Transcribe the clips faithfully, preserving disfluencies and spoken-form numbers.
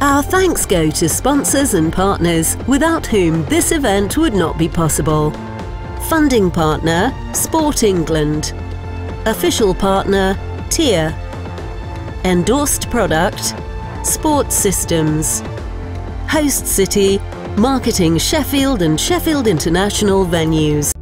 Our thanks go to sponsors and partners without whom this event would not be possible. Funding partner, Sport England. Official partner, T I A. Endorsed product, Sports Systems. Host city, marketing Sheffield and Sheffield International venues.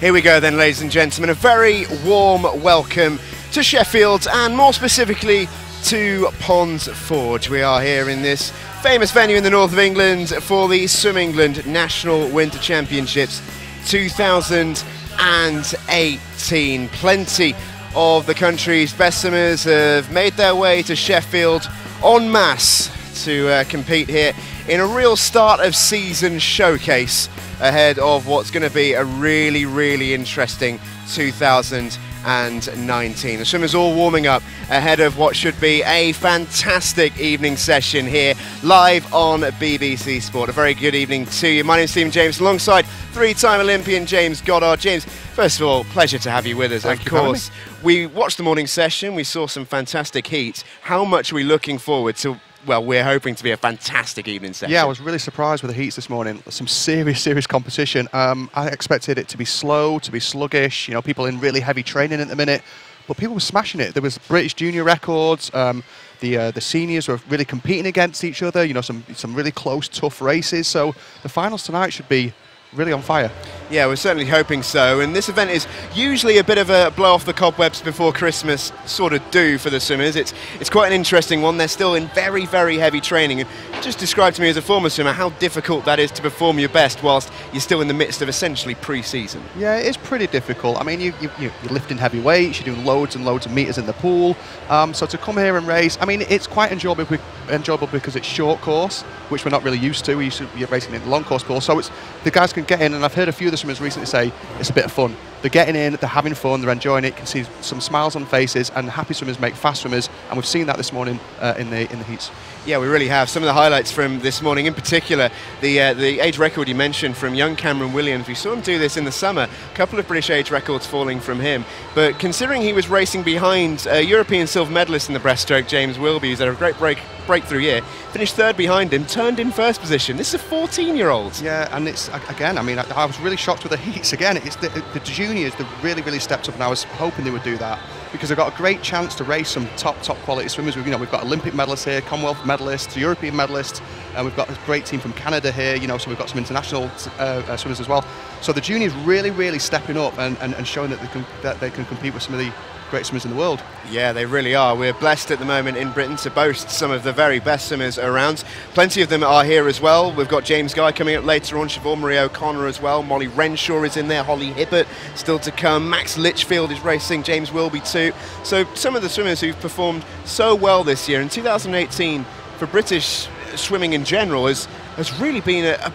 Here we go then, ladies and gentlemen, a very warm welcome to Sheffield and more specifically to Ponds Forge. We are here in this famous venue in the north of England for the Swim England National Winter Championships two thousand eighteen. Plenty of the country's best swimmers have made their way to Sheffield en masse to uh, compete here in a real start of season showcase ahead of what's going to be a really, really interesting two thousand nineteen. The swimmers all warming up ahead of what should be a fantastic evening session here live on B B C Sport. A very good evening to you. My name is Stephen James, alongside three-time Olympian James Goddard. James, first of all, pleasure to have you with us. Thank of course, we watched the morning session, we saw some fantastic heat. How much are we looking forward to well, we're hoping to be a fantastic evening session. Yeah, I was really surprised with the heats this morning. Some serious, serious competition. Um, I expected it to be slow, to be sluggish, you know, people in really heavy training at the minute, but people were smashing it. There was British junior records. Um, the uh, the seniors were really competing against each other, you know, some, some really close, tough races. So the finals tonight should be really on fire. Yeah, we're certainly hoping so. And this event is usually a bit of a blow off the cobwebs before Christmas sort of do for the swimmers. It's it's quite an interesting one. They're still in very, very heavy training. And just describe to me as a former swimmer how difficult that is to perform your best whilst you're still in the midst of essentially pre-season. Yeah, it's pretty difficult. I mean, you, you, you're lifting heavy weights, you're doing loads and loads of meters in the pool. Um, so to come here and race, I mean, it's quite enjoyable, enjoyable because it's short course, which we're not really used to. We're used to you're racing in the long course pool. So it's the guys can get in, and I've heard a few of the swimmers recently say it's a bit of fun. They're getting in, they're having fun, they're enjoying it. You can see some smiles on faces, and happy swimmers make fast swimmers, and we've seen that this morning uh, in the in the heats. Yeah, we really have. Some of the highlights from this morning, in particular, the uh, the age record you mentioned from young Cameron Williams. We saw him do this in the summer. A couple of British age records falling from him, but considering he was racing behind a European silver medalist in the breaststroke, James Wilby, who's had a great break. breakthrough year, finished third behind him, turned in first position. This is a fourteen year old. Yeah, and it's again, I mean, I, I was really shocked with the heats again. It's the, the juniors that really really stepped up, and I was hoping they would do that because they've got a great chance to race some top top quality swimmers. You know, we've got Olympic medalists here, Commonwealth medalists, European medalists, and we've got a great team from Canada here, you know, so we've got some international uh, uh, swimmers as well. So the juniors really really stepping up and, and, and showing that they can that they can compete with some of the great swimmers in the world. Yeah, they really are. We're blessed at the moment in Britain to boast some of the very best swimmers around. Plenty of them are here as well. We've got James Guy coming up later on, Siobhan Marie O'Connor as well, Molly Renshaw is in there, Holly Hibbott still to come, Max Litchfield is racing, James Wilby too. So some of the swimmers who've performed so well this year in two thousand eighteen for British swimming in general has, has really been a, a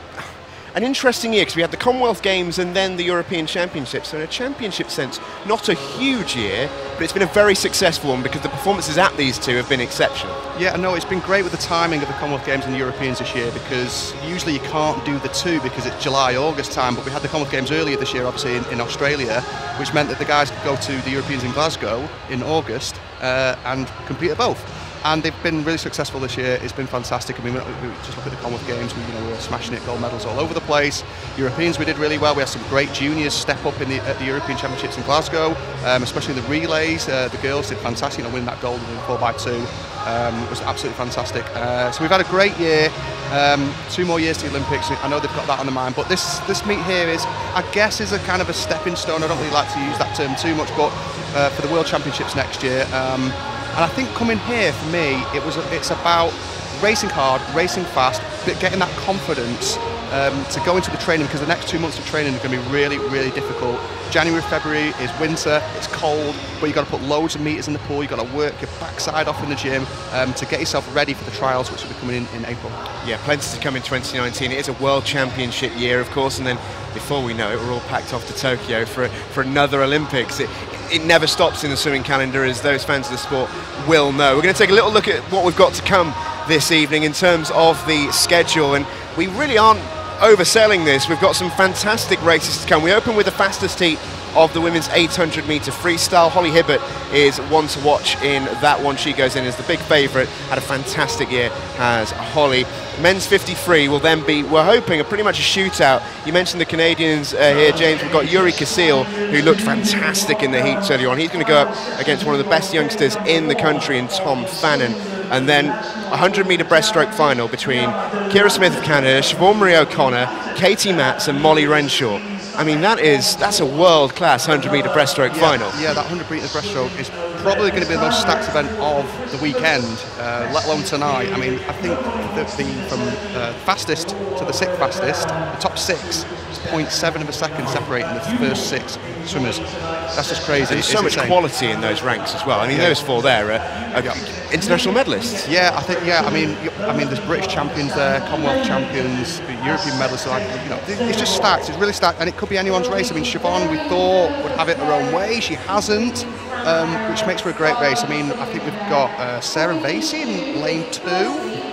An interesting year, because we had the Commonwealth Games and then the European Championships. So in a championship sense, not a huge year, but it's been a very successful one because the performances at these two have been exceptional. Yeah, I know, it's been great with the timing of the Commonwealth Games and the Europeans this year, because usually you can't do the two because it's July, August time, but we had the Commonwealth Games earlier this year, obviously in, in Australia, which meant that the guys could go to the Europeans in Glasgow in August uh, and compete at both. And they've been really successful this year. It's been fantastic. I mean, we just look at the Commonwealth Games, we, you know, we were smashing it, gold medals all over the place. Europeans, we did really well. We had some great juniors step up in the, at the European Championships in Glasgow, um, especially in the relays. Uh, the girls did fantastic, you know, winning that gold in the four by two. Um, it was absolutely fantastic. Uh, so we've had a great year. Um, two more years to the Olympics. I know they've got that on the mind, but this this meet here is, I guess, is a kind of a stepping stone. I don't really like to use that term too much, but uh, for the World Championships next year. Um, And I think coming here, for me, it was it's about racing hard, racing fast, but getting that confidence um, to go into the training, because the next two months of training are going to be really, really difficult. January, February is winter, it's cold, but you've got to put loads of meters in the pool, you've got to work your backside off in the gym um, to get yourself ready for the trials, which will be coming in in April. Yeah, plenty to come in twenty nineteen. It is a World Championship year, of course, and then before we know it, we're all packed off to Tokyo for, for another Olympics. It, It never stops in the swimming calendar, as those fans of the sport will know. We're going to take a little look at what we've got to come this evening in terms of the schedule, and we really aren't overselling this. We've got some fantastic races to come. We open with the fastest heat of the women's eight hundred metre freestyle. Holly Hibbott is one to watch in that one. She goes in as the big favourite, had a fantastic year as Holly. Men's fifty-three will then be, we're hoping, a pretty much a shootout. You mentioned the Canadians uh, here, James. We've got Yuri Kisil, who looked fantastic in the heats earlier on. He's going to go up against one of the best youngsters in the country in Tom Fannon. And then one hundred metre breaststroke final between Kira Smith of Canada, Siobhan Marie O'Connor, Katie Matz and Molly Renshaw. I mean, that is, that's a world-class one hundred metre breaststroke yeah, final. Yeah, that one hundred metre breaststroke is probably going to be the most stacked event of the weekend, uh, let alone tonight. I mean, I think that the from uh, fastest to the sixth fastest, the top six, is zero point seven of a second separating the first six swimmers. That's just crazy. There's so much insane quality in those ranks as well. I mean, yeah, those four there are, are yeah. international medalists. Yeah, I think. Yeah, I mean, I mean, there's British champions there, Commonwealth champions, European medalists. So I, you know, it's just stacked. It's really stacked, and it could be anyone's race. I mean, Siobhan, we thought would have it her own way. She hasn't. Um, which makes for a great race. I mean, I think we've got uh, Sarah Vasey in lane two,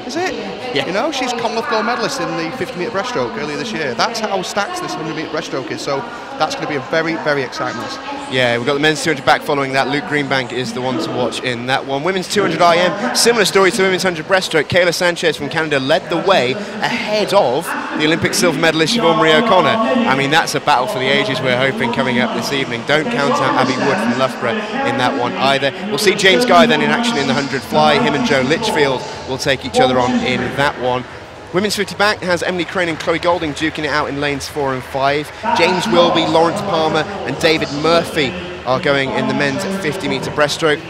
is it? Yeah. You know, she's Commonwealth gold medalist in the fifty metre breaststroke earlier this year. That's how stacked this one hundred metre breaststroke is, so that's going to be a very, very exciting race. Yeah, we've got the men's two hundred back following that. Luke Greenbank is the one to watch in that one. Women's two hundred I M, similar story to women's one hundred breaststroke. Kayla Sanchez from Canada led the way ahead of the Olympic silver medalist Siobhan Marie O'Connor. I mean, that's a battle for the ages we're hoping coming up this evening. Don't count out Abby Wood from Loughborough in that one either. We'll see James Guy then in action in the one hundred fly. Him and Joe Litchfield will take each other on in that one. Women's fifty back has Emily Crane and Chloe Golding duking it out in lanes four and five. James Wilby, Lawrence Palmer and David Murphy are going in the men's fifty metre breaststroke.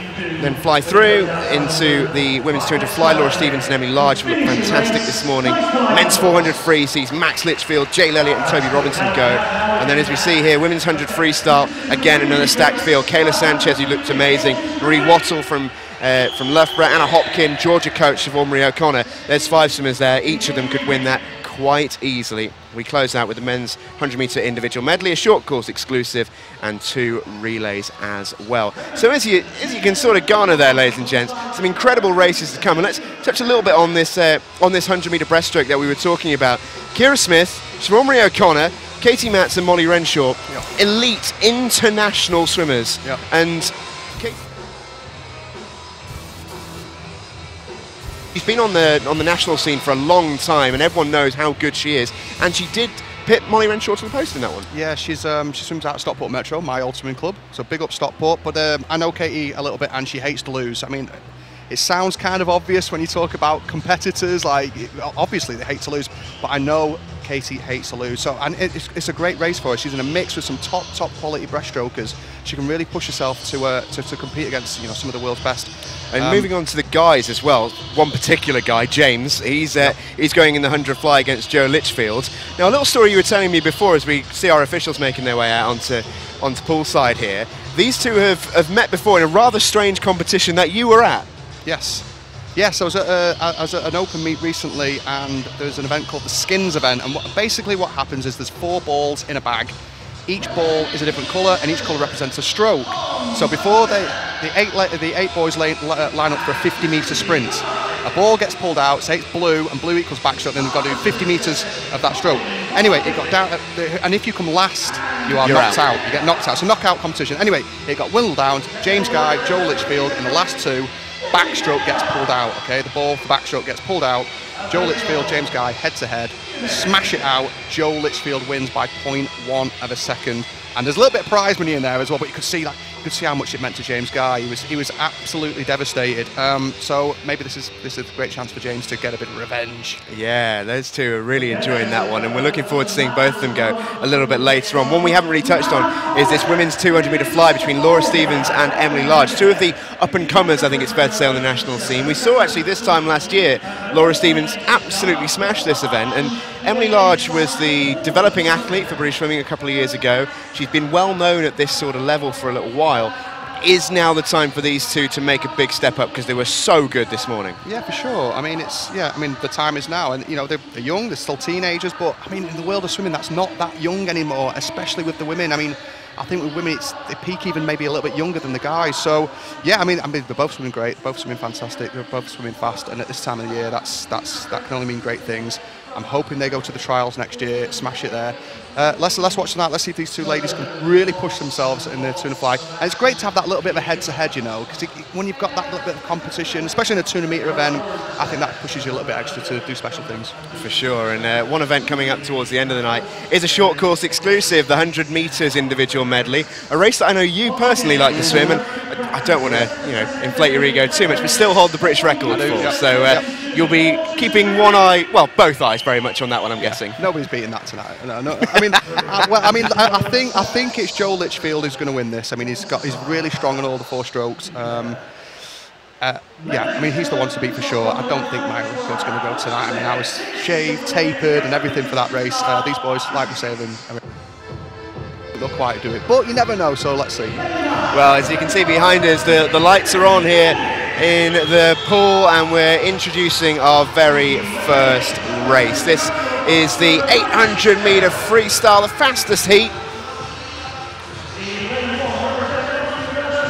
Then fly through into the women's two hundred fly. Laura Stephens and Emily Large look fantastic this morning. Men's four hundred free sees Max Litchfield, Jay Elliott and Toby Robinson go. And then as we see here, women's one hundred freestyle, again another stacked field. Kayla Sanchez, who looked amazing, Marie Wattle from Uh, from Loughborough, Anna Hopkin, Georgia coach Siobhan Marie O'Connor. There's five swimmers there. Each of them could win that quite easily. We close out with the men's one hundred metre individual medley, a short course exclusive, and two relays as well. So as you, as you can sort of garner there, ladies and gents, some incredible races to come. And let's touch a little bit on this uh, on this one hundred metre breaststroke that we were talking about. Kira Smith, Siobhan Marie O'Connor, Katie Matz and Molly Renshaw, yep. Elite international swimmers. Yep. And Kate She's been on the on the national scene for a long time, and everyone knows how good she is. And she did pit Molly Renshaw to the post in that one. Yeah, she's um, she swims out of Stockport Metro, my old swimming club. So big up Stockport. But um, I know Katie a little bit, and she hates to lose. I mean, it sounds kind of obvious when you talk about competitors. Like, obviously they hate to lose, but I know Katie hates to lose. So, and it's, it's a great race for her. She's in a mix with some top top quality breaststrokers. She can really push herself to uh, to, to compete against, you know, some of the world's best. And um, moving on to the guys as well, one particular guy, James, he's uh, yep. he's going in the one hundred fly against Joe Litchfield. Now, a little story you were telling me before, as we see our officials making their way out onto onto poolside here. These two have, have met before in a rather strange competition that you were at. Yes. Yes, I was, at a, I was at an open meet recently, and there's an event called the Skins event, and what, basically what happens is there's four balls in a bag. Each ball is a different colour, and each colour represents a stroke. So before they, the eight the eight boys line up for a fifty metre sprint, a ball gets pulled out, say it's blue, and blue equals backstroke, then they've got to do fifty metres of that stroke. Anyway, it got down, and if you come last, you are You're knocked out. out. You get knocked out. It's a knockout competition. Anyway, it got whittled down. James Guy, Joe Litchfield in the last two. Backstroke gets pulled out, okay? The ball for backstroke gets pulled out. Joe Litchfield, James Guy, head-to-head. -head, smash it out. Joe Litchfield wins by zero point one of a second. And there's a little bit of prize money in there as well, but you could see that, you could see how much it meant to James Guy. He was he was absolutely devastated. Um, so maybe this is this is a great chance for James to get a bit of revenge. Yeah, those two are really enjoying that one, and we're looking forward to seeing both of them go a little bit later on. One we haven't really touched on is this women's two hundred metre fly between Laura Stephens and Emily Large, two of the up-and-comers, I think it's fair to say, on the national scene. We saw actually this time last year, Laura Stephens absolutely smashed this event, and Emily Large was the developing athlete for British Swimming a couple of years ago. She's been well known at this sort of level for a little while. Is now the time for these two to make a big step up, because they were so good this morning? Yeah, for sure. I mean, it's yeah. I mean, the time is now, and you know they're young, they're still teenagers. But I mean, in the world of swimming, that's not that young anymore, especially with the women. I mean, I think with women, it's, they peak even maybe a little bit younger than the guys. So yeah, I mean, I mean, they're both swimming great, both swimming fantastic, they're both swimming fast, and at this time of the year, that's that's that can only mean great things. I'm hoping they go to the trials next year, smash it there. Uh, let's, let's watch that. Let's see if these two ladies can really push themselves in the tuna fly. And it's great to have that little bit of a head-to-head, you know, because when you've got that little bit of competition, especially in a two hundred metre event, I think that pushes you a little bit extra to do special things. For sure, and uh, one event coming up towards the end of the night is a short course exclusive, the one hundred metres individual medley, a race that I know you personally like to swim, and I don't want to, you know, inflate your ego too much, but still hold the British record do, for. Yep, so uh, yep. You'll be keeping one eye, well, both eyes very much on that one, I'm yeah, guessing. Nobody's beating that tonight. No, no. I mean, I, well, I mean, I, I think I think it's Joe Litchfield who's going to win this. I mean, he's got he's really strong on all the four strokes. Um, uh, yeah, I mean, he's the one to beat for sure. I don't think Mike Litchfield's going to go tonight. I mean, I was shaved, tapered, and everything for that race. Uh, these boys, like we say, them. I mean, they'll quite do it, but you never know. So let's see. Well, as you can see behind us, the the lights are on here in the pool, and we're introducing our very first race. This is the eight hundred metre freestyle, the fastest heat.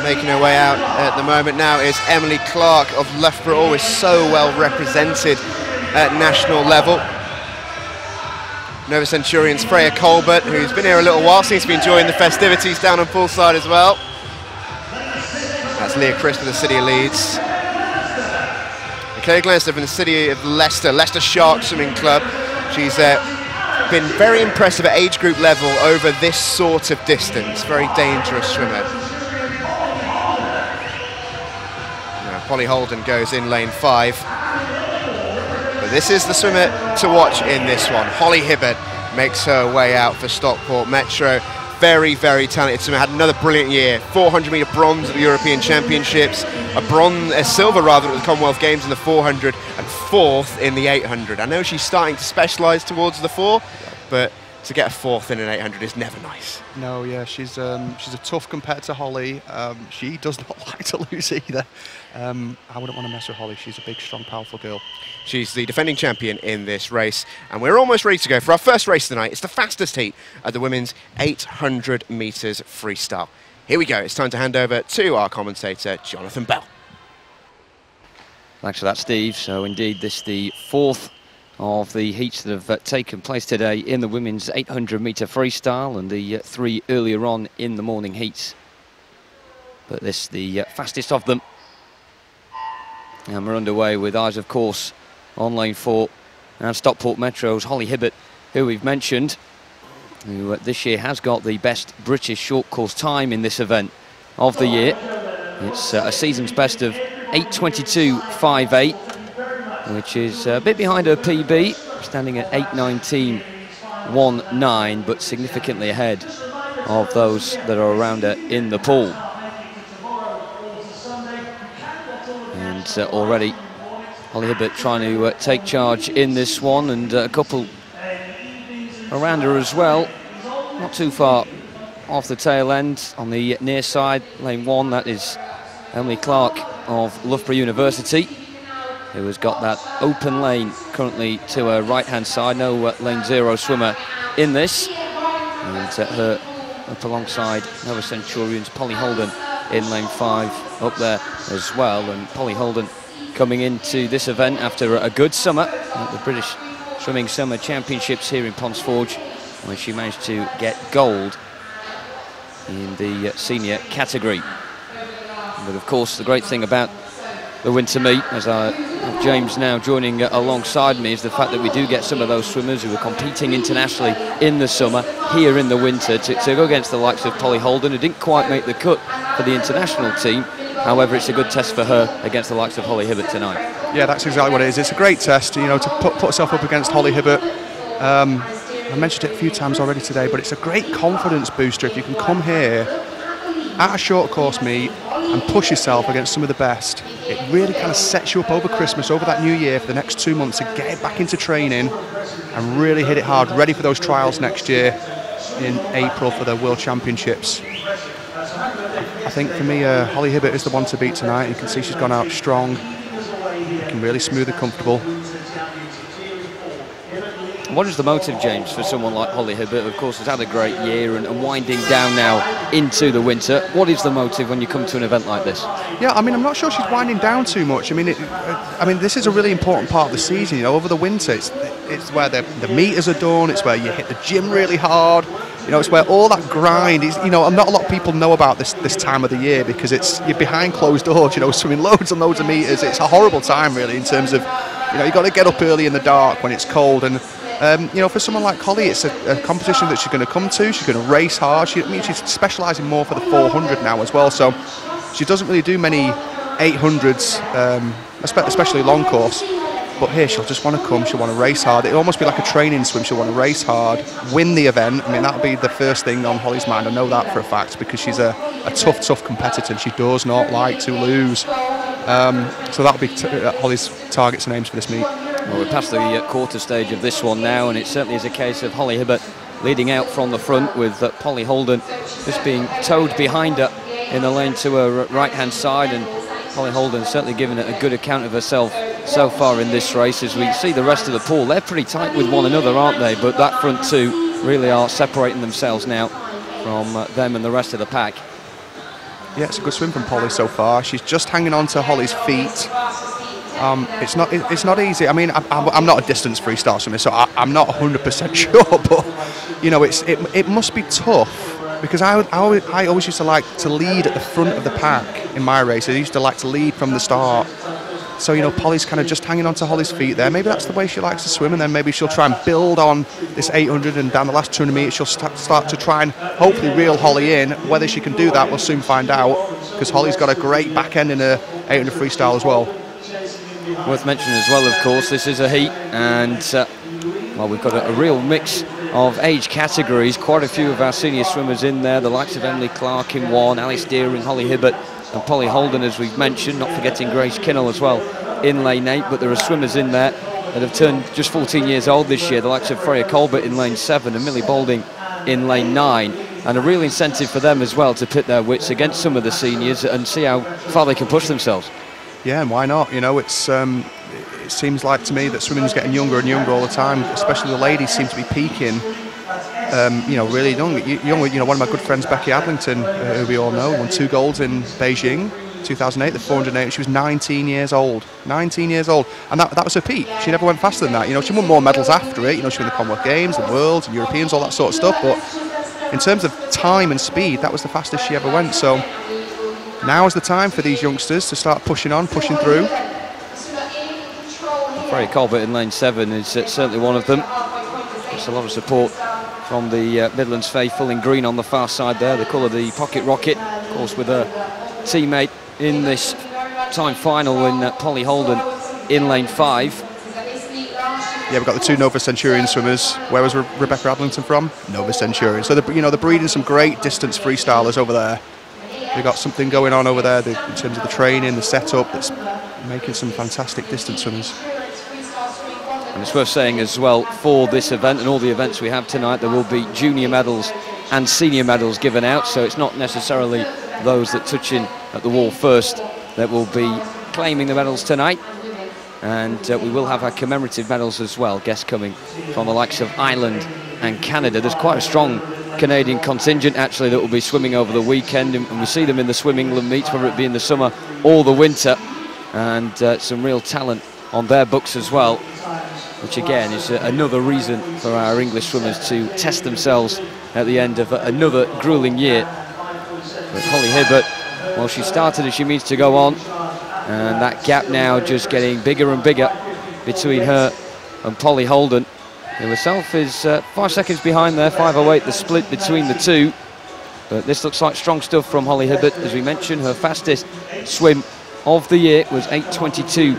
Making her way out at the moment now is Emily Clark of Loughborough, always so well represented at national level. Nova Centurion's Freya Colbert, who's been here a little while, seems to be enjoying the festivities down on poolside as well. That's Leah Crisp of the City of Leeds. Kayla Glenster from the City of Leicester, Leicester Sharks Swimming Club. She's uh, been very impressive at age group level over this sort of distance. Very dangerous swimmer. Now, Polly Holden goes in lane five. But this is the swimmer to watch in this one. Holly Hibbott makes her way out for Stockport Metro. Very, very talented swimmer. Had another brilliant year. four hundred metre bronze at the European Championships. A bronze, a silver rather at the Commonwealth Games in the four hundred, and fourth in the eight hundred. I know she's starting to specialise towards the four, but to get a fourth in an eight hundred is never nice. No, yeah, she's um, she's a tough competitor, Holly. Um, she does not like to lose either. Um, I wouldn't want to mess with Holly. She's a big, strong, powerful girl. She's the defending champion in this race, and we're almost ready to go for our first race tonight. It's the fastest heat at the women's eight hundred metres freestyle. Here we go. It's time to hand over to our commentator, Jonathan Bell. Thanks for that, Steve. So indeed, this is the fourth of the heats that have uh, taken place today in the women's eight hundred metre freestyle, and the uh, three earlier on in the morning heats. But this is the uh, fastest of them. And we're underway with eyes, of course, on lane four. And Stockport Metro's Holly Hibbott, who we've mentioned, who uh, this year has got the best British short course time in this event of the year. It's uh, a season's best of eight twenty-two fifty-eight, which is a bit behind her P B, standing at eight nineteen nineteen, but significantly ahead of those that are around her in the pool. And uh, already Holly Hibbott trying to uh, take charge in this one, and uh, a couple around her as well, not too far off the tail end. On the near side, lane one, that is Emily Clark of Loughborough University, who has got that open lane currently to her right hand side. No uh, lane zero swimmer in this, and uh, her up alongside Nova Centurion's Polly Holden in lane five up there as well. And Polly Holden coming into this event after a good summer at the British Swimming Summer Championships here in Ponds Forge, where she managed to get gold in the senior category. But of course, the great thing about the winter meet, as I have James now joining alongside me, is the fact that we do get some of those swimmers who are competing internationally in the summer here in the winter to, to go against the likes of Polly Holden, who didn't quite make the cut for the international team. However, it's a good test for her against the likes of Holly Hibbott tonight. Yeah, that's exactly what it is. It's a great test, you know, to put, put herself up against Holly Hibbott. Um, I mentioned it a few times already today, but it's a great confidence booster if you can come here at a short course meet and push yourself against some of the best. It really kind of sets you up over Christmas, over that new year, for the next two months to get it back into training and really hit it hard, ready for those trials next year in April for the World Championships. I think for me, uh, Holly Hibbott is the one to beat tonight. You can see she's gone out strong, looking really smooth and comfortable. What is the motive, James, for someone like Holly Hibbott, of course, has had a great year and, and winding down now into the winter? What is the motive when you come to an event like this? Yeah, I mean, I'm not sure she's winding down too much. I mean, it, I mean, this is a really important part of the season. You know, over the winter, it's, it's where the, the meters are done. It's where you hit the gym really hard. You know, it's where all that grind is. You know, not a lot of people know about this this time of the year, because it's you're behind closed doors, you know, swimming loads and loads of meters. It's a horrible time, really, in terms of, you know, you've got to get up early in the dark when it's cold. And, um, you know, for someone like Holly, it's a, a competition that she's going to come to. She's going to race hard. She, I mean, she's specialising more for the four hundred now as well. So she doesn't really do many eight hundreds, um, especially long course. But here, she'll just want to come, she'll want to race hard. It'll almost be like a training swim. She'll want to race hard, win the event. I mean, that'll be the first thing on Holly's mind. I know that for a fact, because she's a, a tough, tough competitor, and she does not like to lose. Um, so that'll be t uh, Holly's targets and aims for this meet. Well, we're past the uh, quarter stage of this one now, and it certainly is a case of Holly Hibbott leading out from the front, with uh, Polly Holden just being towed behind her in the lane to her right-hand side. And Polly Holden certainly giving it a good account of herself so far in this race. As we see the rest of the pool, they're pretty tight with one another, aren't they? But that front two really are separating themselves now from uh, them and the rest of the pack. Yeah, it's a good swim from Polly so far. She's just hanging on to Holly's feet. Um, it's not it, it's not easy. I mean, I'm, I'm not a distance freestyle swimmer, so I, I'm not one hundred percent sure, but you know, it's it, it must be tough. Because I, I, I always used to like to lead at the front of the pack in my race. I used to like to lead from the start. So, you know, Polly's kind of just hanging on to Holly's feet there. Maybe that's the way she likes to swim, and then maybe she'll try and build on this eight hundred, and down the last two hundred metres she'll st start to try and hopefully reel Holly in. Whether she can do that, we'll soon find out, because Holly's got a great back end in her eight hundred freestyle as well. Worth mentioning as well, of course, this is a heat, and, uh, well, we've got a, a real mix of age categories, quite a few of our senior swimmers in there, the likes of Emily Clark in one, Alice Deering, Holly Hibbott and Polly Holden, as we've mentioned, not forgetting Grace Kinnell as well in lane eight. But there are swimmers in there that have turned just fourteen years old this year, the likes of Freya Colbert in lane seven and Millie Balding in lane nine. And a real incentive for them as well to pit their wits against some of the seniors and see how far they can push themselves. Yeah, and why not? You know, it's... Um it seems like to me that swimming's getting younger and younger all the time, especially the ladies seem to be peaking, um, you know, really young. Young. You know, one of my good friends, Becky Adlington, uh, who we all know, won two golds in Beijing, two thousand eight, the four hundred and eight. She was nineteen years old, nineteen years old, and that, that was her peak. She never went faster than that. You know, she won more medals after it. You know, she won the Commonwealth Games, the Worlds, and Europeans, all that sort of stuff. But in terms of time and speed, that was the fastest she ever went. So now is the time for these youngsters to start pushing on, pushing through. Freya Colbert in lane seven is uh, certainly one of them. There's a lot of support from the uh, Midlands faithful in green on the far side there, the colour of the Pocket Rocket, of course, with her teammate in this time final in uh, Polly Holden in lane five. Yeah, we've got the two Nova Centurion swimmers. Where was Re Rebecca Adlington from? Nova Centurion. So, the, you know, they're breeding some great distance freestylers over there. They've got something going on over there in terms of the training, the setup, that's making some fantastic distance swimmers. And it's worth saying as well, for this event and all the events we have tonight, there will be junior medals and senior medals given out, so it's not necessarily those that touch in at the wall first that will be claiming the medals tonight. And uh, we will have our commemorative medals as well, guests coming from the likes of Ireland and Canada. There's quite a strong Canadian contingent, actually, that will be swimming over the weekend, and we see them in the Swim England meets, whether it be in the summer or the winter, and uh, some real talent on their books as well, which again is uh, another reason for our English swimmers to test themselves at the end of uh, another gruelling year. But Holly Hibbott, well, she started as she means to go on, and that gap now just getting bigger and bigger between her and Polly Holden, who herself is uh, five seconds behind there, five oh eight the split between the two. But this looks like strong stuff from Holly Hibbott. As we mentioned, her fastest swim of the year was eight twenty-two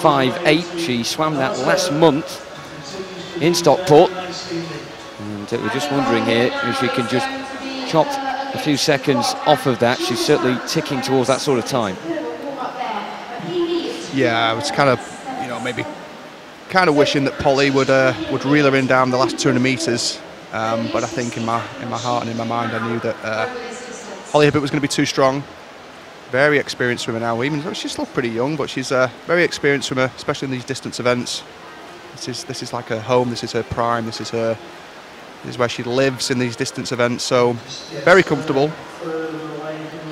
five eight. She swam that last month in Stockport, and we're just wondering here if she can just chop a few seconds off of that. She's certainly ticking towards that sort of time. Yeah, I was kind of, you know, maybe kind of wishing that Polly would uh, would reel her in down the last two hundred metres, um, but I think in my in my heart and in my mind I knew that uh, Holly Hibbett was going to be too strong. Very experienced swimmer now, even though she's still pretty young, but she's a very experienced swimmer, especially in these distance events. This is this is like her home. This is her prime. This is her. This is where she lives, in these distance events. So very comfortable.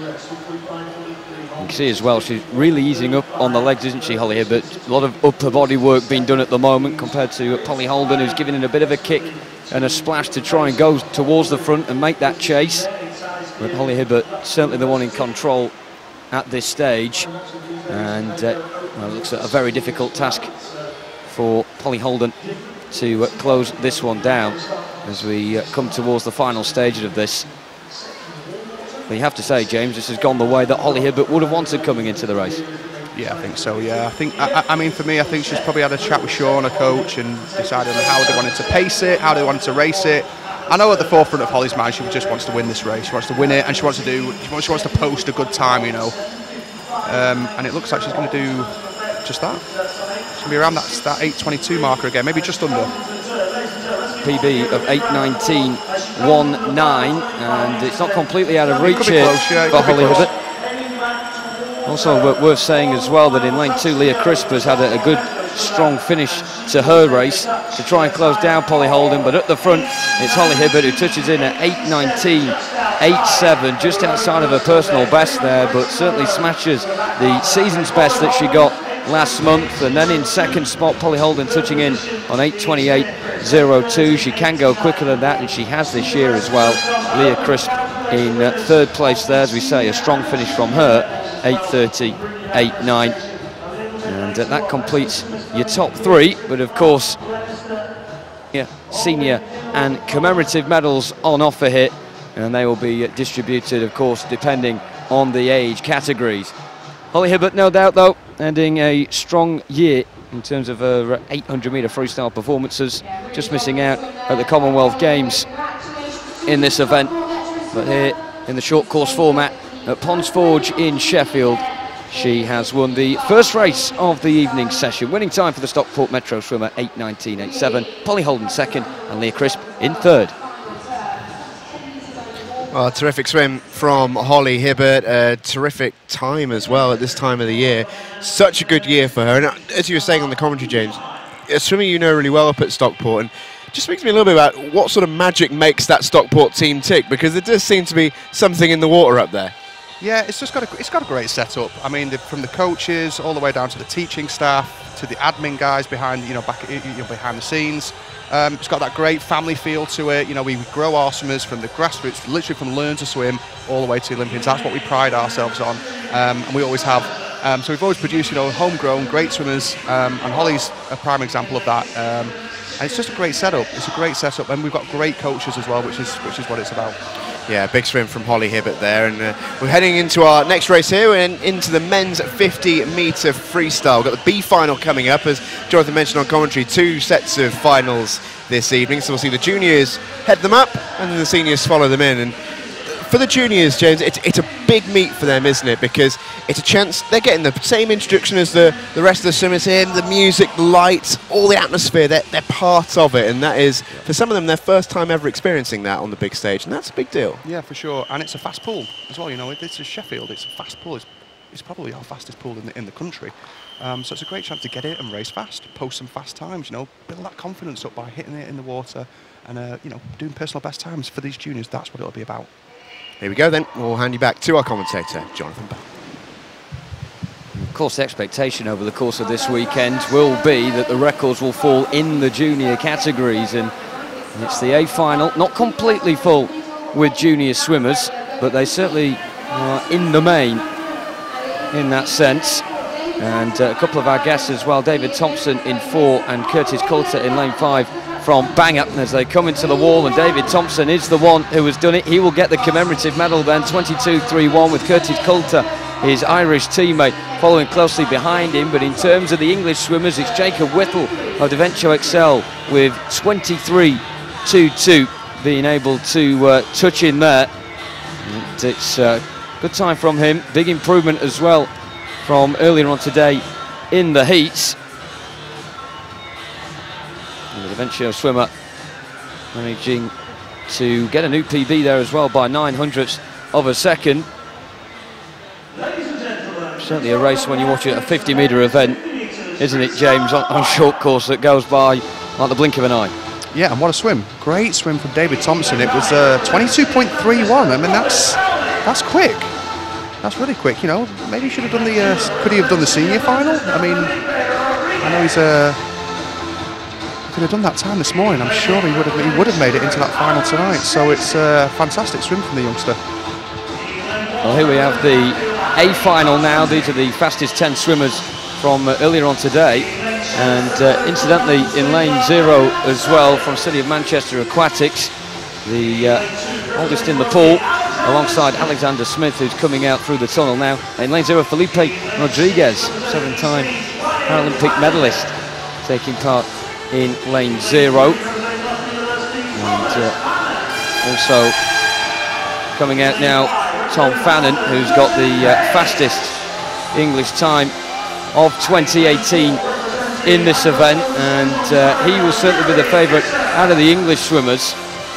You can see as well, she's really easing up on the legs, isn't she, Holly Hibbott? A lot of upper body work being done at the moment compared to Polly Holden, who's giving in a bit of a kick and a splash to try and go towards the front and make that chase. But Holly Hibbott certainly the one in control at this stage, and uh, well, it looks like a very difficult task for Polly Holden to uh, close this one down as we uh, come towards the final stages of this. But you have to say, James, this has gone the way that Holly Hibbott would have wanted coming into the race. Yeah, I think so, yeah. I think, I, I mean, for me, I think she's probably had a chat with Sean, her coach, and decided on how they wanted to pace it, how they wanted to race it. I know at the forefront of Holly's mind, she just wants to win this race. She wants to win it, and she wants to do. She wants, she wants to post a good time, you know. Um, and it looks like she's going to do just that. She's going to be around that, that eight twenty-two marker again, maybe just under. P B of eight nineteen nineteen, and it's not completely out of reach close, here yeah, for Holly Hibbott. Also worth saying as well that in lane two, Leah Crisp has had a, a good, strong finish to her race to try and close down Polly Holden, but at the front it's Holly Hibbott who touches in at eight nineteen eighty-seven, just outside of her personal best there, but certainly smashes the season's best that she got last month. And then in second spot, Polly Holden touching in on eight twenty-eight oh two. She can go quicker than that, and she has this year as well. Leah Crisp in uh, third place there, as we say, a strong finish from her, eight thirty eight nine. And uh, that completes your top three, but of course, yeah, senior and commemorative medals on offer here, and they will be distributed, of course, depending on the age categories. Holly Hibbott, no doubt, though, ending a strong year in terms of her eight hundred metre freestyle performances, just missing out at the Commonwealth Games in this event. But here in the short course format at Ponds Forge in Sheffield, she has won the first race of the evening session. Winning time for the Stockport Metro swimmer, eight nineteen eighty-seven. Polly Holden second and Leah Crisp in third. Well, a terrific swim from Holly Hibbott, a terrific time as well at this time of the year. Such a good year for her. And as you were saying on the commentary, James, a swimmer you know really well up at Stockport, and just speak to me a little bit about what sort of magic makes that Stockport team tick, because there does seem to be something in the water up there. Yeah, it's just got a, it's got a great setup. I mean, the, from the coaches all the way down to the teaching staff to the admin guys behind, you know, back you know, behind the scenes. Um, it's got that great family feel to it. You know, we grow our swimmers from the grassroots, literally from learn to swim all the way to Olympians. That's what we pride ourselves on, um, and we always have. Um, so we've always produced, you know, homegrown great swimmers, um, and Holly's a prime example of that. Um, and it's just a great setup. It's a great setup, and we've got great coaches as well, which is which is what it's about. Yeah, big swim from Holly Hibbott there, and uh, we're heading into our next race here. We're in, into the men's fifty metre freestyle. We've got the B final coming up, as Jonathan mentioned on commentary, two sets of finals this evening. So we'll see the juniors head them up, and then the seniors follow them in. And for the juniors, James, it's, it's a big meet for them, isn't it? Because it's a chance, they're getting the same introduction as the, the rest of the swimmers here, the music, the lights, all the atmosphere, they're, they're part of it. And that is, for some of them, their first time ever experiencing that on the big stage. And that's a big deal. Yeah, for sure. And it's a fast pool as well. You know, it's a Sheffield, it's a fast pool. It's, it's probably our fastest pool in the, in the country. Um, so it's a great chance to get it and race fast, post some fast times, you know, build that confidence up by hitting it in the water and, uh, you know, doing personal best times for these juniors. That's what it'll be about. Here we go then, we'll hand you back to our commentator, Jonathan Bell. Of course, the expectation over the course of this weekend will be that the records will fall in the junior categories, and it's the A final, not completely full with junior swimmers, but they certainly are in the main in that sense. And a couple of our guests as well, David Thompson in four and Curtis Coulter in lane five from Bangor, as they come into the wall, and David Thompson is the one who has done it. He will get the commemorative medal then, twenty-two three one, with Curtis Coulter, his Irish teammate, following closely behind him. But in terms of the English swimmers, it's Jacob Whittle of Deventio Excel with twenty-three two two, being able to uh, touch in there. And it's a uh, good time from him, big improvement as well from earlier on today in the heats. And the Deventio swimmer managing to get a new P B there as well by nine hundredths of a second. Certainly a race when you watch it, a fifty metre event, isn't it, James, on, on short course that goes by like the blink of an eye. Yeah, and what a swim. Great swim from David Thompson. It was uh, twenty-two point three one. I mean, that's that's quick. That's really quick, you know. Maybe he should have done the, uh, could he have done the senior final? I mean, I know he's a... Uh, could have done that time this morning. I'm sure he would have, he would have made it into that final tonight. So it's a fantastic swim from the youngster. Well, here we have the A final now. These are the fastest ten swimmers from uh, earlier on today, and uh, incidentally in lane zero as well from City of Manchester Aquatics, the uh, oldest in the pool, alongside Alexander Smith, who's coming out through the tunnel now. In lane zero, Felipe Rodriguez, seven-time Paralympic medalist, taking part in lane zero. And uh, also coming out now, Tom Fannon, who's got the uh, fastest English time of twenty eighteen in this event, and uh, he will certainly be the favourite out of the English swimmers.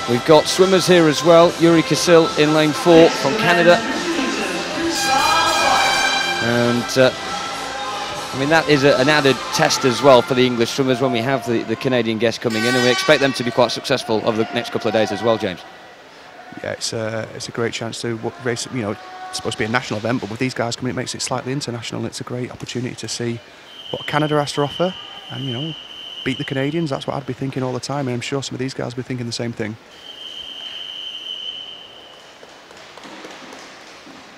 We've got swimmers here as well, Yuri Kisil in lane four from Canada, and uh, I mean, that is a, an added test as well for the English swimmers when we have the, the Canadian guests coming in, and we expect them to be quite successful over the next couple of days as well, James. Yeah, it's a, it's a great chance to race, you know, it's supposed to be a national event, but with these guys coming, it makes it slightly international. It's a great opportunity to see what Canada has to offer, and, you know, beat the Canadians. That's what I'd be thinking all the time, and I'm sure some of these guys will be thinking the same thing.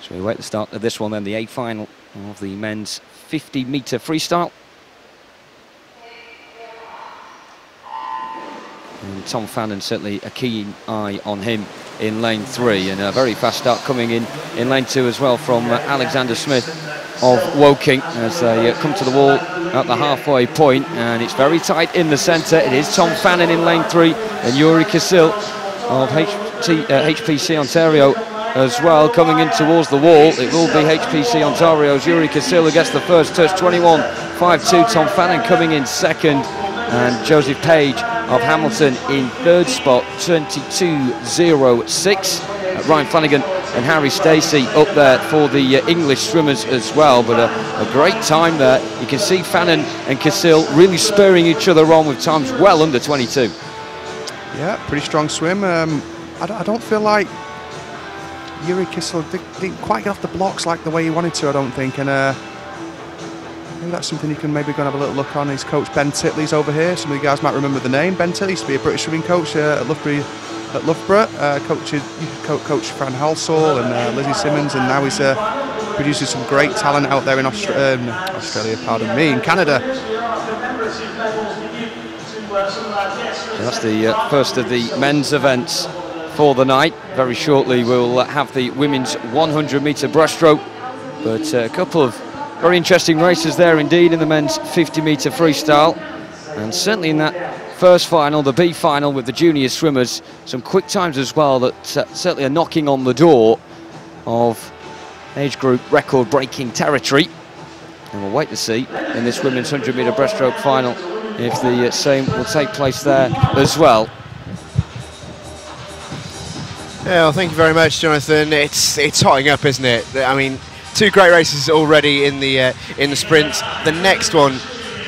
So we wait the start of this one then, the A final of the men's fifty metre freestyle. And Tom Fannon, certainly a keen eye on him in lane three, and a very fast start coming in in lane two as well from uh, Alexander Smith of Woking, as they uh, come to the wall at the halfway point, and it's very tight in the centre. It is Tom Fannon in lane three, and Yuri Kisil of H T, uh, H P C Ontario as well, coming in towards the wall. It will be H P C Ontario's Yuri Kisil who gets the first touch, twenty-one five two, Tom Fannon coming in second, and Joseph Page of Hamilton in third spot, twenty-two oh six. Uh, Ryan Flanagan and Harry Stacey up there for the uh, English swimmers as well, but a, a great time there. You can see Fannon and Kisil really spurring each other on with times well under twenty-two. Yeah, pretty strong swim. Um, I, don't, I don't feel like Yuri Kisil did, didn't quite get off the blocks like the way he wanted to, I don't think, and uh, maybe that's something you can maybe go and have a little look on. His coach Ben Titley's over here. Some of you guys might remember the name. Ben Titley used to be a British swimming coach uh, at Loughborough, at Loughborough. Uh, coaches, coach, coach Fran Halsall and uh, Lizzie Simmons, and now he's uh, producing some great talent out there in Austra um, Australia, pardon me, in Canada. So that's the uh, first of the men's events for the night. Very shortly we'll have the women's one hundred metre breaststroke, but uh, a couple of very interesting races there indeed in the men's fifty metre freestyle, and certainly in that first final, the B final with the junior swimmers, some quick times as well that certainly are knocking on the door of age group record-breaking territory. And we'll wait to see in this women's one hundred metre breaststroke final if the same will take place there as well. Yeah, well, thank you very much, Jonathan. It's it's hotting up, isn't it? I mean, two great races already in the uh, in the sprints. The next one,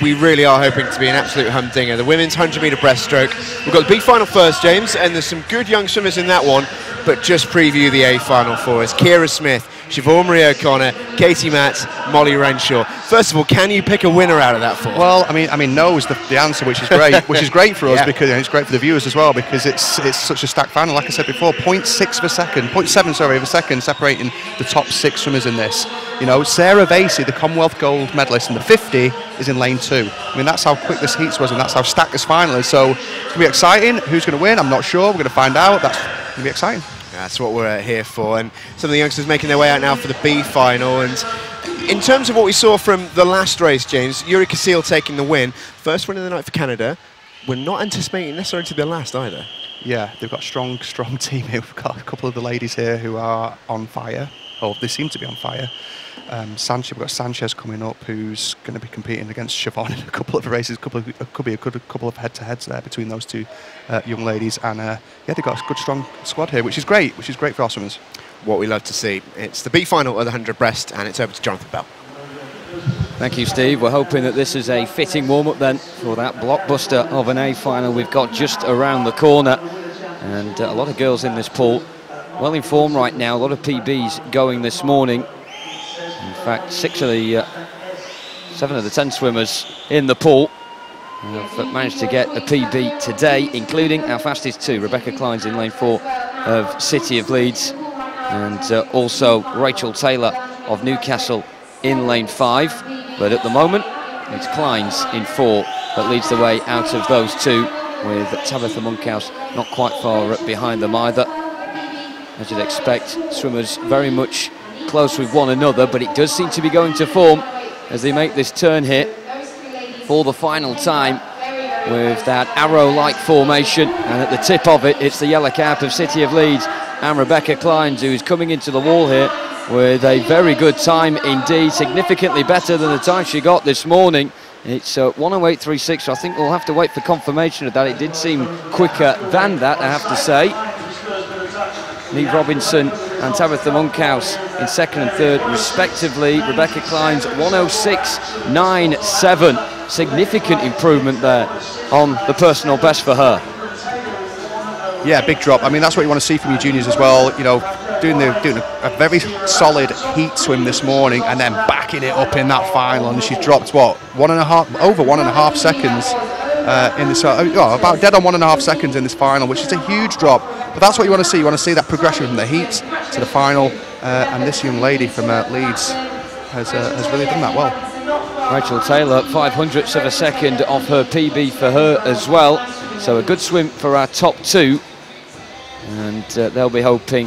we really are hoping to be an absolute humdinger. The women's one hundred metre breaststroke. We've got the big final first, James, and there's some good young swimmers in that one. But just preview the A final for us. Kira Smith, Siobhan Marie O'Connor, Katie Matz, Molly Renshaw. First of all, can you pick a winner out of that four? Well, I mean, I mean, no is the, the answer, which is great, which is great for us, yeah, because, and it's great for the viewers as well, because it's it's such a stacked final. Like I said before, point six of a second, point seven, sorry, of a second separating the top six swimmers in this. You know, Sarah Vasey, the Commonwealth gold medalist in the fifty, is in lane two. I mean, that's how quick this heats was, and that's how stacked this final is. So it's gonna be exciting. Who's gonna win? I'm not sure. We're gonna find out. That's gonna be exciting. That's what we're here for, and some of the youngsters making their way out now for the B final. And in terms of what we saw from the last race, James, Yuri Kisil taking the win, first win of the night for Canada. We're not anticipating necessarily to be the last either. Yeah, they've got a strong, strong team here. We've got a couple of the ladies here who are on fire, or they seem to be on fire. Um, Sanchez, we've got Sanchez coming up, who's going to be competing against Siobhan in a couple of races. Couple of, could be a good a couple of head-to-heads there between those two uh, young ladies, and uh, yeah, they've got a good strong squad here, which is great, which is great for our swimmers. What we love to see. It's the B final of the one hundred breast, and it's over to Jonathan Bell. Thank you, Steve. We're hoping that this is a fitting warm-up then for that blockbuster of an A final we've got just around the corner, and uh, a lot of girls in this pool, well in form right now. A lot of P Bs going this morning. In fact, six of the uh, seven of the ten swimmers in the pool have managed to get a P B today, including our fastest two, Rebecca Klines in lane four of City of Leeds, and uh, also Rachel Taylor of Newcastle in lane five. But at the moment, it's Klines in four that leads the way out of those two, with Tabitha Monkhouse not quite far behind them either. As you'd expect, swimmers very much close with one another, but it does seem to be going to form as they make this turn here for the final time with that arrow-like formation, and at the tip of it, it's the yellow cap of City of Leeds and Rebecca Klines, who is coming into the wall here with a very good time indeed, significantly better than the time she got this morning. It's uh, one oh eight point three six, so I think we'll have to wait for confirmation of that. It did seem quicker than that, I have to say. Neve Robinson and Tabitha Monkhouse in second and third, respectively. Rebecca Klines, one oh six point nine seven. Significant improvement there on the personal best for her. Yeah, big drop. I mean, that's what you want to see from your juniors as well. You know, doing the doing a very solid heat swim this morning and then backing it up in that final. And she's dropped what one and a half over one and a half seconds uh, in this. Uh, oh, about dead on one and a half seconds in this final, which is a huge drop. But that's what you want to see. You want to see that progression from the heats to the final. Uh, and this young lady from uh, Leeds has uh, has really done that well. Rachel Taylor, five hundredths of a second off her P B for her as well. So a good swim for our top two. And uh, they'll be hoping,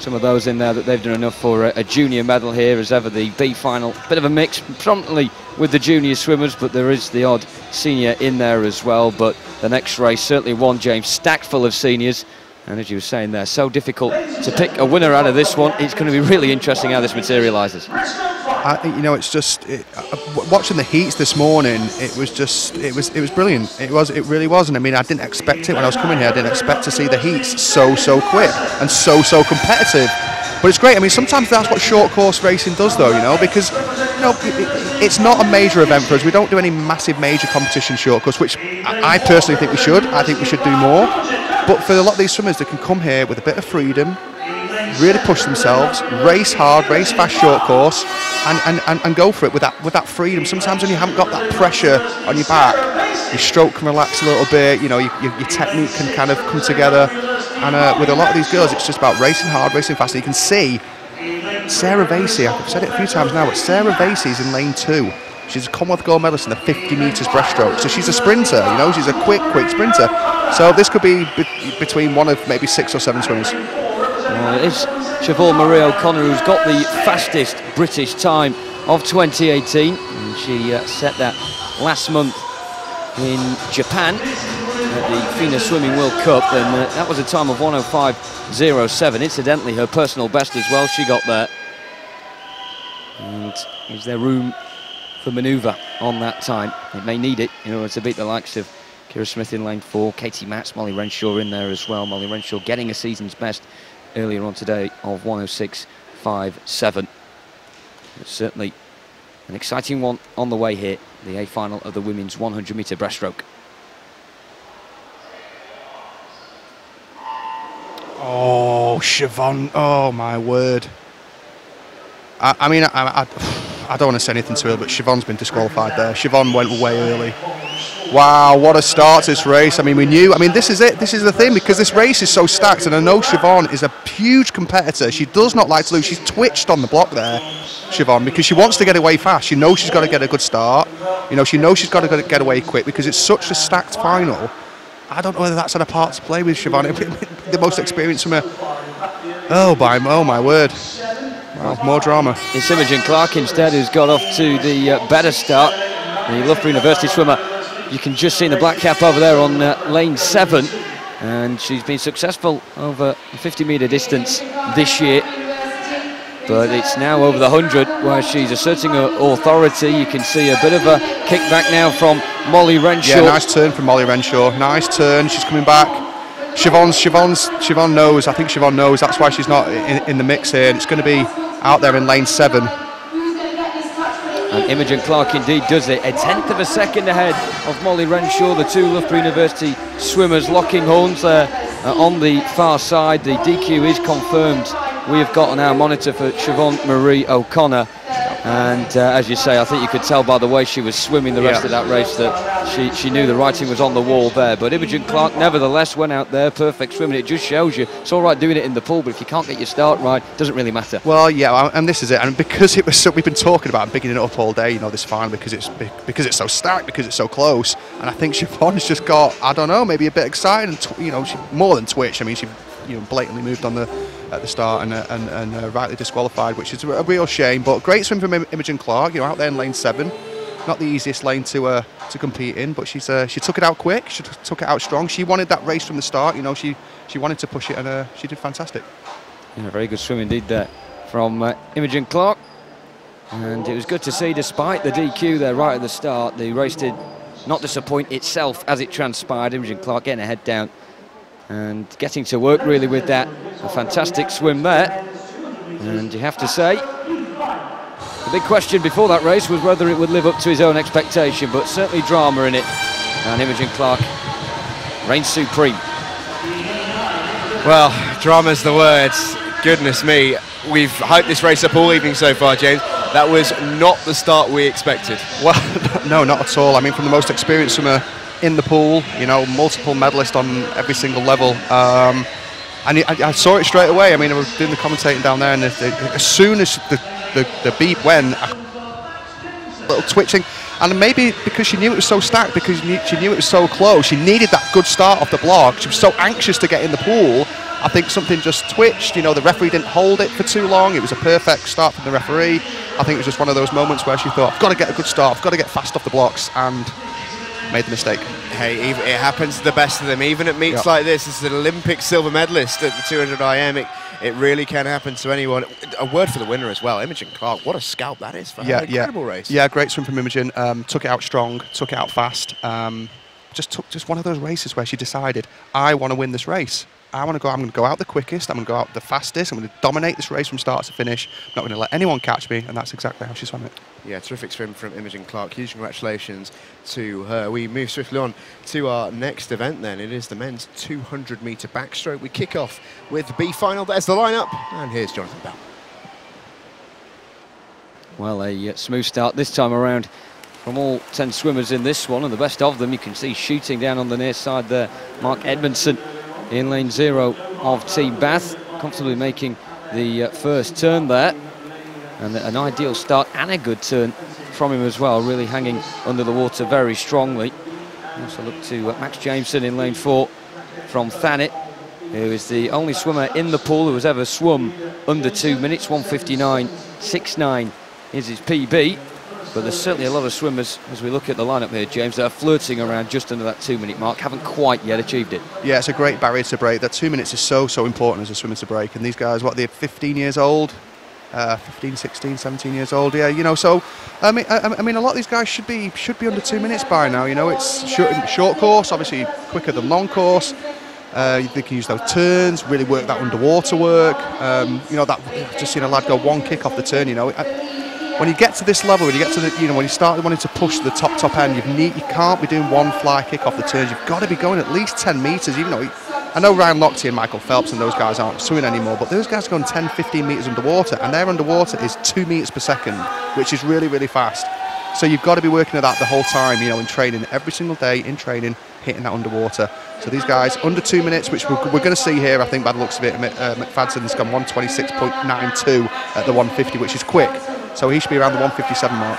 some of those in there, that they've done enough for a, a junior medal here. As ever, the B final, bit of a mix promptly with the junior swimmers, but there is the odd senior in there as well. But the next race, certainly one, James, stacked full of seniors. And as you were saying there, so difficult to pick a winner out of this one. It's going to be really interesting how this materialises. I think, you know, it's just it, uh, watching the heats this morning. It was just, it was, it was brilliant. It was, it really was. And I mean, I didn't expect it when I was coming here. I didn't expect to see the heats so, so quick and so, so competitive. But it's great. I mean, sometimes that's what short course racing does, though, you know, because you know, it, it's not a major event for us. We don't do any massive major competition short course, which I, I personally think we should. I think we should do more. But for a lot of these swimmers, they can come here with a bit of freedom, really push themselves, race hard, race fast short course, and, and, and, and go for it with that with that freedom. Sometimes when you haven't got that pressure on your back, your stroke can relax a little bit, you know, your, your technique can kind of come together. And uh, with a lot of these girls, it's just about racing hard, racing fast. And you can see Sarah Vasey, I've said it a few times now, but Sarah Vasey's in lane two. She's a Commonwealth gold medalist in the fifty metres breaststroke. So she's a sprinter, you know, she's a quick, quick sprinter. So this could be, be between one of maybe six or seven swimmers. Uh, it's Siobhan Marie O'Connor who's got the fastest British time of twenty eighteen. And she uh, set that last month in Japan at the FINA Swimming World Cup. And uh, that was a time of one oh five oh seven. Incidentally, her personal best as well. She got there. And is there room for manoeuvre on that time? It may need it in order to beat the likes of Kira Smith in lane four, Katie Matz, Molly Renshaw in there as well. Molly Renshaw getting a season's best earlier on today of one oh six point five seven. It's certainly an exciting one on the way here, the A final of the women's one hundred metre breaststroke. Oh, Siobhan, oh my word. I, I mean, I, I, I don't want to say anything to her, but Siobhan's been disqualified there. Siobhan went way early. Wow, what a start to this race. I mean, we knew, I mean, this is it, this is the thing, because this race is so stacked, and I know Siobhan is a huge competitor. She does not like to lose. She's twitched on the block there, Siobhan, because she wants to get away fast. She knows she's got to get a good start. You know, she knows she's got to get away quick, because it's such a stacked final. I don't know whether that's had a part to play with Siobhan. The most experienced from her. Oh, by, oh my word. Wow, more drama. It's Imogen Clark instead who's got off to the uh, better start. The Loughborough University swimmer. You can just see in the black cap over there on uh, lane seven, and she's been successful over the fifty metre distance this year, but it's now over the one hundred where she's asserting her authority. You can see a bit of a kickback now from Molly Renshaw. Yeah, nice turn from Molly Renshaw, nice turn, she's coming back. Siobhan's, Siobhan's, Siobhan knows, I think Siobhan knows, that's why she's not in, in the mix here, and it's going to be out there in lane seven. And Imogen Clark indeed does it, a tenth of a second ahead of Molly Renshaw. The two Loughborough University swimmers locking horns there uh, on the far side. The D Q is confirmed. We have got on our monitor for Siobhan Marie O'Connor. And uh, as you say, I think you could tell by the way she was swimming the rest yeah. of that race that she, she knew the writing was on the wall there. But Imogen Clark nevertheless went out there, perfect swimming. It just shows you, it's all right doing it in the pool, but if you can't get your start right, it doesn't really matter. Well, yeah, and this is it. And because it was so, we've been talking about picking it up all day, you know, this final, because it's, because it's so stacked, because it's so close. And I think Siobhan's just got, I don't know, maybe a bit excited, and tw you know, she, more than twitch. I mean, she you know, blatantly moved on the at the start and, uh, and, and uh, rightly disqualified, which is a real shame. But great swim from Im Imogen Clark, you know, out there in lane seven. Not the easiest lane to uh, to compete in, but she's uh, she took it out quick. She took it out strong. She wanted that race from the start. You know, she she wanted to push it, and uh, she did fantastic. Yeah, very good swim indeed there from uh, Imogen Clark, and it was good to see. Despite the D Q there right at the start, the race did not disappoint itself as it transpired. Imogen Clark getting her head down and getting to work really with that. A fantastic swim there, and you have to say the big question before that race was whether it would live up to his own expectation, but certainly drama in it, and Imogen Clark reigns supreme. Well, drama's the word. Goodness me. We've hyped this race up all evening so far, James. That was not the start we expected. Well, no, not at all. I mean, from the most experienced swimmer in the pool, you know, multiple medalist on every single level. Um, and it, I, I saw it straight away. I mean, I was doing the commentating down there, and it, it, as soon as the, the, the beep went, a little twitching. And maybe because she knew it was so stacked, because she knew it was so close, she needed that good start off the block. She was so anxious to get in the pool. I think something just twitched. You know, the referee didn't hold it for too long. It was a perfect start from the referee. I think it was just one of those moments where she thought, I've got to get a good start, I've got to get fast off the blocks, and made the mistake. Hey, it happens to the best of them. Even at meets yep. like this, as an Olympic silver medalist at the two hundred I M, it, it really can happen to anyone. A word for the winner as well, Imogen Clark. What a scalp that is for yeah, her. Incredible yeah. race. Yeah, great swim from Imogen. Um, took it out strong, took it out fast. Um, just took just one of those races where she decided, I want to win this race. I want to go, I'm going to go out the quickest, I'm going to go out the fastest, I'm going to dominate this race from start to finish, I'm not going to let anyone catch me, and that's exactly how she swam it. Yeah, terrific swim from Imogen Clark. Huge congratulations to her. We move swiftly on to our next event then. It is the men's two hundred metre backstroke. We kick off with the B final. There's the lineup, and here's Jonathan Bell. Well, a uh, smooth start this time around from all ten swimmers in this one, and the best of them you can see shooting down on the near side there. Mark Edmondson in lane zero of Team Bath, comfortably making the uh, first turn there, and an ideal start and a good turn from him as well, really hanging under the water very strongly. Also look to uh, Max Jameson in lane four from Thanet, who is the only swimmer in the pool who has ever swum under two minutes. One fifty-nine sixty-nine is his P B, but there's certainly a lot of swimmers, as we look at the lineup here, James, that are flirting around just under that two-minute mark, haven't quite yet achieved it. Yeah, it's a great barrier to break. That two minutes is so, so important as a swimmer to break. And these guys, what, they're fifteen years old? Uh, fifteen, sixteen, seventeen years old, yeah, you know, so, I mean, I, I mean, a lot of these guys should be should be under two minutes by now, you know. It's short, short course, obviously quicker than long course. Uh, they can use those turns, really work that underwater work. Um, you know, that just seen a lad go one kick off the turn, you know. I, When you get to this level, when you get to the, you know, when you start wanting to push the top, top end, you've need, you can't be doing one fly kick off the turns. You've got to be going at least ten metres, even though, he, I know Ryan Lochte and Michael Phelps and those guys aren't swimming anymore, but those guys are going ten, fifteen metres underwater, and their underwater is two metres per second, which is really, really fast. So you've got to be working at that the whole time, you know, in training, every single day in training, hitting that underwater. So these guys, under two minutes, which we're, we're going to see here, I think, by the looks of it, uh, McFadden's gone one twenty-six point nine two at the one fifty, which is quick. So he should be around the one fifty-seven mark.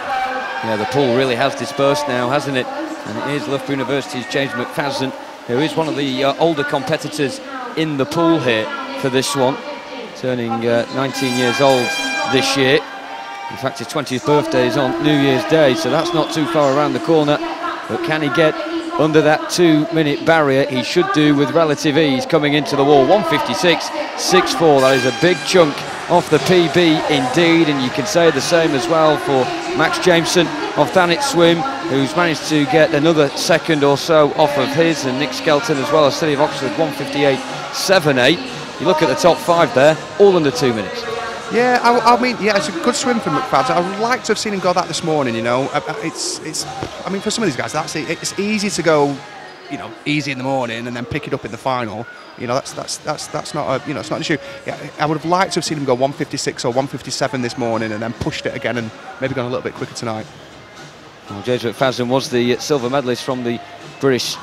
Yeah, the pool really has dispersed now, hasn't it? And it is Loughborough University's James McFadden, who is one of the uh, older competitors in the pool here for this one, turning uh, nineteen years old this year. In fact, his twentieth birthday is on New Year's Day, so that's not too far around the corner. But can he get under that two-minute barrier? He should do with relative ease coming into the wall. one fifty-six sixty-four, that is a big chunk off the P B indeed, and you can say the same as well for Max Jameson of Thanet Swim, who's managed to get another second or so off of his, and Nick Skelton as well as City of Oxford, one fifty-eight seventy-eight. You look at the top five there, all under two minutes. Yeah, I, I mean, yeah, it's a good swim from McFadden. I would like to have seen him go that this morning, you know. It's, it's, I mean, for some of these guys, that's it. It's easy to go, you know, easy in the morning and then pick it up in the final. You know, that's that's that's that's not a, you know, it's not an issue. Yeah, I would have liked to have seen him go one fifty-six or one fifty-seven this morning and then pushed it again and maybe gone a little bit quicker tonight. Well, James McFadden was the silver medalist from the British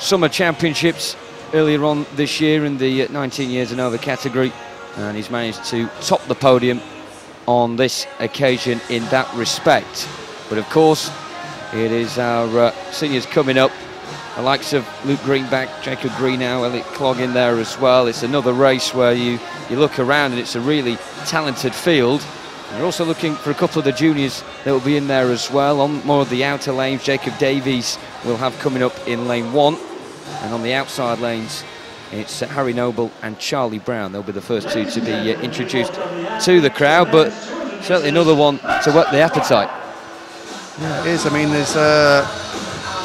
Summer Championships earlier on this year in the nineteen years and over category, and he's managed to top the podium on this occasion in that respect. But of course, it is our uh, seniors coming up. The likes of Luke Greenbank, Jacob Greenow, Elliot Clogg in there as well. It's another race where you, you look around and it's a really talented field. And you're also looking for a couple of the juniors that will be in there as well. On more of the outer lanes, Jacob Davies will have coming up in lane one. And on the outside lanes, it's Harry Noble and Charlie Brown. They'll be the first two to be uh, introduced to the crowd, but certainly another one to whet the appetite. Yeah, it is. I mean, there's... Uh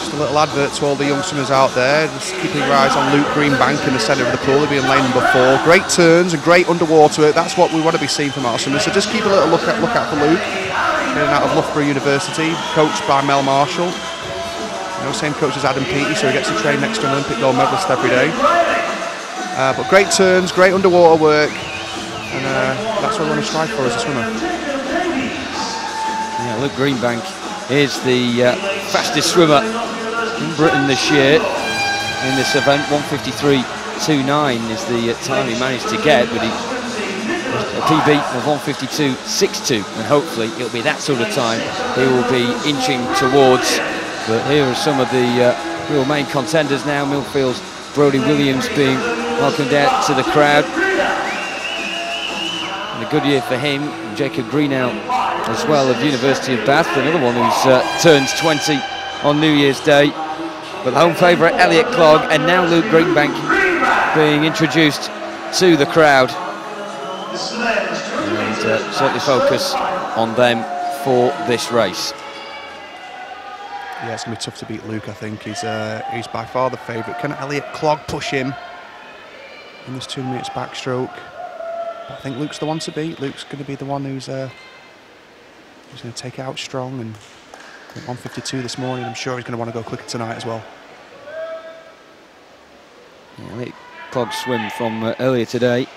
Just a little advert to all the young swimmers out there, just keeping your eyes on Luke Greenbank in the centre of the pool. He'll be in lane number four. Great turns and great underwater work. That's what we want to be seeing from our swimmers. So just keep a little look out look out for Luke, in and out of Loughborough University, coached by Mel Marshall. You know, same coach as Adam Peaty, so he gets to train next to an Olympic gold medalist every day. Uh, but great turns, great underwater work, and uh, that's what we want to strive for as a swimmer. Yeah, Luke Greenbank is the uh, fastest swimmer in Britain this year in this event. one fifty-three point two nine is the uh, time he managed to get, but he a P B of one fifty-two point six two, and hopefully it'll be that sort of time he will be inching towards. But here are some of the uh, real main contenders now. Millfield's Brodie Williams being welcomed out to the crowd, and a good year for him. And Jacob Greenough as well of University of Bath, another one who's uh, turns twenty on New Year's Day. But the home favourite Elliot Clogg, and now Luke Greenbank being introduced to the crowd. And uh, certainly focus on them for this race. Yeah, it's going to be tough to beat Luke, I think. He's, uh, he's by far the favourite. Can Elliot Clogg push him in this two minutes backstroke? I think Luke's the one to beat. Luke's going to be the one who's, uh, who's going to take it out strong. And one fifty-two this morning, I'm sure he's going to want to go quicker tonight as well. Yeah, Elliot Clogg's swim from uh, earlier today.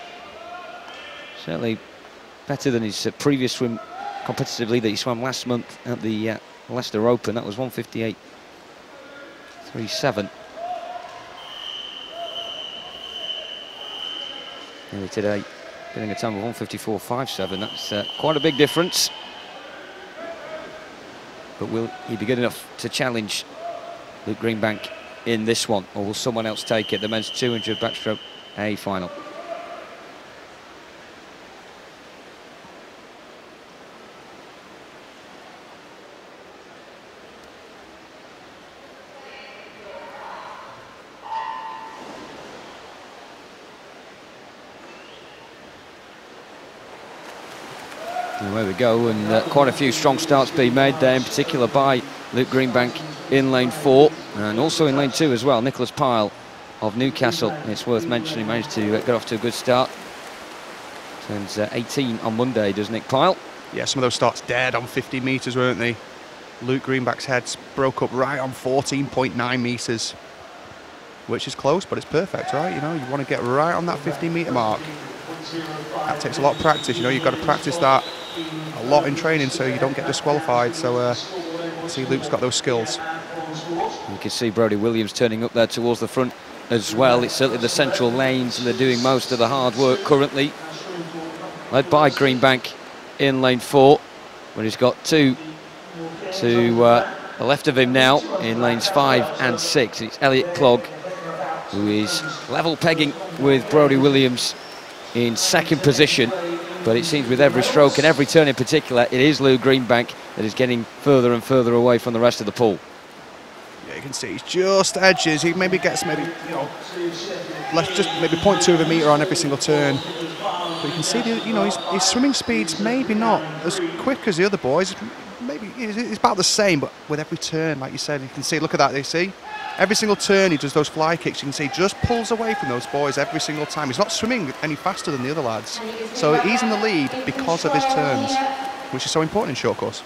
Certainly better than his uh, previous swim competitively that he swam last month at the uh, Leicester Open. That was one fifty-eight point three seven. Earlier today, getting a time of one fifty-four point five seven. That's uh, quite a big difference. But will he be good enough to challenge Luke Greenbank in this one, or will someone else take it? The men's two hundred backstroke A final. There we go, and uh, quite a few strong starts being made there, in particular by Luke Greenbank in lane four, and also in lane two as well, Nicholas Pyle of Newcastle. It's worth mentioning, managed to uh, get off to a good start. Turns uh, eighteen on Monday, does Nick Pyle? Yeah, some of those starts dead on fifty metres, weren't they? Luke Greenbank's heads broke up right on fourteen point nine metres, which is close, but it's perfect, right? You know, you want to get right on that fifty metre mark. That takes a lot of practice, you know, you've got to practice that a lot in training so you don't get disqualified. So uh, see, Luke's got those skills. You can see Brodie Williams turning up there towards the front as well. It's certainly the central lanes and they're doing most of the hard work currently, led by Greenbank in lane four, but he's got two to uh, the left of him now in lanes five and six. It's Elliot Clogg who is level pegging with Brodie Williams in second position, but it seems with every stroke and every turn in particular, it is Luke Greenbank that is getting further and further away from the rest of the pool. Yeah, you can see he's just edges. He maybe gets maybe, you know, let's just maybe point two of a metre on every single turn. But you can see, the, you know, his, his swimming speed's maybe not as quick as the other boys. Maybe it's about the same, but with every turn, like you said, you can see, look at that, they see? Every single turn he does those fly kicks, you can see he just pulls away from those boys every single time. He's not swimming any faster than the other lads. So he's in the lead because of his turns, which is so important in short course.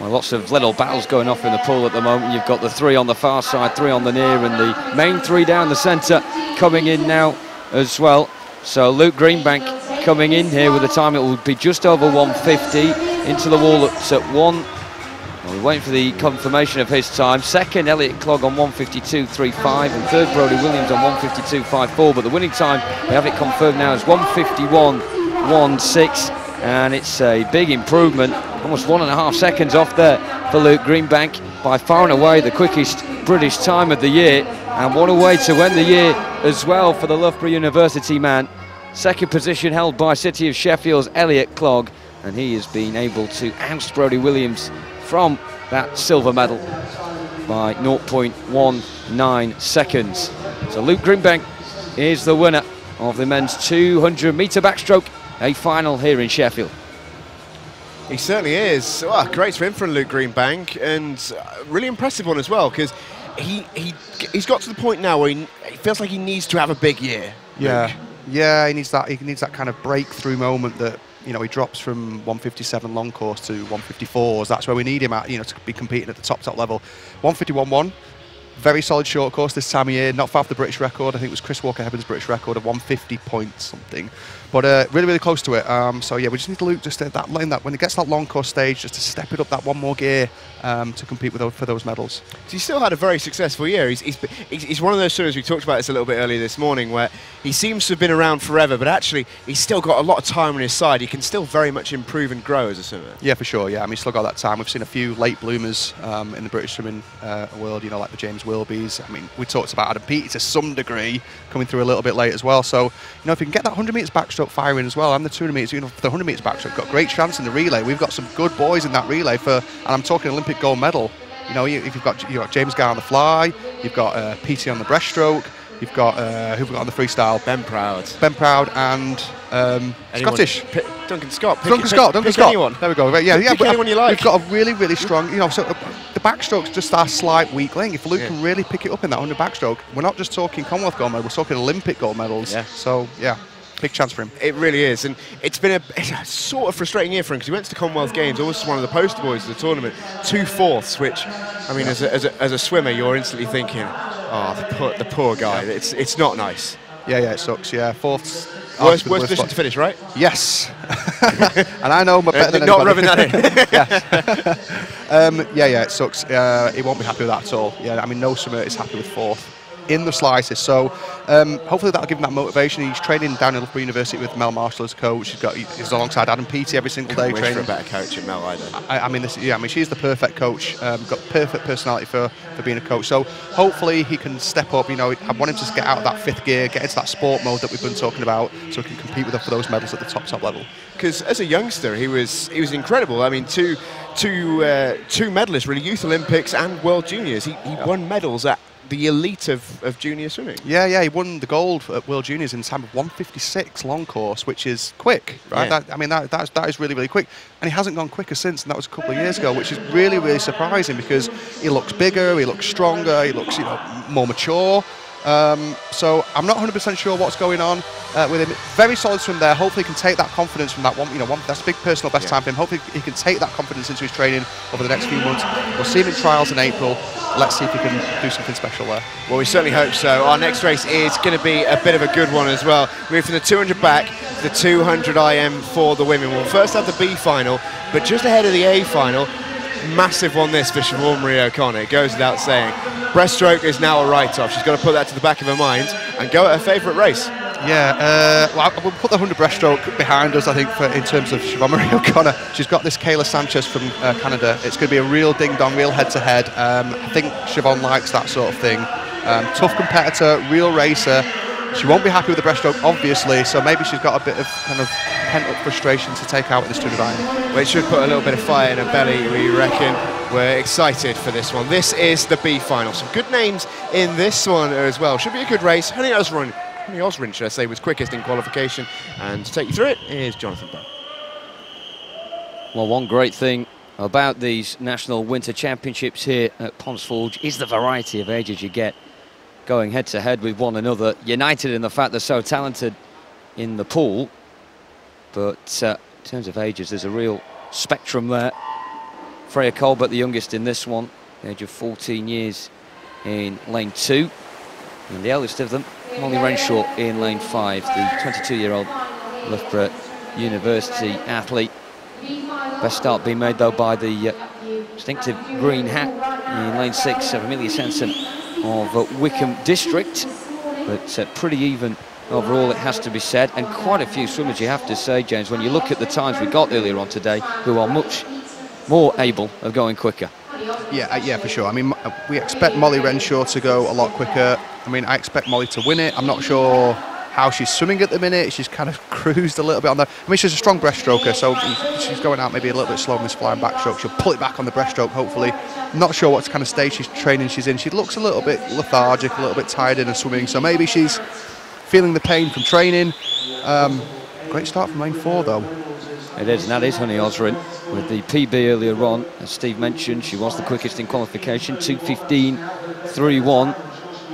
Well, lots of little battles going off in the pool at the moment. You've got the three on the far side, three on the near, and the main three down the centre coming in now as well. So Luke Greenbank coming in here with a time it will be just over one fifty, into the wall at one. We're waiting for the confirmation of his time. Second, Elliot Clogg on one fifty-two point three five, and third, Brodie Williams on one fifty-two point five four. But the winning time, we have it confirmed now, is one fifty-one point one six, and it's a big improvement. Almost one and a half seconds off there for Luke Greenbank. By far and away, the quickest British time of the year, and what a way to end the year as well for the Loughborough University man. Second position held by City of Sheffield's Elliot Clogg, and he has been able to oust Brodie Williams from that silver medal by zero point one nine seconds. So Luke Greenbank is the winner of the men's two hundred metre backstroke, a final here in Sheffield. He certainly is. Oh, great swim from Luke Greenbank, and really impressive one as well, because he, he, he's got to the point now where he, he feels like he needs to have a big year. Yeah, Luke. yeah, he needs that. He needs that kind of breakthrough moment that, you know, he drops from one fifty-seven long course to one fifty-fours. That's where we need him at, you know, to be competing at the top, top level. one fifty-one point one Very solid short course this time of year, not far off the British record. I think it was Chris Walker-Hebben's British record of one fifty point something. But uh, really, really close to it. Um, so yeah, we just need Luke just to that lane that when it gets to that long course stage, just to step it up that one more gear um, to compete with those, for those medals. So he's still had a very successful year. He's, he's, he's one of those swimmers, we talked about this a little bit earlier this morning, where he seems to have been around forever, but actually he's still got a lot of time on his side. He can still very much improve and grow as a swimmer. Yeah, for sure. Yeah, I mean, he's still got that time. We've seen a few late bloomers um, in the British swimming uh, world, you know, like the James Wilbys. I mean, we talked about Adam Peaty to some degree coming through a little bit late as well. So, you know, if you can get that one hundred metres backstroke firing as well, and the two hundred metres, you know, the one hundred metres backstroke, got great chance in the relay. We've got some good boys in that relay for, and I'm talking Olympic gold medal. You know, you, if you've got, you've got James Guy on the fly, you've got uh, Peaty on the breaststroke, you've got, uh, who've we got on the freestyle? Ben Proud. Ben Proud and um, Scottish. P Duncan Scott. Pick Duncan Scott, Duncan Scott. Anyone. There we go. Yeah, yeah. Pick but anyone you like. We've got a really, really strong, you know, so uh, the backstroke's just our slight weak link. If Luke yeah. can really pick it up in that one hundred backstroke, we're not just talking Commonwealth gold medal, we're talking Olympic gold medals. Yeah. So, yeah. Big chance for him. It really is, and it's been a, it's a sort of frustrating year for him because he went to the Commonwealth Games, always one of the poster boys of the tournament, two fourths, which, I mean, yeah. as, a, as, a, as a swimmer, you're instantly thinking, oh, the poor, the poor guy. Yeah. It's it's not nice. Yeah, yeah, it sucks. Yeah, fourths. Worst, worst position spot. To finish, right? Yes. And I know, but better than not anybody. Rubbing that in. um, yeah, yeah, it sucks. Uh, he won't be happy with that at all. Yeah, I mean, no swimmer is happy with fourth in the slices, so um, hopefully that'll give him that motivation. He's training down at Loughborough University with Mel Marshall as coach. He's got he's alongside Adam Peaty every single day. Wish training. For a better coach at Mel, I don't. I, I mean, this, yeah, I mean, she's the perfect coach. Um, got perfect personality for for being a coach. So hopefully he can step up. You know, I want him to get out of that fifth gear, get into that sport mode that we've been talking about, so he can compete with her for those medals at the top top level. Because as a youngster, he was he was incredible. I mean, two two uh, two medalists, really, Youth Olympics and World Juniors. He, he yeah. won medals at the elite of, of junior swimming. Yeah, yeah, he won the gold at World Juniors in time of one fifty-six long course, which is quick, right? Yeah. That, I mean, that, that, is, that is really, really quick. And he hasn't gone quicker since, and that was a couple of years ago, which is really, really surprising because he looks bigger, he looks stronger, he looks, you know, more mature. Um, so I'm not one hundred percent sure what's going on uh, with him. Very solid swim there. Hopefully he can take that confidence from that one. You know, one, that's a big personal best yeah. time for him. Hopefully he can take that confidence into his training over the next few months. We'll see him in trials in April. Let's see if he can do something special there. Well, we certainly hope so. Our next race is going to be a bit of a good one as well. We're from the two hundred back to the two hundred I M for the women. We'll first have the B final, but just ahead of the A final, massive one this for Siobhan Marie O'Connor. It goes without saying. Breaststroke is now a write-off. She's got to put that to the back of her mind and go at her favourite race. Yeah, uh, well, we'll put the one hundred breaststroke behind us, I think, for, in terms of Siobhan Marie O'Connor. She's got this Kayla Sanchez from uh, Canada. It's going to be a real ding-dong, real head-to-head. Um, I think Siobhan likes that sort of thing. Um, tough competitor, real racer. She won't be happy with the breaststroke, obviously, so maybe she's got a bit of kind of pent-up frustration to take out in this two hundred I M. Well, it should put a little bit of fire in her belly, we reckon. We're excited for this one. This is the B final. Some good names in this one as well. Should be a good race. Honey Osrin, Honey Osrin, should I say, was quickest in qualification. And to take you through it is Jonathan Brown. Well, one great thing about these National Winter Championships here at Ponds Forge is the variety of ages you get, going head-to-head with one another, united in the fact they're so talented in the pool. But uh, in terms of ages, there's a real spectrum there. Freya Colbert, the youngest in this one, the age of fourteen years in lane two. And the eldest of them, Molly Renshaw, in lane five, the twenty-two-year-old Loughborough University athlete. Best start being made, though, by the uh, distinctive green hat in lane six of Amelia Sanson of uh, Wickham District, but uh, pretty even overall, it has to be said, and quite a few swimmers, you have to say, James, when you look at the times we got earlier on today, who are much more able of going quicker. Yeah, uh, yeah, for sure. I mean, we expect Molly Renshaw to go a lot quicker. I mean, I expect Molly to win it. I'm not sure how she's swimming at the minute. She's kind of cruised a little bit on the... I mean, she's a strong breaststroker, so she's going out maybe a little bit slow on this flying backstroke. She'll pull it back on the breaststroke, hopefully. Not sure what kind of stage she's training she's in. She looks a little bit lethargic, a little bit tired in her swimming, so maybe she's feeling the pain from training. Um, great start from lane four, though. It is, and that is Honey Osrin with the P B earlier on. As Steve mentioned, she was the quickest in qualification, two fifteen three one.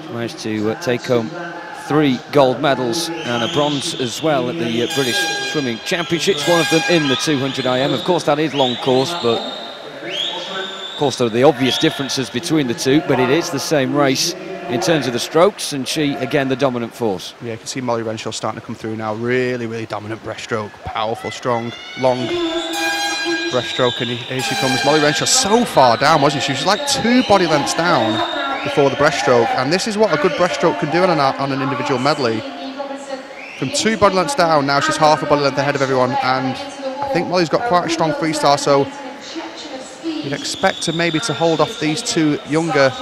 She managed to uh, take home three gold medals and a bronze as well at the uh, British Swimming Championships, one of them in the two hundred I M. Of course, that is long course, but course, there are the obvious differences between the two, but it is the same race in terms of the strokes, and she, again, the dominant force. Yeah, you can see Molly Renshaw starting to come through now. Really, really dominant breaststroke. Powerful, strong, long breaststroke, and here she comes. Molly Renshaw so far down, wasn't she? She was like two body lengths down before the breaststroke, and this is what a good breaststroke can do on an, on an individual medley. From two body lengths down, now she's half a body length ahead of everyone, and I think Molly's got quite a strong freestyle, so you'd expect her maybe to hold off these two younger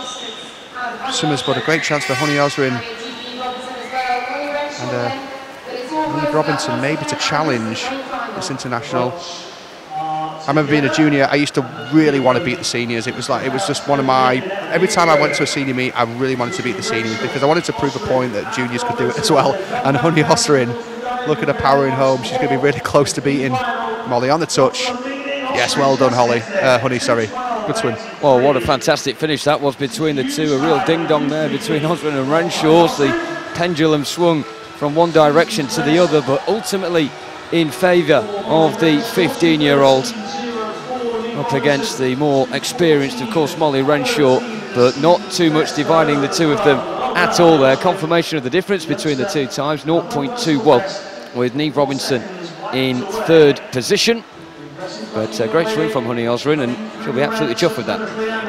swimmers, but a great chance for Honey Osrin and uh, Lee Robinson maybe to challenge this international. I remember being a junior, I used to really want to beat the seniors. It was like, it was just one of my, every time I went to a senior meet, I really wanted to beat the seniors because I wanted to prove a point that juniors could do it as well. And Honey Osrin, look at her powering home. She's going to be really close to beating Molly on the touch. Yes, well done, Holly. Uh, Honey, sorry. Good swim. Oh, what a fantastic finish that was between the two. A real ding-dong there between Osrin and Renshaw. The pendulum swung from one direction to the other, but ultimately in favour of the fifteen-year-old up against the more experienced, of course, Molly Renshaw, but not too much dividing the two of them at all there. Confirmation of the difference between the two times, zero point two one, with Neve Robinson in third position. But a uh, great swing from Honey Osrin, and she'll be absolutely chuffed with that.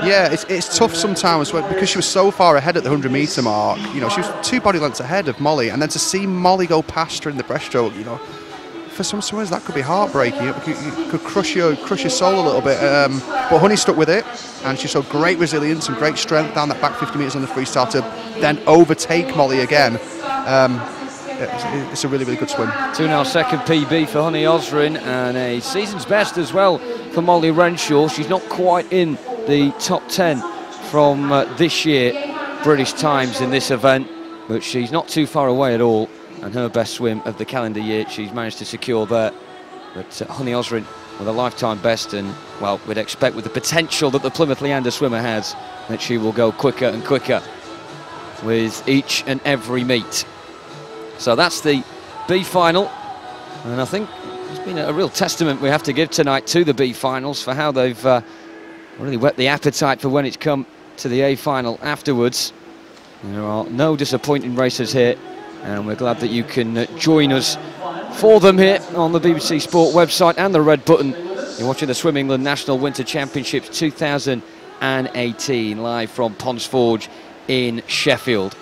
Yeah, it's, it's tough sometimes because she was so far ahead at the hundred metre mark. You know, she was two body lengths ahead of Molly, and then to see Molly go past her in the breaststroke, you know, for some swimmers that could be heartbreaking. It could, it could crush your crush your soul a little bit. Um, but Honey stuck with it, and she showed great resilience and great strength down that back fifty metres on the freestyle to then overtake Molly again. Um, It's a really, really good swim. Two and a half second P B for Honey Osrin, and a season's best as well for Molly Renshaw. She's not quite in the top ten from uh, this year British times in this event, but she's not too far away at all, and her best swim of the calendar year she's managed to secure there. But uh, Honey Osrin with a lifetime best, and, well, we'd expect with the potential that the Plymouth Leander swimmer has that she will go quicker and quicker with each and every meet. So that's the B final, and I think it's been a real testament we have to give tonight to the B finals for how they've uh, really whet the appetite for when it's come to the A final afterwards. There are no disappointing races here, and we're glad that you can uh, join us for them here on the B B C Sport website and the red button. You're watching the Swim England National Winter Championships two thousand eighteen live from Ponds Forge in Sheffield.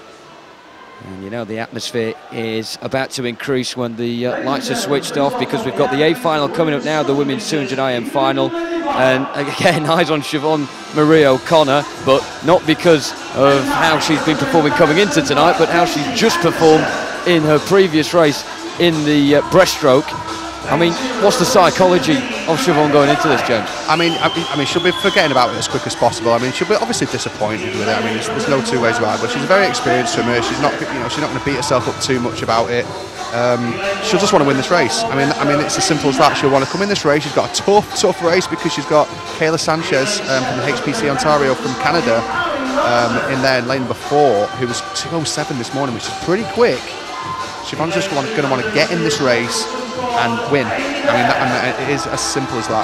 And you know the atmosphere is about to increase when the uh, lights are switched off, because we've got the A final coming up now, the women's two hundred I M final. And again, eyes on Siobhan Marie O'Connor, but not because of how she's been performing coming into tonight, but how she's just performed in her previous race in the uh, breaststroke. I mean, what's the psychology of Siobhan going into this, James? I mean, I, I mean, she'll be forgetting about it as quick as possible. I mean, she'll be obviously disappointed with it. I mean, there's, there's no two ways about it. But she's a very experienced swimmer. She's not, you know, she's not going to beat herself up too much about it. Um, she'll just want to win this race. I mean, I mean, it's as simple as that. She'll want to come in this race. She's got a tough, tough race because she's got Kayla Sanchez um, from the H P C Ontario from Canada um, in there in lane number four, who was two oh seven this morning, which is pretty quick. Siobhan's just going to want to get in this race and win. I mean, that, I mean, it is as simple as that.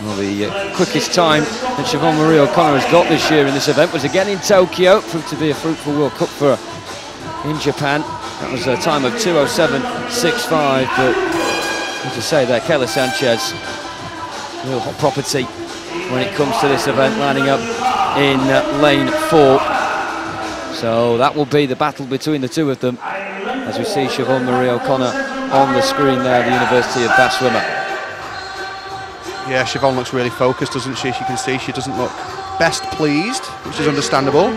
Well, the uh, quickest time that Siobhan Marie O'Connor has got this year in this event was again in Tokyo. Proved to be a fruitful World Cup for her in Japan. That was a time of two oh seven sixty-five. But as I say there, Kayla Sanchez, real hot property when it comes to this event, lining up in uh, lane four. So that will be the battle between the two of them, as we see Siobhan Marie O'Connor on the screen there, the University of Bath swimmer. Yeah, Siobhan looks really focused, doesn't she? You can see she doesn't look best pleased, which is understandable.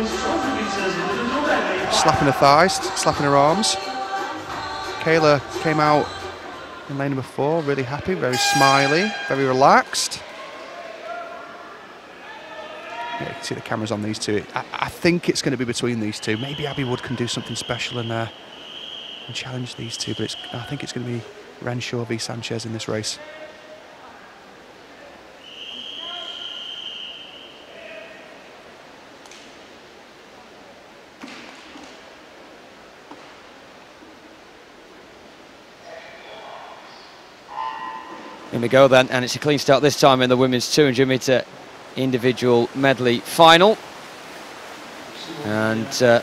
Slapping her thighs, slapping her arms. Kayla came out in lane number four, really happy, very smiley, very relaxed. Yeah, you can see the cameras on these two. I, I think it's going to be between these two. Maybe Abby Wood can do something special and, uh, and challenge these two, but it's, I think it's going to be Renshaw v Sanchez in this race. In we go then, and it's a clean start this time in the women's two hundred metre individual medley final. And uh,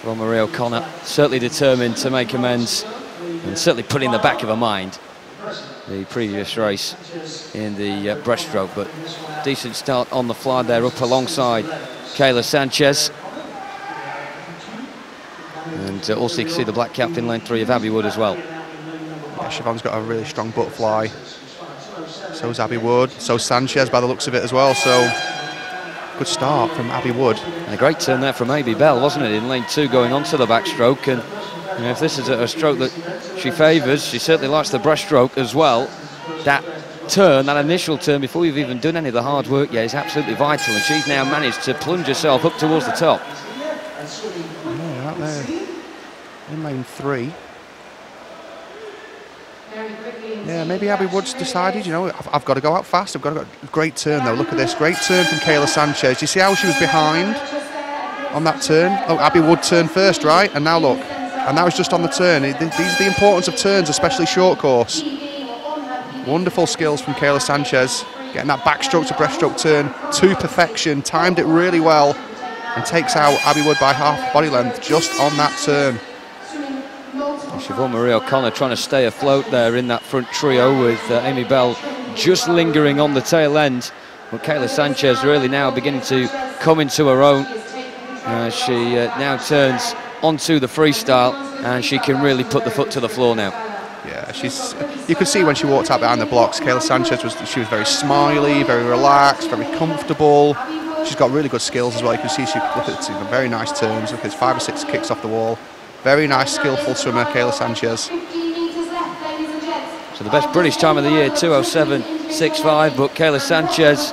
Siobhan Marie O'Connor certainly determined to make amends and certainly put in the back of her mind the previous race in the uh, breaststroke, but decent start on the fly there up alongside Kayla Sanchez. And uh, also you can see the black cap in lane three of Abby Wood as well. Yeah, Siobhan's got a really strong butterfly. So's Abby Wood, so's Sanchez by the looks of it as well, so good start from Abby Wood. And a great turn there from Abby Bell, wasn't it, in lane two going onto the backstroke. And you know, if this is a stroke that she favours, she certainly likes the breaststroke as well. That turn, that initial turn, before you've even done any of the hard work yet, is absolutely vital, and she's now managed to plunge herself up towards the top. Yeah, right there in lane three. Yeah, maybe Abby Wood's decided, you know, I've, I've got to go out fast. I've got to go. Great turn, though. Look at this. Great turn from Kayla Sanchez. You see how she was behind on that turn? Oh, Abby Wood turned first, right? And now look. And that was just on the turn. These are the importance of turns, especially short course. Wonderful skills from Kayla Sanchez. Getting that backstroke to breaststroke turn to perfection. Timed it really well. And takes out Abby Wood by half body length just on that turn. Siobhan Marie O'Connor trying to stay afloat there in that front trio with uh, Amy Bell just lingering on the tail end. But Kayla Sanchez really now beginning to come into her own. Uh, she uh, now turns onto the freestyle and she can really put the foot to the floor now. Yeah, she's. You could see when she walked out behind the blocks, Kayla Sanchez was she was very smiley, very relaxed, very comfortable. She's got really good skills as well. You can see she look at the very nice turns. Look, it's five or six kicks off the wall. Very nice, skillful swimmer, Kayla Sanchez. So the best British time of the year, two oh seven six five, but Kayla Sanchez,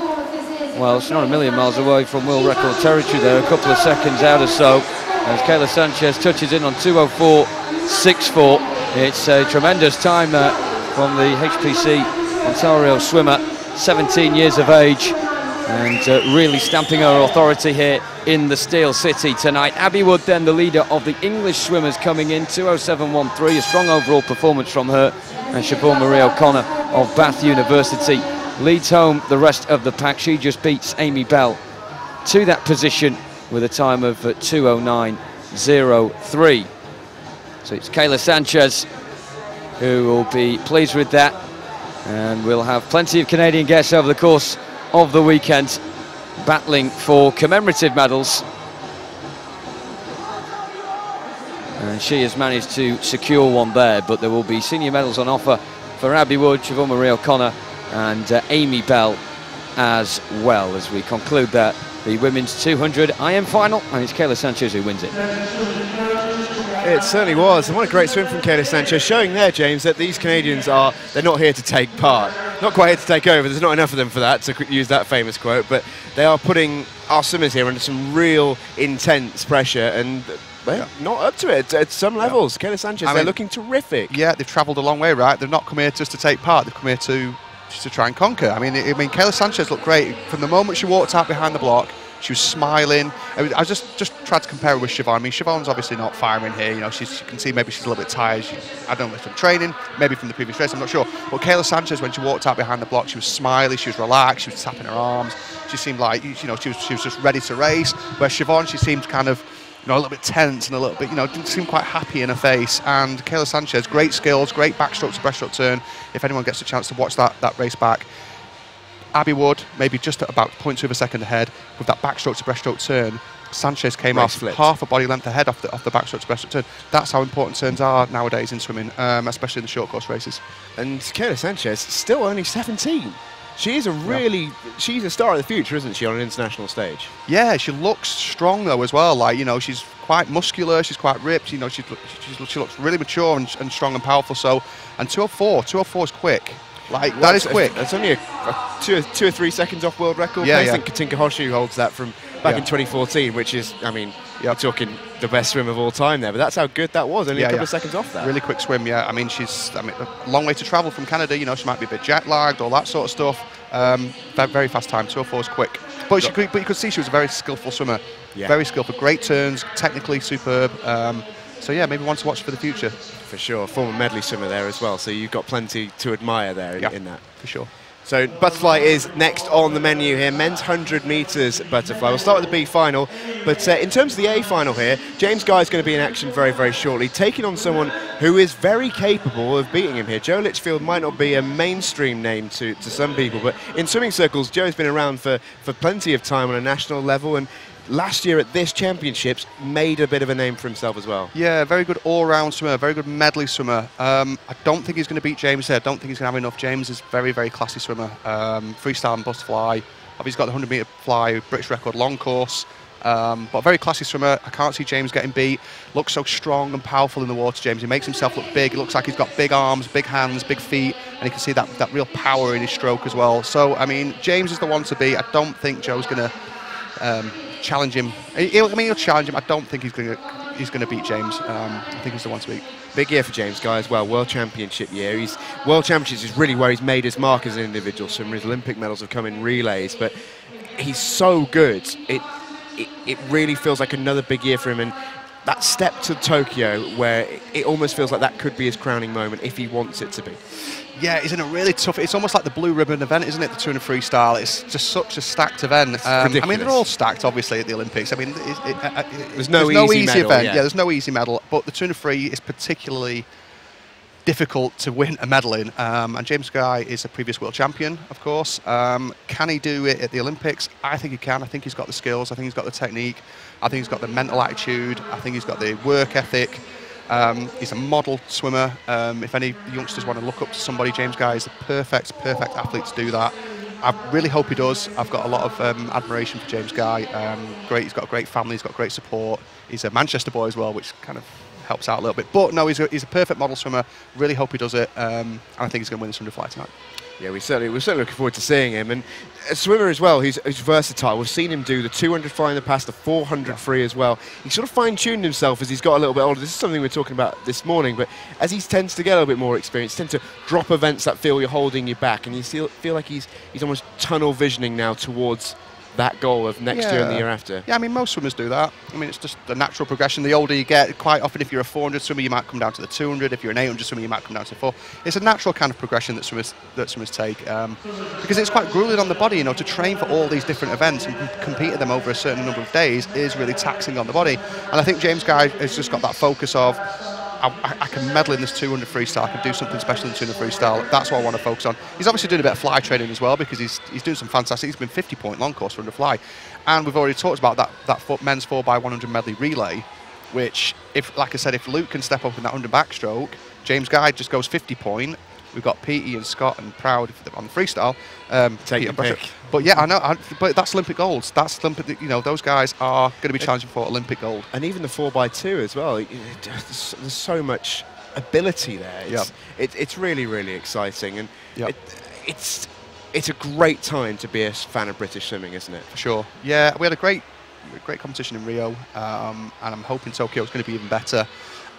well, she's not a million miles away from world record territory there, a couple of seconds out or so, as Kayla Sanchez touches in on two oh four six four. It's a tremendous time uh, from the H P C Ontario swimmer, seventeen years of age, and uh, really stamping her authority here in the Steel City tonight. Abby Wood then the leader of the English swimmers coming in, two oh seven one three, a strong overall performance from her, and Siobhan Marie O'Connor of Bath University leads home the rest of the pack. She just beats Amy Bell to that position with a time of uh, two oh nine oh three. So it's Kayla Sanchez who will be pleased with that, and we'll have plenty of Canadian guests over the course of the weekend battling for commemorative medals, and she has managed to secure one there. But there will be senior medals on offer for Abby Wood, Siobhan Marie O'Connor and uh, Amy Bell as well, as we conclude that the women's two hundred I M final, and it's Kayla Sanchez who wins it. It certainly was, and what a great swim from Kayla Sanchez, showing there, James, that these Canadians are, they're not here to take part, not quite here to take over. There's not enough of them for that, to use that famous quote, but they are putting our swimmers here under some real intense pressure, and yeah. not up to it at some levels. Yeah. Kayla Sanchez, I they're mean, looking terrific. Yeah, they've travelled a long way, right? They've not come here just to take part, they've come here to, to try and conquer. I mean, I mean, Kayla Sanchez looked great. From the moment she walked out behind the block, she was smiling. I, mean, I just just tried to compare her with Siobhan. I mean, Siobhan's obviously not firing here. You know, she's, you can see maybe she's a little bit tired. She, I don't know if from training, maybe from the previous race, I'm not sure. But Kayla Sanchez, when she walked out behind the block, she was smiley, she was relaxed, she was tapping her arms. She seemed like, you know, she was, she was just ready to race. Where Siobhan, she seemed kind of, you know, a little bit tense and a little bit, you know, didn't seem quite happy in her face. And Kayla Sanchez, great skills, great backstroke to breaststroke turn. If anyone gets a chance to watch that, that race back, Abby Wood, maybe just at about point two of a second ahead with that backstroke to breaststroke turn. Sanchez came race off flipped. half a body length ahead off the, off the backstroke to breaststroke turn. That's how important turns are nowadays in swimming, um, especially in the short course races. And Kayla Sanchez, still only seventeen. She is a really, yeah. she's a star of the future, isn't she, on an international stage? Yeah, she looks strong, though, as well. Like, you know, she's quite muscular, she's quite ripped, you know, she's, she's, she looks really mature and, and strong and powerful. So, and two oh four, two oh four is quick. Like, well, that is quick. That's only a, a two, two or three seconds off world record. Yeah, yeah. I think Katinka Hoshu holds that from back yeah. in twenty fourteen, which is, I mean, you're talking the best swim of all time there. But that's how good that was. Only yeah, a couple yeah. of seconds off that. Really quick swim. Yeah, I mean, she's I mean, a long way to travel from Canada. You know, she might be a bit jet lagged, all that sort of stuff. Um, very fast time. two oh four is quick. But she could, but you could see she was a very skillful swimmer. Yeah. Very skillful. Great turns. Technically superb. Um, So yeah, maybe one to watch for the future. For sure, former medley swimmer there as well, so you've got plenty to admire there in, yeah, in that. For sure. So butterfly is next on the menu here, men's one hundred metres butterfly. We'll start with the B final, but uh, in terms of the A final here, James Guy is going to be in action very, very shortly, taking on someone who is very capable of beating him here. Joe Litchfield might not be a mainstream name to, to some people, but in swimming circles, Joe's been around for, for plenty of time on a national level, and last year at this championships made a bit of a name for himself as well. Yeah, very good all-round swimmer, very good medley swimmer. Um, I don't think he's going to beat James here. I don't think he's going to have enough. James is very, very classy swimmer. Um, freestyle and butterfly. He's got the one hundred metre fly, British record long course. Um, but very classy swimmer. I can't see James getting beat. Looks so strong and powerful in the water, James. He makes himself look big. It looks like he's got big arms, big hands, big feet, and you can see that, that real power in his stroke as well. So, I mean, James is the one to beat. I don't think Joe's going to... Um, challenge him. He'll, I mean, he'll challenge him. I don't think he's going to he's going to beat James. Um, I think he's the one to beat. Big year for James Guy as well. World Championship year. He's World Championships is really where he's made his mark as an individual swimmer. His Olympic medals have come in relays, but he's so good. It it, it really feels like another big year for him. And that step to Tokyo, where it almost feels like that could be his crowning moment if he wants it to be. Yeah, isn't it really tough? It's almost like the blue ribbon event, isn't it? The two and freestyle. It's just such a stacked event. Um, I mean, they're all stacked, obviously, at the Olympics. I mean, it, it, it, it, there's no, there's no easy, easy medal, event. Yeah. yeah, there's no easy medal. But the two and free is particularly difficult to win a medal in. Um, and James Guy is a previous world champion, of course. Um, can he do it at the Olympics? I think he can. I think he's got the skills. I think he's got the technique. I think he's got the mental attitude. I think he's got the work ethic. Um, he's a model swimmer. Um, if any youngsters want to look up to somebody, James Guy is the perfect, perfect athlete to do that. I really hope he does. I've got a lot of um, admiration for James Guy. Um, great, he's got a great family. He's got great support. He's a Manchester boy as well, which kind of helps out a little bit. But no, he's a, he's a perfect model swimmer. Really hope he does it. Um, and I think he's going to win this hundred fly tonight. Yeah, we certainly, we're certainly looking forward to seeing him. And a swimmer as well, he's, he's versatile. We've seen him do the two hundred fly in the past, the four hundred yeah. free as well. He sort of fine-tuned himself as he's got a little bit older. This is something we were talking about this morning, but as he tends to get a little bit more experience, tend to drop events that feel you're holding you back, and you feel, feel like he's, he's almost tunnel visioning now towards that goal of next yeah. year and the year after. Yeah, I mean, most swimmers do that. I mean, it's just the natural progression. The older you get, quite often if you're a four hundred swimmer, you might come down to the two hundred. If you're an eight hundred swimmer, you might come down to four. It's a natural kind of progression that swimmers, that swimmers take um, because it's quite grueling on the body, you know, to train for all these different events and compete at them over a certain number of days is really taxing on the body. And I think James Guy has just got that focus of, I, I can medal in this two hundred freestyle. I can do something special in the two hundred freestyle. That's what I want to focus on. He's obviously doing a bit of fly training as well because he's he's doing some fantastic. He's been fifty point long course for under fly, and we've already talked about that that men's four by one hundred medley relay, which if like I said, if Luke can step up in that one hundred backstroke, James Guy just goes fifty point. We've got Petey and Scott and Proud on the freestyle. Um, Take your pick. But yeah, I know. I, but that's Olympic gold. That's Olympic. You know, those guys are going to be challenging for Olympic gold. And even the four by two as well. There's so much ability there. It's, yep. it, it's really, really exciting, and yep. it, it's it's a great time to be a fan of British swimming, isn't it? For sure. Yeah, we had a great, great competition in Rio, um, and I'm hoping Tokyo is going to be even better.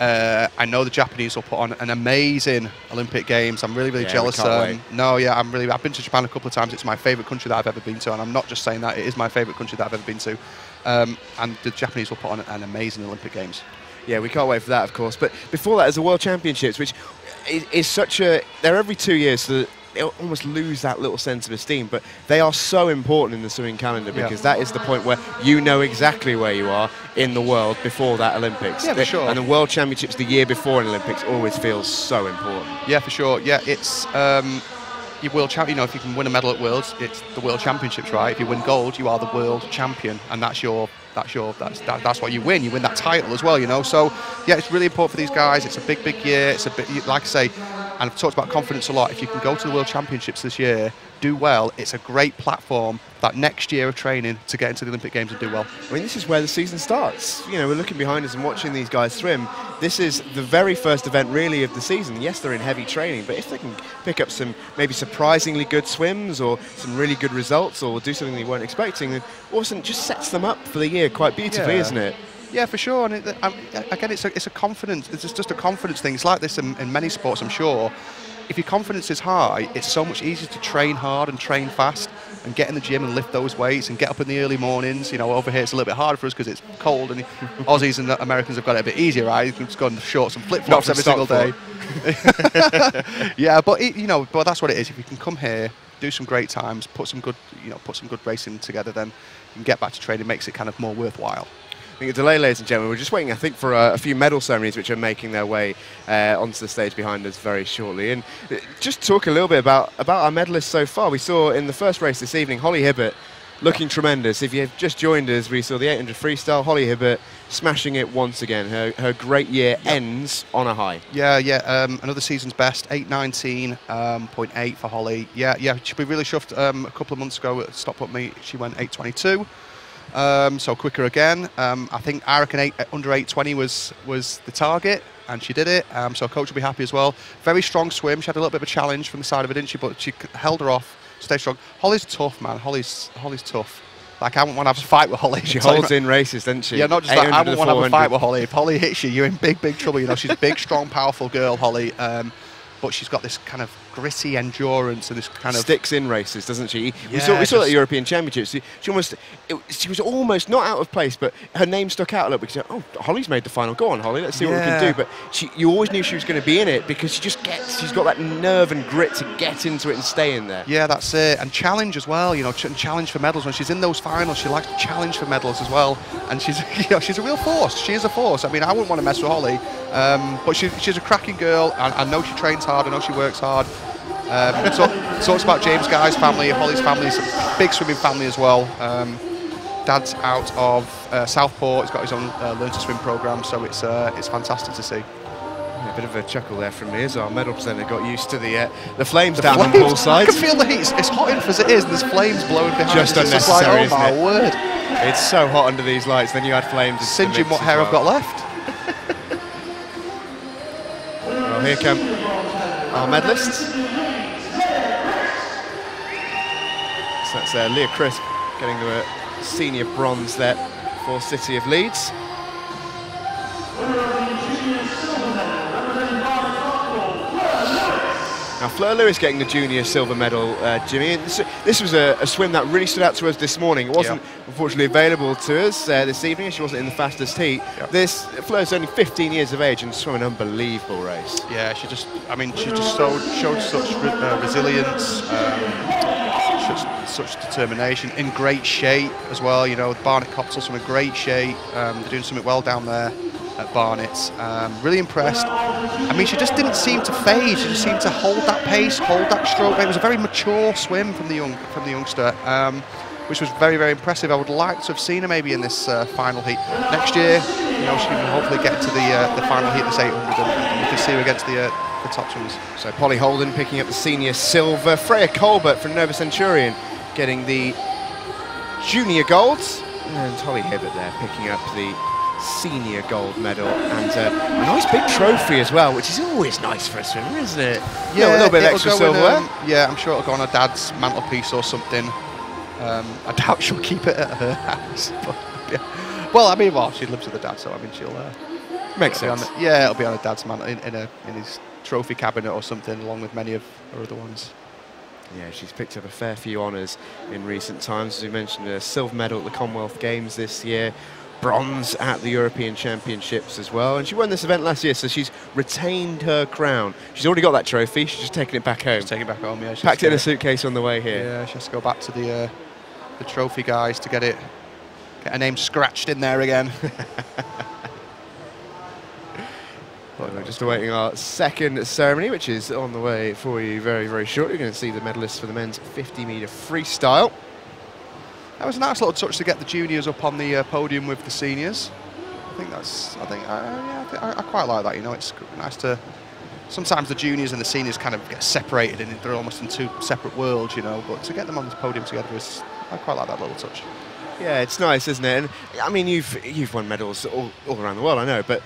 Uh, I know the Japanese will put on an amazing Olympic Games. I'm really, really yeah, jealous. Um, no, yeah, I'm really. I've been to Japan a couple of times. It's my favourite country that I've ever been to, and I'm not just saying that. It is my favourite country that I've ever been to, um, and the Japanese will put on an amazing Olympic Games. Yeah, we can't wait for that, of course. But before that, there's the World Championships, which is, is such a. They're every two years, so they almost lose that little sense of esteem. But they are so important in the swimming calendar because yeah. that is the point where you know exactly where you are in the world before that Olympics. Yeah, for sure. And the World Championships the year before an Olympics always feels so important. Yeah, for sure. Yeah, it's um, your world champ. You know, if you can win a medal at Worlds, it's the World Championships, right? If you win gold, you are the world champion, and that's your that's your that's that, that's what you win. You win that title as well, you know. So yeah, it's really important for these guys. It's a big, big year. It's a bit like I say. And I've talked about confidence a lot. If you can go to the World Championships this year, do well, it's a great platform that next year of training to get into the Olympic Games and do well. I mean, this is where the season starts. You know, we're looking behind us and watching these guys swim. This is the very first event, really, of the season. Yes, they're in heavy training, but if they can pick up some maybe surprisingly good swims or some really good results or do something they weren't expecting, then all of a sudden it just sets them up for the year quite beautifully, yeah. isn't it? Yeah, for sure. And it, um, again, it's a, it's a confidence. It's just, just a confidence thing. It's like this in, in many sports, I'm sure. If your confidence is high, it's so much easier to train hard and train fast. and get in the gym and lift those weights and get up in the early mornings. You know, over here it's a little bit harder for us because it's cold, and Aussies and Americans have got it a bit easier, right? You can just go in the shorts and flip-flops every single day. Yeah, but, it, you know, but that's what it is. If you can come here, do some great times, put some good, you know, put some good racing together, then you can get back to training. Makes it kind of more worthwhile. I think a delay, ladies and gentlemen. We're just waiting, I think, for a, a few medal ceremonies which are making their way uh, onto the stage behind us very shortly. And just talk a little bit about, about our medalists so far. We saw in the first race this evening, Holly Hibbott looking tremendous. If you've just joined us, we saw the eight hundred freestyle. Holly Hibbott smashing it once again. Her, her great year yep. ends on a high. Yeah, yeah. Um, another season's best, eight nineteen point eight for Holly. Yeah, yeah. She'd be really chuffed. Um, a couple of months ago at Stop Up Meet, she went eight twenty-two. Um, so quicker again. Um, I think I reckon eight, under eight twenty was was the target, and she did it. Um, so coach will be happy as well. Very strong swim. She had a little bit of a challenge from the side of it, didn't she? But she held her off. Stayed strong. Holly's tough, man. Holly's Holly's tough. Like, I wouldn't want to have a fight with Holly. She holds in races, doesn't she? Yeah, not just that. I wouldn't want to have a fight with Holly. If Holly hits you, you're in big, big trouble. You know, she's a big, strong, powerful girl, Holly. Um, But she's got this kind of gritty endurance and this kind of sticks in races, doesn't she? Yeah, we saw we saw at the European Championships. She, she almost, it, she was almost not out of place, but her name stuck out a little bit. She said, "Oh, Holly's made the final. Go on, Holly. Let's see yeah. what we can do." But she, you always knew she was going to be in it because she just gets. She's got that nerve and grit to get into it and stay in there. Yeah, that's it. And challenge as well. You know, ch challenge for medals when she's in those finals. She likes to challenge for medals as well. And she's, you know, she's a real force. She is a force. I mean, I wouldn't want to mess with Holly, um, but she, she's a cracking girl. And I know she trains hard. I know she works hard. Um, so, talks about James Guy's family, Holly's family, it's a big swimming family as well. Um, dad's out of uh, Southport. He's got his own uh, Learn to Swim programme, so it's uh, it's fantastic to see. A bit of a chuckle there from me as our medal presenter got used to the uh, the flames the down flames. on all sides. I can feel the heat. It's hot enough as it is, and there's flames blowing behind. Just us. unnecessary, it's just like, oh my isn't it? word! It's so hot under these lights. Then you add flames. Singeing what hair well. I've got left. Well, here come our medalists. So that's uh, Leah Crisp getting the uh, senior bronze there for City of Leeds. Now Fleur Lewis getting the junior silver medal, uh, Jimmy. This, this was a, a swim that really stood out to us this morning. It wasn't yep. unfortunately available to us uh, this evening. She wasn't in the fastest heat. Yep. This Fleur's only fifteen years of age and swam an unbelievable race. Yeah, she just, I mean, she just showed, showed such re uh, resilience, um, such, such determination, in great shape as well. You know, Barnet Cops also in great shape. Um, they're doing something well down there at Barnett's. Um, really impressed. I mean, she just didn't seem to fade. She just seemed to hold that pace, hold that stroke. It was a very mature swim from the young from the youngster, um, which was very, very impressive. I would like to have seen her maybe in this uh, final heat next year. You know, she can hopefully get to the uh, the final heat, this eight hundred, and we can see her against the uh, the top swimmers. So Polly Holden picking up the senior silver. Freya Colbert from Nova Centurion getting the junior golds, and Holly Hibbott there picking up the senior gold medal, and uh, a nice big trophy as well, which is always nice for a swimmer, isn't it? Yeah, yeah, a little bit extra silver. In, um, yeah, I'm sure it'll go on her dad's mantelpiece or something. Um, I doubt she'll keep it at her house. But yeah. Well, I mean, well, she lives with her dad, so I mean, she'll uh, make sense. The, yeah, it'll be on her dad's mantel in, in, a, in his trophy cabinet or something, along with many of her other ones. Yeah, she's picked up a fair few honours in recent times. As we mentioned, a silver medal at the Commonwealth Games this year, bronze at the European Championships as well, and she won this event last year, so she's retained her crown. She's already got that trophy, she's just taking it back home. She's taking it back home, yeah. Packed it in a suitcase on the way here. Yeah, she has to go back to the, uh, the trophy guys to get it, get her name scratched in there again. Well, we're just awaiting our second ceremony, which is on the way for you very, very shortly. You're going to see the medalists for the men's fifty metre freestyle. That was a nice little touch to get the juniors up on the uh, podium with the seniors. I think that's, I think, uh, yeah, I, think I, I quite like that, you know, it's nice to, sometimes the juniors and the seniors kind of get separated and they're almost in two separate worlds, you know, but to get them on the podium together is, I quite like that little touch. Yeah, it's nice, isn't it? And I mean, you've, you've won medals all, all around the world, I know, but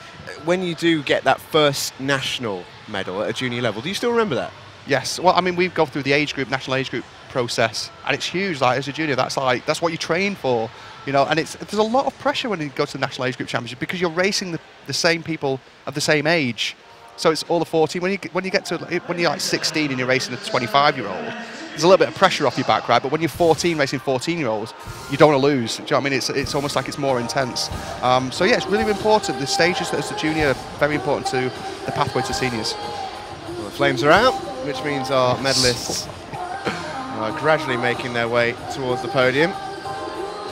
when you do get that first national medal at a junior level, do you still remember that? Yes, well, I mean, we go through the age group, national age group process, and it's huge. Like, as a junior, that's like that's what you train for, you know. And it's there's a lot of pressure when you go to the national age group championship because you're racing the, the same people of the same age. So it's all the fourteen. When you when you get to when you're like sixteen and you're racing a twenty-five year old, there's a little bit of pressure off your back, right? But when you're fourteen racing fourteen-year-olds, you don't want to lose. Do you know what I mean? It's it's almost like it's more intense. Um, so yeah, it's really important. The stages as a junior are very important to the pathway to seniors. Well, the flames are out, which means our medalists are gradually making their way towards the podium.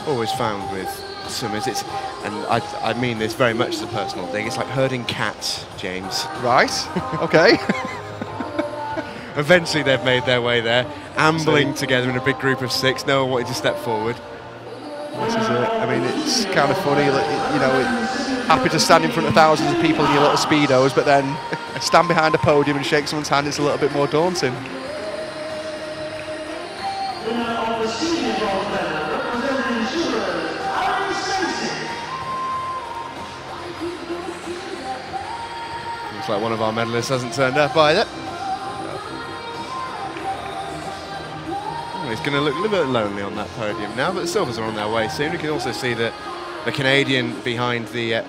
Always found with swimmers, it's, and I, I mean this very much as a personal thing, it's like herding cats, James. Right, okay. Eventually they've made their way there, ambling together in a big group of six. No one wanted to step forward. This is it. I mean, it's kind of funny, you know, happy to stand in front of thousands of people in your little Speedos, but then stand behind a podium and shake someone's hand, it's a little bit more daunting. Looks like one of our medalists hasn't turned up either. It's going to look a little bit lonely on that podium now, but the Silvers are on their way soon. You can also see that the Canadian behind the uh,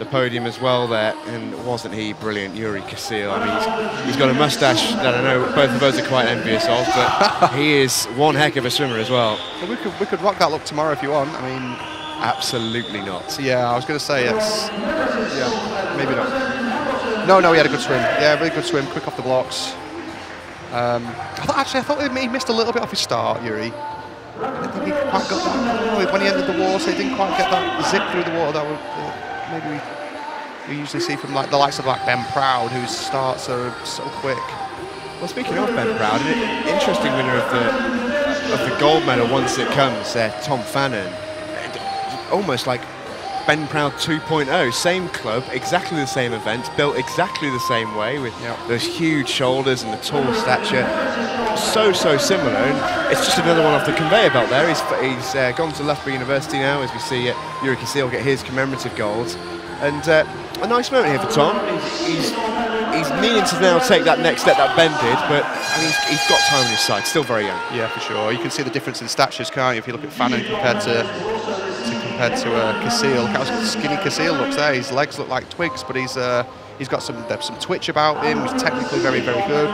the podium as well there, and wasn't he brilliant, Yuri Kisil? I mean, he's, he's got a moustache that I know both of us are quite envious of, but he is one heck of a swimmer as well. Well, we could, we could rock that look tomorrow if you want. I mean, absolutely not. Yeah, I was going to say it's, yeah, maybe not. No, no, he had a good swim. Yeah, really good swim, quick off the blocks. Um, I thought, actually, I thought he missed a little bit off his start, Yuri. I think he quite got that. When he ended the water, so he didn't quite get that zip through the water that would, uh, maybe we, we usually see from like the likes of like Ben Proud, whose starts are so quick. Well, speaking of Ben Proud, an interesting winner of the of the gold medal once it comes, uh, Tom Fannon. Almost like Ben Proud two point oh, same club, exactly the same event, built exactly the same way with yep. those huge shoulders and the tall stature. So, so similar. And it's just another one off the conveyor belt there. He's, he's uh, gone to Loughborough University now, as we see uh, Yuri Kisil get his commemorative gold. And uh, a nice moment here for Tom. He's, he's needing to now take that next step that Ben did, but I mean, he's, he's got time on his side, still very young. Yeah, for sure. You can see the difference in statures, can't you, if you look at Fannin compared to... compared to uh, Kisil. Look how skinny Kisil looks there. His legs look like twigs, but he's uh, he's got some some twitch about him. He's technically very, very good.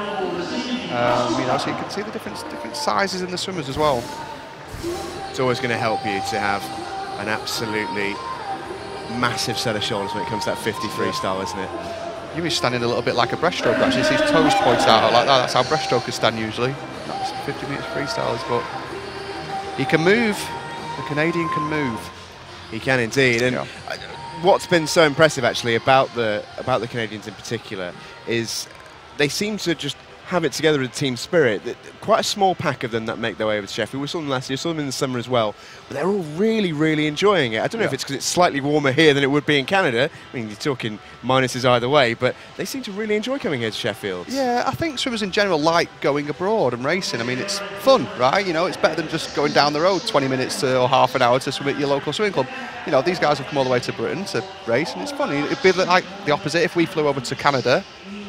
Um, you know, so you can see the different different sizes in the swimmers as well. It's always going to help you to have an absolutely massive set of shoulders when it comes to that fifty-three style, isn't it? You're standing a little bit like a breaststroke. Actually, see his toes points out like that. That's how breaststrokers stand usually. That's fifty meters freestyles, but he can move. The Canadian can move. He can indeed, and yeah. what's been so impressive actually about the about the Canadians in particular is they seem to just have it together with team spirit. Quite a small pack of them that make their way over to Sheffield. We saw them last year, saw them in the summer as well, but they're all really, really enjoying it. I don't know yeah. if it's because it's slightly warmer here than it would be in Canada. I mean, you're talking minuses either way, but they seem to really enjoy coming here to Sheffield. Yeah, I think swimmers in general like going abroad and racing. I mean, it's fun, right? You know, it's better than just going down the road twenty minutes to, or half an hour to swim at your local swimming club. You know, these guys have come all the way to Britain to race, and it's funny. It'd be like the opposite if we flew over to Canada.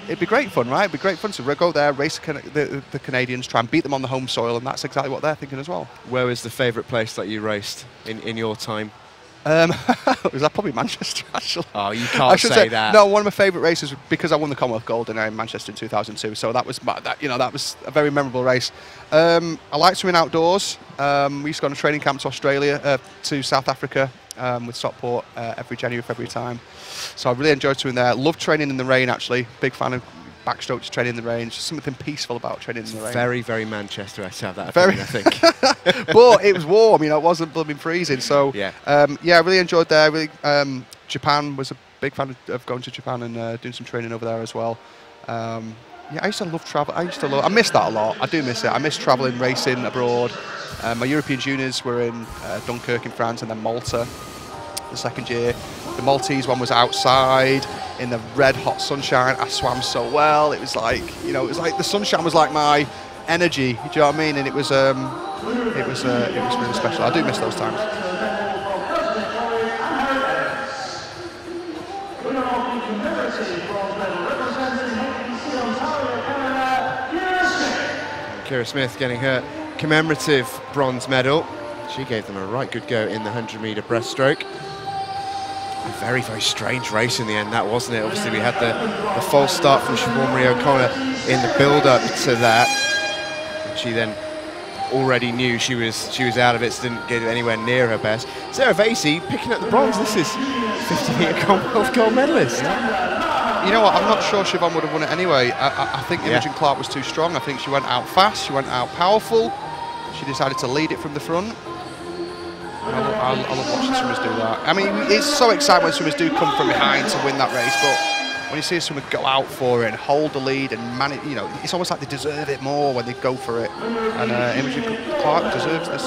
It'd be great fun, right? It'd be great fun to go there, race the, the Canadians, try and beat them on the home soil, and that's exactly what they're thinking as well. Where is the favourite place that you raced in, in your time? Um, it was probably Manchester, actually. Oh, you can't say, say that. No, one of my favourite races, because I won the Commonwealth Gold in Manchester in two thousand two, so that was, that, you know, that was a very memorable race. Um, I like swimming outdoors. Um, we used to go on a training camp to Australia, uh, to South Africa, Um, with Stockport uh, every January, February time. So I really enjoyed swimming there. Love training in the rain, actually. Big fan of backstrokes, training in the rain. It's just something peaceful about training in the rain. Very, very Manchester, I have that very opinion, I think. But it was warm, you know, it wasn't blooming freezing. So, yeah, um, yeah I really enjoyed there. Really, um, Japan, was a big fan of, of going to Japan and uh, doing some training over there as well. Um, yeah, I used to love travel. I used to love, I miss that a lot. I do miss it. I miss traveling, racing abroad. Uh, my European juniors were in uh, Dunkirk in France and then Malta the second year. The Maltese one was outside in the red hot sunshine. I swam so well. It was like, you know, it was like the sunshine was like my energy. Do you know what I mean? And it was, um, it was, uh, it was really special. I do miss those times. Kira Smith getting hurt. Commemorative bronze medal. She gave them a right good go in the hundred meter breaststroke. A very, very strange race in the end, that wasn't it? Obviously, we had the, the false start from Siobhan Marie O'Connor in the build up to that. And she then already knew she was she was out of it, so didn't get anywhere near her best. Sarah Vasey picking up the bronze. This is fifty metre Commonwealth gold medalist. You know what, I'm not sure Siobhan would have won it anyway. I, I think Imogen yeah. Clark was too strong. I think she went out fast, she went out powerful. She decided to lead it from the front. I love, I, love, I love watching swimmers do that. I mean, it's so exciting when swimmers do come from behind to win that race, but when you see a swimmer go out for it and hold the lead and man it, you know, it's almost like they deserve it more when they go for it. And uh, Imogen Clark deserves this,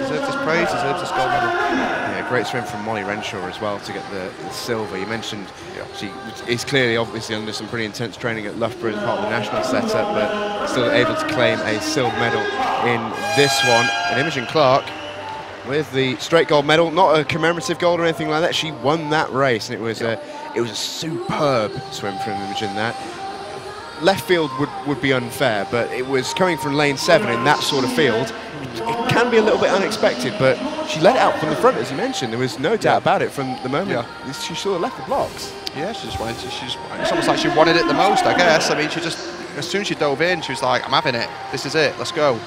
deserves this praise, deserves this gold medal. Yeah, great swim from Molly Renshaw as well to get the, the silver. You mentioned yeah. she is clearly, obviously, under some pretty intense training at Loughborough as part of the national setup, but still able to claim a silver medal in this one. And Imogen Clark, with the straight gold medal, not a commemorative gold or anything like that. She won that race, and it was a it was a superb swim from Imogen. That left field would would be unfair, but it was coming from lane seven in that sort of field. It can be a little bit unexpected, but she let it out from the front, as you mentioned. There was no doubt about it from the moment yeah. she saw the left of blocks. Yeah, she just wanted to. She just, it's almost like she wanted it the most, I guess. I mean, she just as soon as she dove in, she was like, "I'm having it. This is it. Let's go."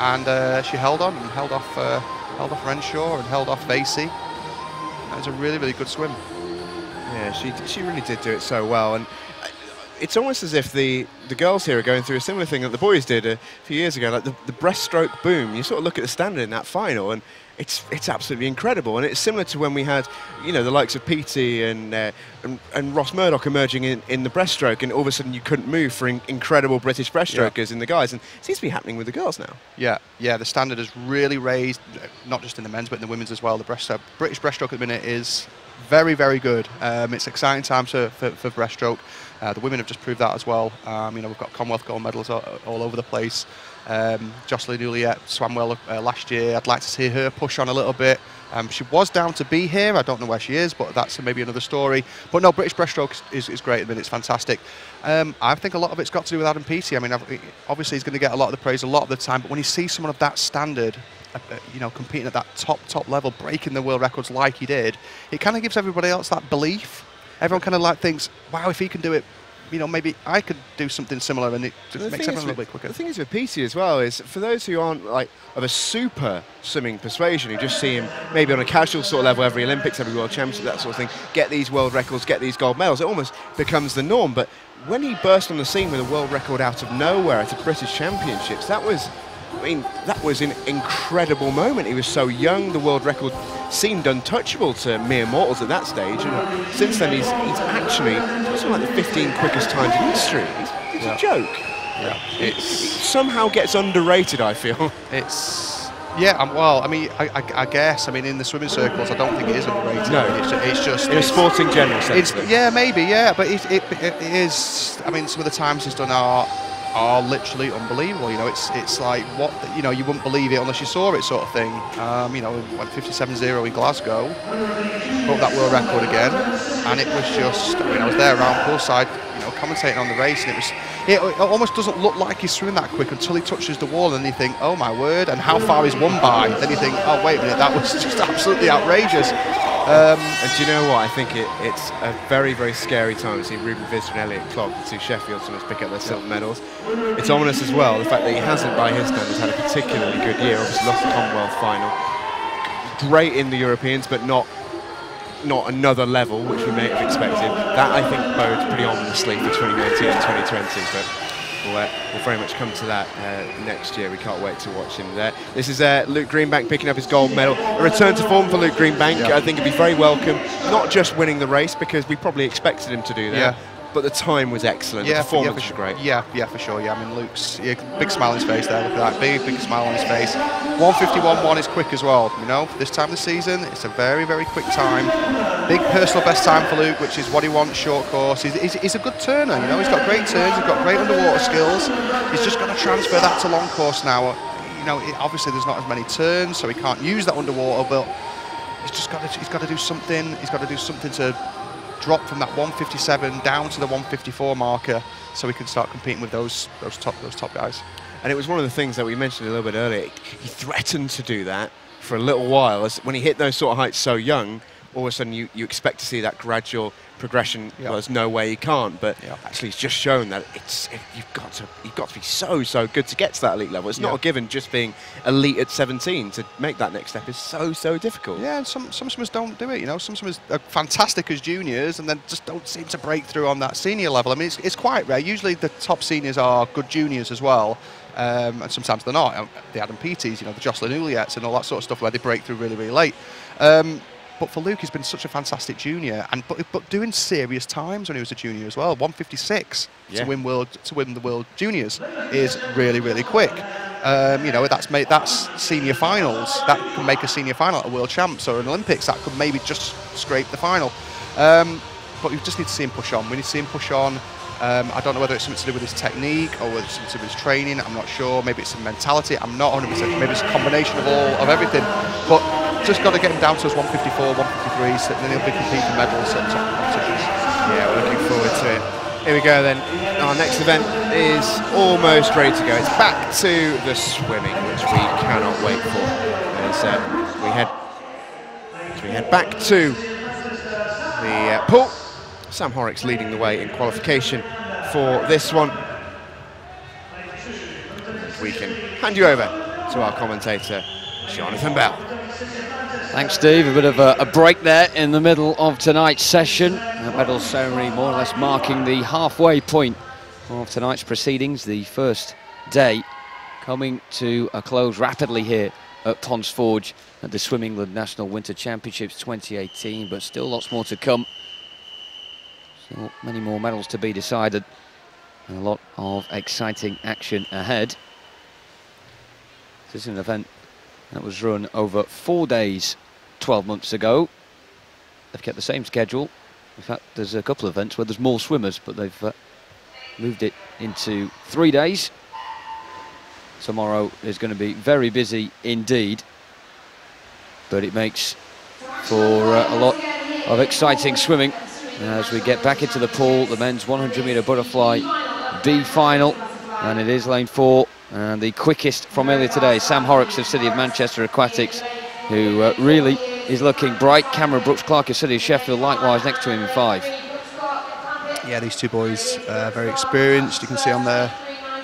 And uh, she held on and held off. Uh, held off Renshaw and held off Vasey. That was a really, really good swim. Yeah, she she really did do it so well. And it's almost as if the, the girls here are going through a similar thing that the boys did a few years ago, like the, the breaststroke boom. You sort of look at the standard in that final, and it's it's absolutely incredible. And it's similar to when we had, you know, the likes of P T and, uh, and, and Ross Murdoch emerging in, in the breaststroke, and all of a sudden you couldn't move for in incredible British breaststrokers yeah. in the guys. And it seems to be happening with the girls now. Yeah, yeah, the standard has really raised, not just in the men's, but in the women's as well. The breaststroke, British breaststroke at the minute is very, very good. Um, it's exciting times for, for, for breaststroke. Uh, the women have just proved that as well. Um, you know, we've got Commonwealth gold medals all, all over the place. Um, Jocelyn Ouliette swam well uh, last year. I'd like to see her push on a little bit. Um, she was down to be here. I don't know where she is, but that's maybe another story. But no, British breaststroke is, is, is great. I mean, it's fantastic. Um, I think a lot of it's got to do with Adam Peaty. I mean, obviously he's going to get a lot of the praise a lot of the time, but when you see someone of that standard, you know, competing at that top, top level, breaking the world records like he did, it kind of gives everybody else that belief. Everyone kind of like thinks, wow, if he can do it, you know, maybe I could do something similar, and it just makes everyone a little bit quicker. The thing is with P T as well is, for those who aren't like of a super swimming persuasion, who just see him maybe on a casual sort of level, every Olympics, every World Championship, that sort of thing, get these world records, get these gold medals, it almost becomes the norm. But when he burst on the scene with a world record out of nowhere at the British Championships, that was... I mean, that was an incredible moment. He was so young, the world record seemed untouchable to mere mortals at that stage. And since then, he's, he's actually something like the fifteen quickest times in history. It's, it's yeah. a joke. Yeah, it's, it, it somehow gets underrated, I feel. It's, yeah, um, well, I mean, I, I, I guess, I mean, in the swimming circles, I don't think it is underrated. No. It's, it's just... In it's, a sporting general sense. It's, yeah, maybe, yeah, but it, it, it, it is... I mean, some of the times he's done are... are literally unbelievable. You know, it's it's like, what, the, you know, you wouldn't believe it unless you saw it, sort of thing. Um, you know, fifty-seven zero in Glasgow, broke that world record again, and it was just, I mean, I was there around poolside, you know, commentating on the race, and it was, it, it almost doesn't look like he's swimming that quick until he touches the wall, and you think, oh my word, and how far he's won by. Then you think, oh wait a minute, that was just absolutely outrageous. Um, and do you know what? I think it, it's a very, very scary time to see Ruben Visser and Elliot Clark, the two Sheffield swimmers, pick up their silver medals. It's ominous as well, the fact that he hasn't, by his standards, had a particularly good year. Obviously lost the Commonwealth final. Great in the Europeans, but not not another level, which we may have expected. That, I think, bodes pretty ominously for twenty nineteen and twenty twenty. But We'll, uh, we'll very much come to that uh, next year. We can't wait to watch him there. This is uh, Luke Greenbank picking up his gold medal. A return to form for Luke Greenbank. Yeah. I think it'd be very welcome, not just winning the race, because we probably expected him to do that, yeah. but the time was excellent. Yeah, the performance yeah, was great. Yeah, yeah, for sure. Yeah, I mean, Luke's yeah, big smile on his face there. Look at that, big, big smile on his face. one fifty-one point one is quick as well. You know, this time of the season, it's a very, very quick time. Big personal best time for Luke, which is what he wants. Short course. He's, he's, he's a good turner. You know, he's got great turns. He's got great underwater skills. He's just got to transfer that to long course now. You know, it, obviously there's not as many turns, so he can't use that underwater. But he's just got to, he's got to do something. He's got to do something to drop from that one fifty-seven down to the one fifty-four marker, so we can start competing with those those top those top guys. And it was one of the things that we mentioned a little bit earlier. He threatened to do that for a little while, as when he hit those sort of heights so young, all of a sudden you, you expect to see that gradual progression. Yep. Well, there's no way you can't, but yep. actually it's just shown that it's it, you've got to you've got to be so so good to get to that elite level. It's yep. not a given. Just being elite at seventeen to make that next step is so so difficult. Yeah, and some some swimmers don't do it. You know, some swimmers are fantastic as juniors and then just don't seem to break through on that senior level. I mean, it's it's quite rare. Usually the top seniors are good juniors as well. Um, and sometimes they're not. Um, the Adam Peaties, you know, the Jocelyn Ouellette and all that sort of stuff where they break through really, really late. Um, but for Luke, he's been such a fantastic junior, and but, but doing serious times when he was a junior as well. one fifty-six yeah. to win world to win the World Juniors is really, really quick. Um, you know, that's made that's senior finals. That can make a senior final at a World Champs or an Olympics. That could maybe just scrape the final. Um, but we just need to see him push on. We need to see him push on. Um, I don't know whether it's something to do with his technique or whether it's something to do with his training. I'm not sure. Maybe it's a mentality. I'm not one hundred percent. Maybe it's a combination of all of everything. But just got to get him down to his one fifty-four, one fifty-three, so then he'll be competing for medals at top competitions. Yeah, we're looking forward to it. Here we go then. Our next event is almost ready to go. It's back to the swimming, which we cannot wait for. As uh, we head, as we head back to the uh, pool. Sam Horrocks leading the way in qualification for this one. We can hand you over to our commentator, Jonathan Bell. Thanks, Steve. A bit of a, a break there in the middle of tonight's session. The medal ceremony more or less marking the halfway point of tonight's proceedings. The first day coming to a close rapidly here at Ponds Forge at the Swim England National Winter Championships twenty eighteen, but still lots more to come. So many more medals to be decided and a lot of exciting action ahead. This is an event that was run over four days twelve months ago. They've kept the same schedule. In fact, there's a couple of events where there's more swimmers, but they've uh, moved it into three days. Tomorrow is going to be very busy indeed, but it makes for uh, a lot of exciting swimming. As we get back into the pool, the men's one hundred metre butterfly B final, and it is lane four, and the quickest from earlier today, Sam Horrocks of City of Manchester Aquatics, who uh, really is looking bright. Cameron Brooks-Clark of City of Sheffield, likewise next to him in five. Yeah, these two boys are uh, very experienced. You can see on their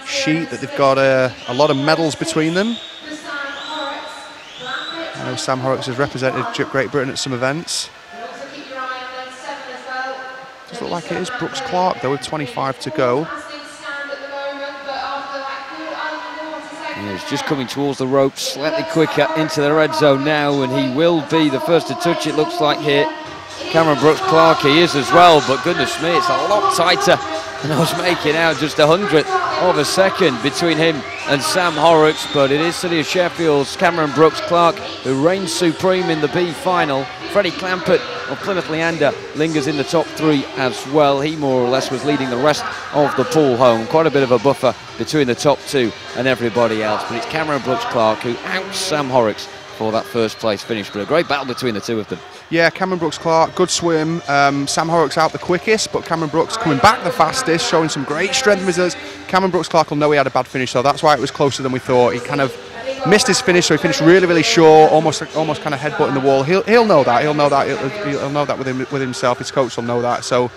sheet that they've got uh, a lot of medals between them. I know Sam Horrocks has represented Great Britain at some events. Does look like it is Brooks Clark though with twenty-five to go. Yeah, he's just coming towards the rope slightly quicker into the red zone now, and he will be the first to touch it, looks like here. Cameron Brooks Clark, he is as well, but goodness me, it's a lot tighter. And I was making out just a hundredth of a second between him and Sam Horrocks, but it is City of Sheffield's Cameron Brooks Clark who reigns supreme in the B final. Freddie Clampett of Plymouth Leander lingers in the top three as well. He more or less was leading the rest of the pool home. Quite a bit of a buffer between the top two and everybody else, but it's Cameron Brooks Clark who outs Sam Horrocks for that first place finish, but a great battle between the two of them. Yeah, Cameron Brooks-Clark, good swim. Um, Sam Horrocks out the quickest, but Cameron Brooks coming back the fastest, showing some great strength measures. Cameron Brooks-Clark will know he had a bad finish, so that's why it was closer than we thought. He kind of missed his finish, so he finished really, really short, almost almost kind of headbutting the wall. He'll, he'll know that, he'll know that, he'll, he'll know that with, him, with himself. His coach will know that, so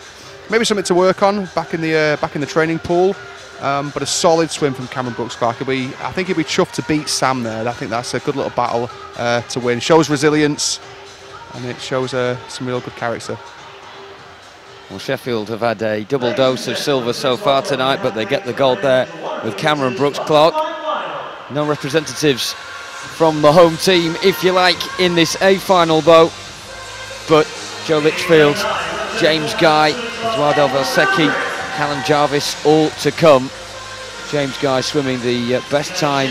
maybe something to work on back in the, uh, back in the training pool. Um, but a solid swim from Cameron Brooks-Clark. He'll be, I think he'll be chuffed to beat Sam there. I think that's a good little battle uh, to win. Shows resilience, and it shows uh, some real good character. Well, Sheffield have had a double dose of silver so far tonight, but they get the gold there with Cameron Brooks-Clark. No representatives from the home team, if you like, in this A final though. But Joe Litchfield, James Guy, Eduardo Valsecchi, Callum Jarvis, all to come. James Guy swimming the best time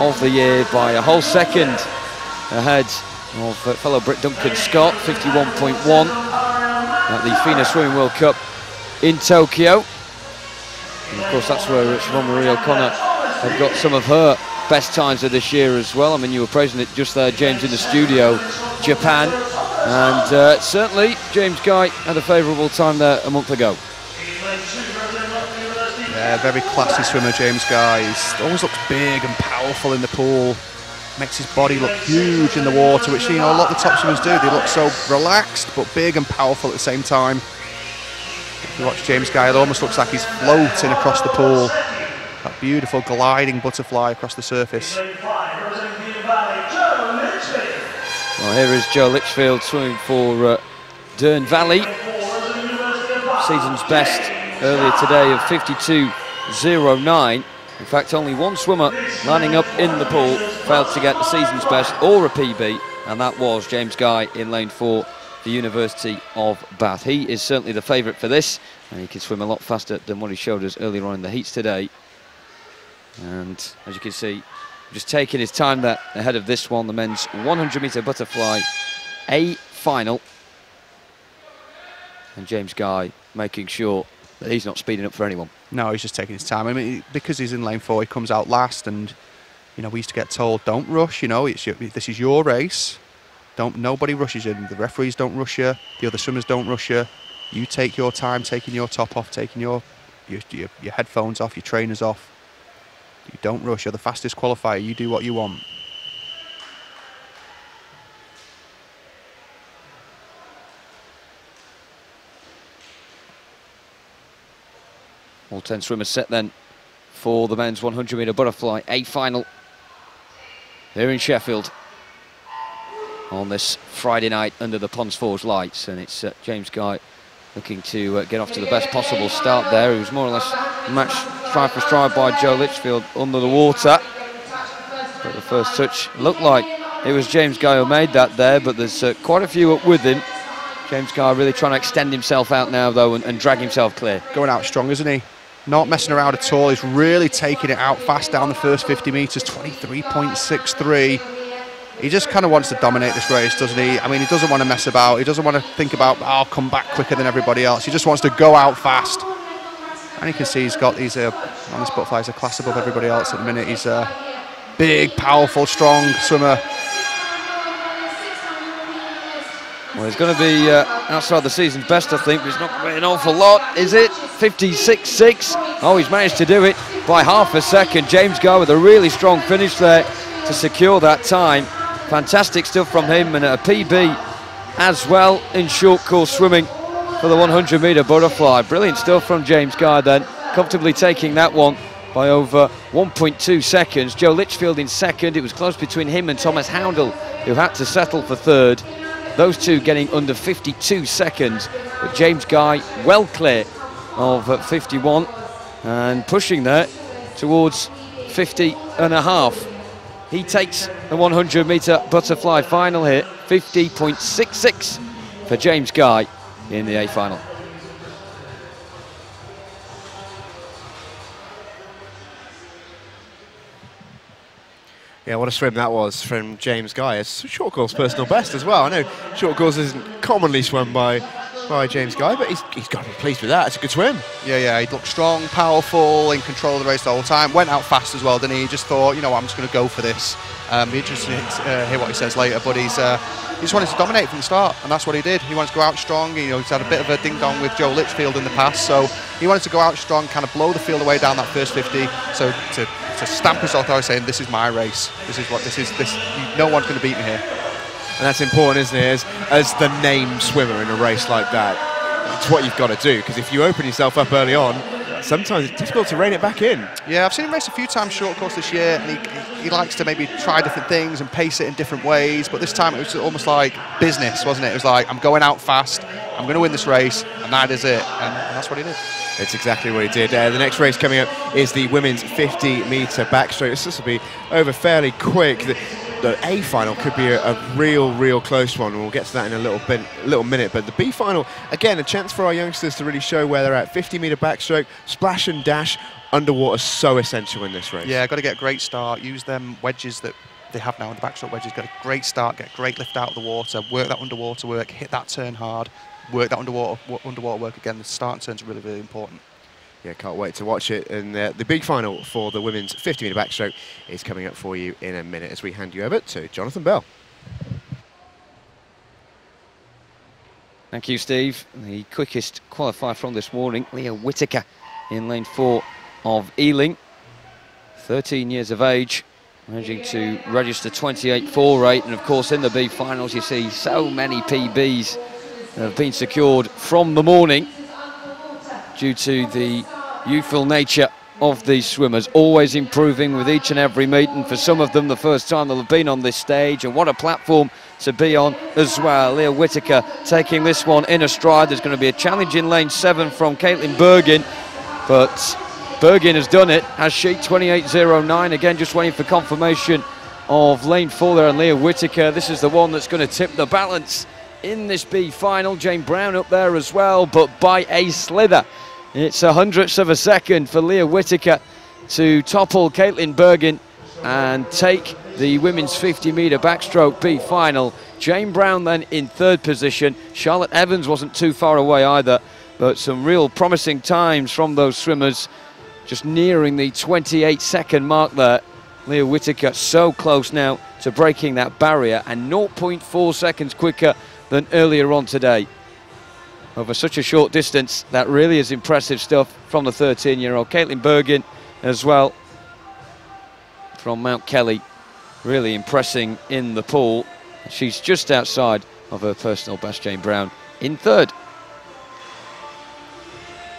of the year by a whole second ahead of fellow Brit Duncan Scott, fifty-one point one, at the FINA Swimming World Cup in Tokyo. And of course, that's where Siobhan Marie O'Connor had got some of her best times of this year as well. I mean, you were praising it just there, James, in the studio, Japan. And uh, certainly, James Guy had a favourable time there a month ago. Yeah, very classy swimmer, James Guy. He always looks big and powerful in the pool. makes his body look huge in the water, which, you know, a lot of the top swimmers do. They look so relaxed but big and powerful at the same time. If you watch James Guy, it almost looks like he's floating across the pool. That beautiful gliding butterfly across the surface. Well, here is Joe Litchfield swimming for uh, Dearne Valley. Season's best earlier today of fifty-two oh nine. In fact, only one swimmer lining up in the pool failed to get the season's best or a P B, and that was James Guy in lane four, the University of Bath. He is certainly the favourite for this, and he can swim a lot faster than what he showed us earlier on in the heats today. And as you can see, just taking his time there ahead of this one, the men's one hundred metre butterfly A final. And James Guy making sure that he's not speeding up for anyone. No, he's just taking his time. I mean, because he's in lane four, he comes out last, and, you know, we used to get told, don't rush, you know, it's your, this is your race. Don't, nobody rushes you. The referees don't rush you. The other swimmers don't rush you. You take your time, taking your top off, taking your, your, your, your headphones off, your trainers off. You don't rush. You're the fastest qualifier. You do what you want. All ten swimmers set then for the men's one hundred metre butterfly A final here in Sheffield on this Friday night under the Ponds Forge lights. And it's uh, James Guy looking to uh, get off to the best possible start there. He was more or less matched stride for stride by Joe Litchfield under the water. But the first touch looked like it was James Guy who made that there, but there's uh, quite a few up with him. James Guy really trying to extend himself out now, though, and, and drag himself clear. Going out strong, isn't he? Not messing around at all. He's really taking it out fast down the first fifty metres, twenty-three point six three. He just kind of wants to dominate this race, doesn't he? I mean, he doesn't want to mess about. He doesn't want to think about, oh, I'll come back quicker than everybody else. He just wants to go out fast. And you can see he's got these, uh, on this butterfly, he's a class above everybody else at the minute. He's a big, powerful, strong swimmer. Well, it's going to be uh, outside the season's best, I think, but it's not going to be an awful lot, is it? fifty-six six. Oh, he's managed to do it by half a second. James Guy with a really strong finish there to secure that time. Fantastic stuff from him, and a P B as well in short course swimming for the one hundred metre butterfly. Brilliant stuff from James Guy then, comfortably taking that one by over one point two seconds. Joe Litchfield in second. It was close between him and Thomas Houndell, who had to settle for third. Those two getting under fifty-two seconds, but James Guy well clear of fifty-one and pushing there towards fifty and a half. He takes the one hundred metre butterfly final here, fifty point six six for James Guy in the A final. Yeah, what a swim that was from James Guy. It's a short course personal best as well. I know short course isn't commonly swum by by James Guy, but he's, he's got to be pleased with that. It's a good swim. Yeah, yeah, he looked strong, powerful, in control of the race the whole time. Went out fast as well, didn't he? He just thought, you know what, I'm just going to go for this. Um, be interested to uh, hear what he says later, but he's, uh, he just wanted to dominate from the start, and that's what he did. He wanted to go out strong. You know, he's had a bit of a ding-dong with Joe Litchfield in the past, so he wanted to go out strong, kind of blow the field away down that first fifty, so to... to stamp his authority saying, this is my race. This is what this is. This no one's going to beat me here. And that's important, isn't it? As, as the named swimmer in a race like that, it's what you've got to do. Because if you open yourself up early on, sometimes it's difficult to rein it back in. Yeah, I've seen him race a few times short course this year, and he, he likes to maybe try different things and pace it in different ways. But this time it was almost like business, wasn't it? It was like, I'm going out fast. I'm going to win this race, and that is it. And that's what he did. It's exactly what he did. Uh, the next race coming up is the women's fifty metre backstroke. This will be over fairly quick. The, the A final could be a, a real, real close one. We'll get to that in a little bit, little minute. But the B final, again, a chance for our youngsters to really show where they're at. fifty metre backstroke, splash and dash, underwater, so essential in this race. Yeah, got to get a great start. Use them wedges that they have now in the backstroke wedges. Got a great start, get a great lift out of the water, work that underwater work, hit that turn hard. Work that underwater underwater work again. The start and turns are really, really important. Yeah, can't wait to watch it. And uh, the big final for the women's fifty metre backstroke is coming up for you in a minute as we hand you over to Jonathan Bell. Thank you, Steve. The quickest qualifier from this morning, Leah Whittaker in lane four of Ealing. thirteen years of age, managing to register twenty-eight point four eight, and of course in the B finals you see so many P Bs that have been secured from the morning due to the youthful nature of these swimmers, always improving with each and every meet, and for some of them the first time they'll have been on this stage, and what a platform to be on as well. Leah Whittaker taking this one in a stride. There's going to be a challenge in lane seven from Caitlin Bergin, but Bergin has done it, has she? twenty-eight oh nine, again just waiting for confirmation of lane four there, and Leah Whittaker, this is the one that's going to tip the balance in this B final. Jane Brown up there as well, but by a slither. It's a hundredths of a second for Leah Whittaker to topple Caitlin Bergin and take the women's fifty metre backstroke B final. Jane Brown then in third position. Charlotte Evans wasn't too far away either, but some real promising times from those swimmers. Just nearing the twenty-eight second mark there. Leah Whittaker so close now to breaking that barrier, and zero point four seconds quicker than earlier on today. Over such a short distance, that really is impressive stuff from the thirteen year old. Caitlin Bergin as well from Mount Kelly, really impressing in the pool. She's just outside of her personal best. Jane Brown in third.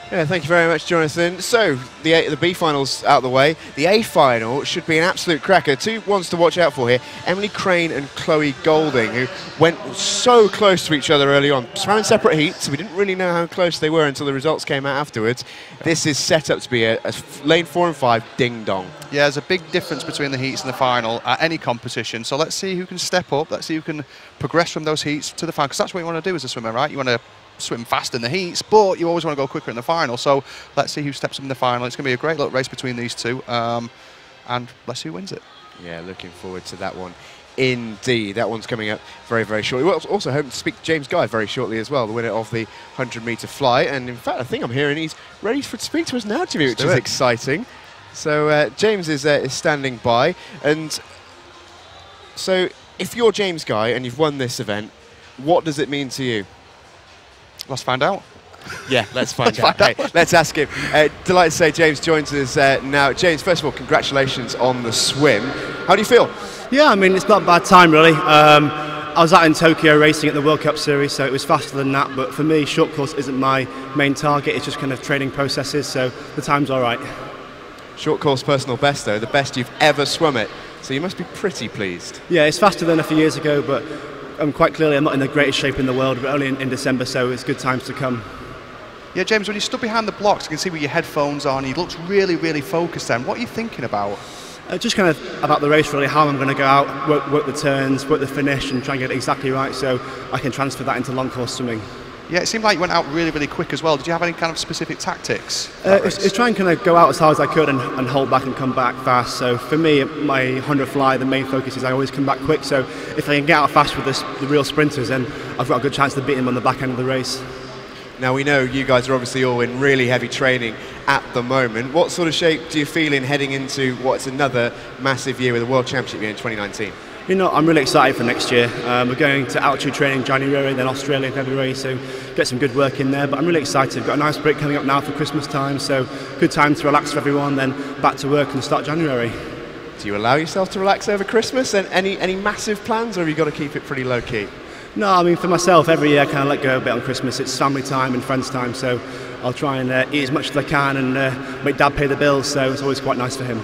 Yeah, thank you very much, Jonathan. So, the a, the B final's out of the way. The A final should be an absolute cracker. Two ones to watch out for here. Emily Crane and Chloe Golding, who went so close to each other early on. Swam in separate heats, so we didn't really know how close they were until the results came out afterwards. This is set up to be a, a lane four and five ding-dong. Yeah, there's a big difference between the heats and the final at any competition. So let's see who can step up. Let's see who can progress from those heats to the final, because that's what you want to do as a swimmer, right? You want to swim fast in the heats, but you always want to go quicker in the final. So let's see who steps up in the final. It's going to be a great little race between these two, um, and let's see who wins it. Yeah, looking forward to that one indeed. That one's coming up very, very shortly. We're also hoping to speak to James Guy very shortly as well, the winner of the hundred metre fly. And in fact, I think I'm hearing he's ready for, to speak to us now, Jimmy, which is exciting. So uh, James is, uh, is standing by. And so if you're James Guy and you've won this event, what does it mean to you? Let's find out. Yeah, let's find let's out. Find hey, out. Let's ask him. Uh, delighted to say James joins us uh, now. James, first of all, congratulations on the swim. How do you feel? Yeah, I mean, it's not a bad time, really. Um, I was out in Tokyo racing at the World Cup Series, so it was faster than that. But for me, short course isn't my main target. It's just kind of training processes, so the time's all right. Short course personal best, though, the best you've ever swum it. So you must be pretty pleased. Yeah, it's faster than a few years ago, but Um, quite clearly I'm not in the greatest shape in the world, but only in, in December, so it's good times to come. Yeah, James, when you stood behind the blocks, you can see with your headphones on, you looked really, really focused then. What are you thinking about? Uh, just kind of about the race, really, how I'm going to go out, work, work the turns, work the finish, and try and get it exactly right so I can transfer that into long course swimming. Yeah, it seemed like you went out really, really quick as well. Did you have any kind of specific tactics? Uh, it's, it's trying to kind of go out as hard as I could and, and hold back and come back fast. So for me, my hundred fly, the main focus is I always come back quick. So if I can get out fast with this, the real sprinters, then I've got a good chance to beat them on the back end of the race. Now, we know you guys are obviously all in really heavy training at the moment. What sort of shape do you feel in heading into what's another massive year with the World Championship year in twenty nineteen? You know, I'm really excited for next year. Um, we're going to altitude training in January, then Australia in February, so get some good work in there. But I'm really excited. Got a nice break coming up now for Christmas time, so good time to relax for everyone, then back to work and start January. Do you allow yourself to relax over Christmas? And any, any massive plans, or have you got to keep it pretty low-key? No, I mean, for myself, every year I kind of let go a bit on Christmas. It's family time and friends time, so I'll try and uh, eat as much as I can and uh, make Dad pay the bills, so it's always quite nice for him.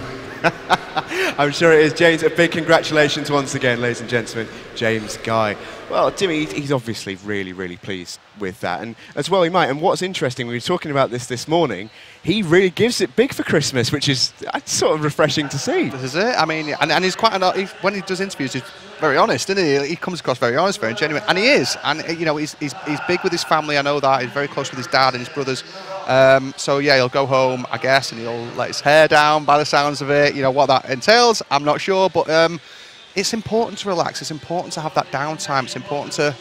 I'm sure it is. James, a big congratulations once again, ladies and gentlemen. James Guy. Well, Timmy, he's obviously really, really pleased with that, and as well he might. And what's interesting, we were talking about this this morning, he really gives it big for Christmas, which is sort of refreshing to see. This is it. I mean, and, and he's quite, an, when he does interviews, he's very honest, isn't he? He comes across very honest, very genuine, and he is. And, you know, he's, he's, he's big with his family, I know that. He's very close with his dad and his brothers. Um, so, yeah, he'll go home, I guess, and he'll let his hair down by the sounds of it. You know, what that entails, I'm not sure, but um, it's important to relax. It's important to have that downtime. It's important to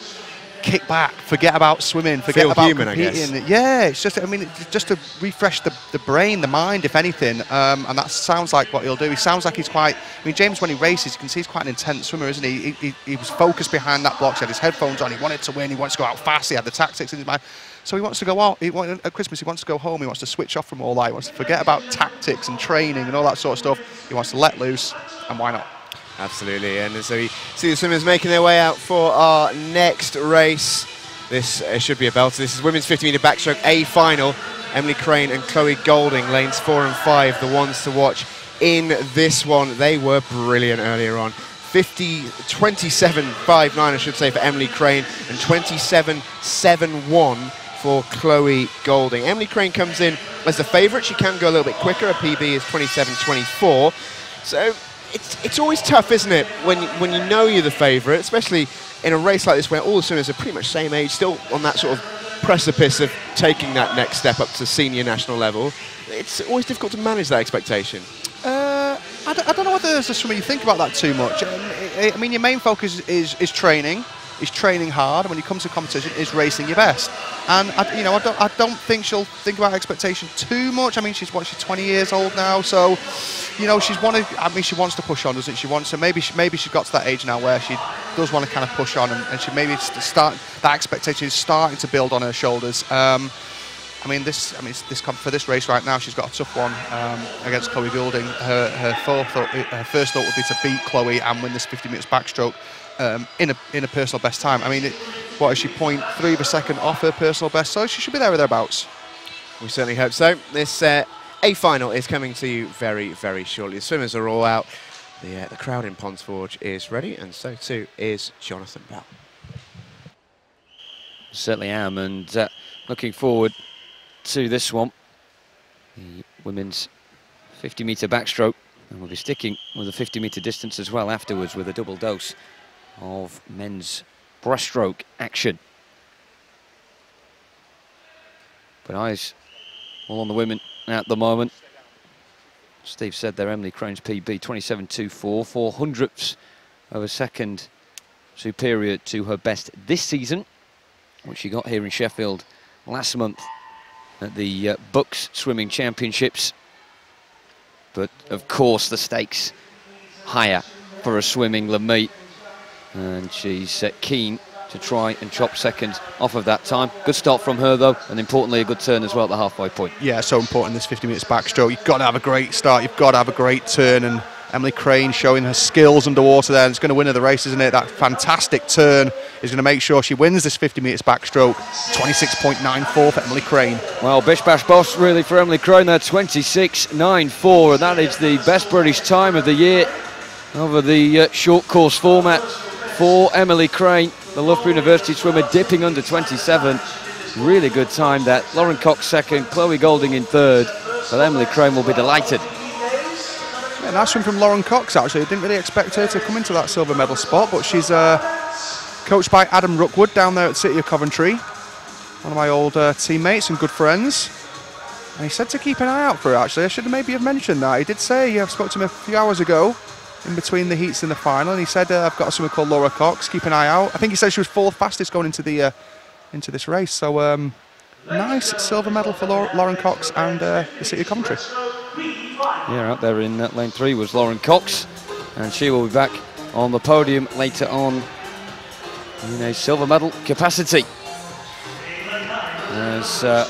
kick back, forget about swimming, forget Feel about human, competing. I guess. Yeah, it's just, I mean, just to refresh the, the brain, the mind, if anything, um, and that sounds like what he'll do. He sounds like he's quite, I mean, James, when he races, you can see he's quite an intense swimmer, isn't he? He, he, he was focused behind that block, he had his headphones on, he wanted to win, he wanted to go out fast, he had the tactics in his mind. So he wants to go out. He wants, at Christmas, he wants to go home. He wants to switch off from all that. He wants to forget about tactics and training and all that sort of stuff. He wants to let loose, and why not? Absolutely. And so we see the swimmers making their way out for our next race. This uh, should be a belter. This is women's fifty metre backstroke A final. Emily Crane and Chloe Golding, lanes four and five, the ones to watch in this one. They were brilliant earlier on. twenty-seven five nine, I should say, for Emily Crane, and twenty-seven seven one for Chloe Golding. Emily Crane comes in as the favourite. She can go a little bit quicker. Her P B is twenty-seven twenty-four. So it's, it's always tough, isn't it, when, when you know you're the favourite, especially in a race like this where all the swimmers are pretty much same age, still on that sort of precipice of taking that next step up to senior national level. It's always difficult to manage that expectation. Uh, I, don't, I don't know whether there's a swimmer you think about that too much. Um, I, I mean, your main focus is, is training, is training hard, and when it comes to competition, is racing your best. And, I, you know, I don't, I don't think she'll think about expectation too much. I mean, she's, what, she's twenty years old now, so, you know, she's one of, I mean, she wants to push on, doesn't she? She wants to, maybe, she, maybe she's got to that age now where she does want to kind of push on, and, and she maybe start, that expectation is starting to build on her shoulders. Um, I mean, this. I mean, this for this race right now, she's got a tough one um, against Chloe Golding. Her her, fourth thought, her first thought would be to beat Chloe and win this fifty meters backstroke um, in a in a personal best time. I mean, it, what is she, point three of a second off her personal best? So she should be there or thereabouts. We certainly hope so. This uh, A final is coming to you very very shortly. The swimmers are all out. The uh, the crowd in Ponds Forge is ready, and so too is Jonathan Bell. Certainly am, and uh, looking forward to this one, the women's fifty metre backstroke, and we'll be sticking with the fifty metre distance as well afterwards with a double dose of men's breaststroke action. But eyes all on the women at the moment. Steve said there, Emily Crane's P B twenty-seven twenty-four, four hundredths of a second superior to her best this season, which she got here in Sheffield last month at the uh, Bucks Swimming Championships. But of course the stakes higher for a Swim England meet, and she's uh, keen to try and chop seconds off of that time. Good start from her though, and importantly a good turn as well at the halfway point. Yeah, so important, this fifty minutes backstroke. You've got to have a great start, you've got to have a great turn, and Emily Crane showing her skills underwater there, and it's going to win her the race, isn't it? That fantastic turn is going to make sure she wins this fifty metres backstroke. twenty-six point nine four for Emily Crane. Well, bish bash boss really for Emily Crane there, twenty-six point nine four, and that is the best British time of the year over the uh, short course format for Emily Crane, the Loughborough University swimmer, dipping under twenty-seven. Really good time there. Lauren Cox second, Chloe Golding in third, but Emily Crane will be delighted. Yeah, nice one from Lauren Cox, actually. I didn't really expect her to come into that silver medal spot, but she's uh, coached by Adam Rookwood down there at City of Coventry. One of my old uh, teammates and good friends. And he said to keep an eye out for her, actually. I should maybe have mentioned that. He did say, I spoke to him a few hours ago in between the heats in the final, and he said, uh, I've got a swimmer called Laura Cox, keep an eye out. I think he said she was fourth fastest going into the uh, into this race. So um, nice silver medal for Laura, Lauren Cox and uh, the City of Coventry. Yeah, out there in uh, lane three was Lauren Cox, and she will be back on the podium later on in a silver medal capacity. As uh,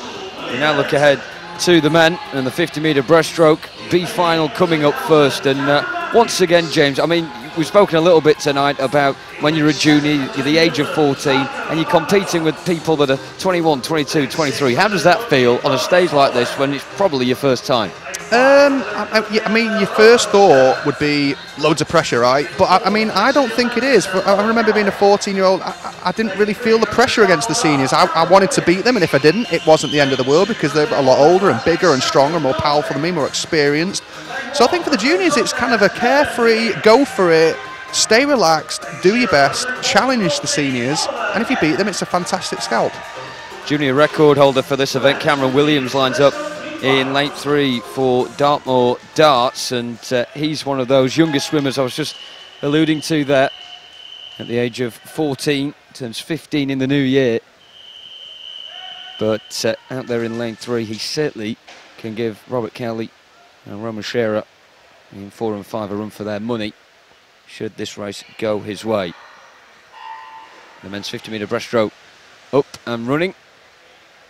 we now look ahead to the men and the fifty metre breaststroke B final coming up first. And uh, once again, James, I mean, we've spoken a little bit tonight about when you're a junior, you're the age of fourteen, and you're competing with people that are twenty-one, twenty-two, twenty-three. How does that feel on a stage like this when it's probably your first time? Um, I, I mean, your first thought would be loads of pressure, right? But I, I mean, I don't think it is. I remember being a fourteen-year-old, I, I didn't really feel the pressure against the seniors. I, I wanted to beat them, and if I didn't, it wasn't the end of the world because they're a lot older and bigger and stronger and more powerful than me, more experienced. So I think for the juniors, it's kind of a carefree, go for it, stay relaxed, do your best, challenge the seniors, and if you beat them, it's a fantastic scalp. Junior record holder for this event, Cameron Williams, lines up in lane three for Dartmoor Darts, and uh, he's one of those younger swimmers I was just alluding to there. At the age of fourteen, turns fifteen in the new year. But uh, out there in lane three, he certainly can give Robert Cowley and Roman Shearer in four and five a run for their money should this race go his way. The men's fifty metre breaststroke up and running.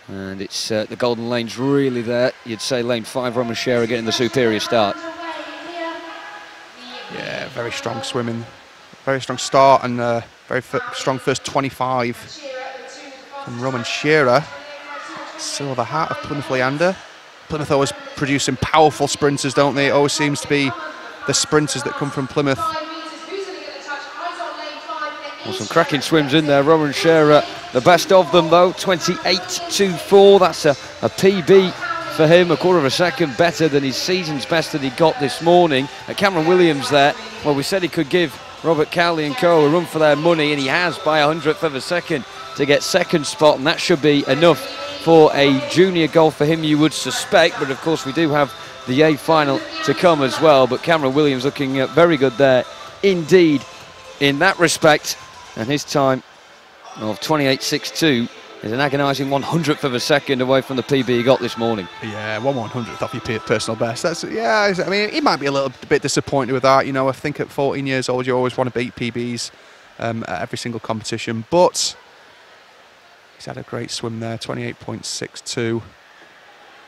And it's uh, the golden lane's really there. You'd say lane five, Romanshara getting the superior start. Yeah, very strong swimming, very strong start, and uh, very strong first twenty-five from Romanshara. Silver hat of Plymouth Leander. Plymouth always producing powerful sprinters, don't they? It always seems to be the sprinters that come from Plymouth. Well, some cracking swims in there, Romanshara, the best of them though, twenty-eight two four, that's a, a P B for him, a quarter of a second better than his season's best that he got this morning. And Cameron Williams there, well, we said he could give Robert Cowley and co a run for their money, and he has by a hundredth of a second to get second spot, and that should be enough for a junior goal for him, you would suspect, but of course we do have the A final to come as well. But Cameron Williams looking uh, very good there indeed in that respect. And his time of twenty-eight sixty-two is an agonising one hundredth of a second away from the P B he got this morning. Yeah, one one hundredth off your personal best. That's yeah. I mean, he might be a little bit disappointed with that. You know, I think at fourteen years old, you always want to beat P Bs um, at every single competition. But he's had a great swim there, twenty-eight point six two.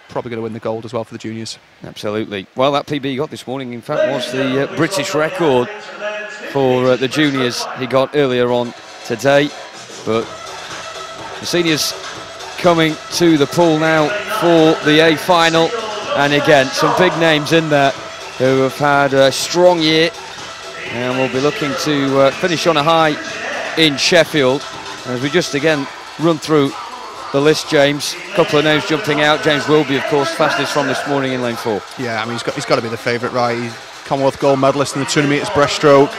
Probably going to win the gold as well for the juniors. Absolutely. Well, that P B he got this morning, in fact, was the uh, British record for uh, the juniors he got earlier on today. But the seniors coming to the pool now for the A final, and again some big names in there who have had a strong year and will be looking to uh, finish on a high in Sheffield. As we just again run through the list, James, a couple of names jumping out. James Wilby, of course, fastest from this morning in lane four. Yeah, I mean, he's got, he's got to be the favourite, right? He's Commonwealth gold medalist in the two hundred metres breaststroke,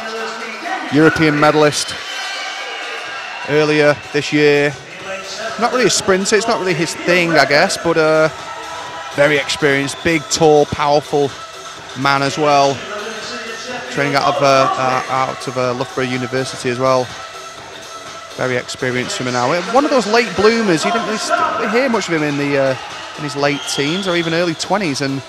European medalist earlier this year. Not really a sprinter, it's not really his thing, I guess, but uh, very experienced, big, tall, powerful man as well. Training out of, uh, uh, out of uh, Loughborough University as well. Very experienced swimmer now. One of those late bloomers, you didn't really hear much of him in, the, uh, in his late teens or even early twenties. And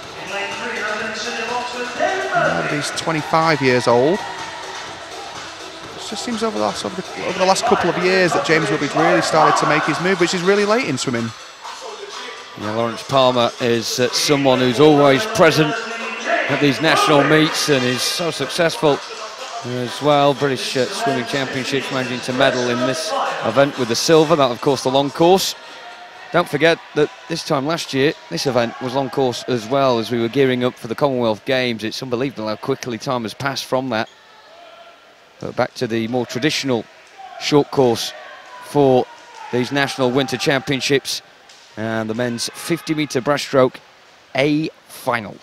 he's twenty-five years old. It just seems over the, last, over, the, over the last couple of years that James Wilby's really started to make his move, which is really late in swimming. Yeah, Lawrence Palmer is uh, someone who's always present at these national meets and is so successful as well. British uh, Swimming Championships, managing to medal in this event with the silver. That, of course, the long course. Don't forget that this time last year, this event was long course as well, as we were gearing up for the Commonwealth Games. It's unbelievable how quickly time has passed from that. But back to the more traditional short course for these National Winter Championships and the men's fifty metre breaststroke A final.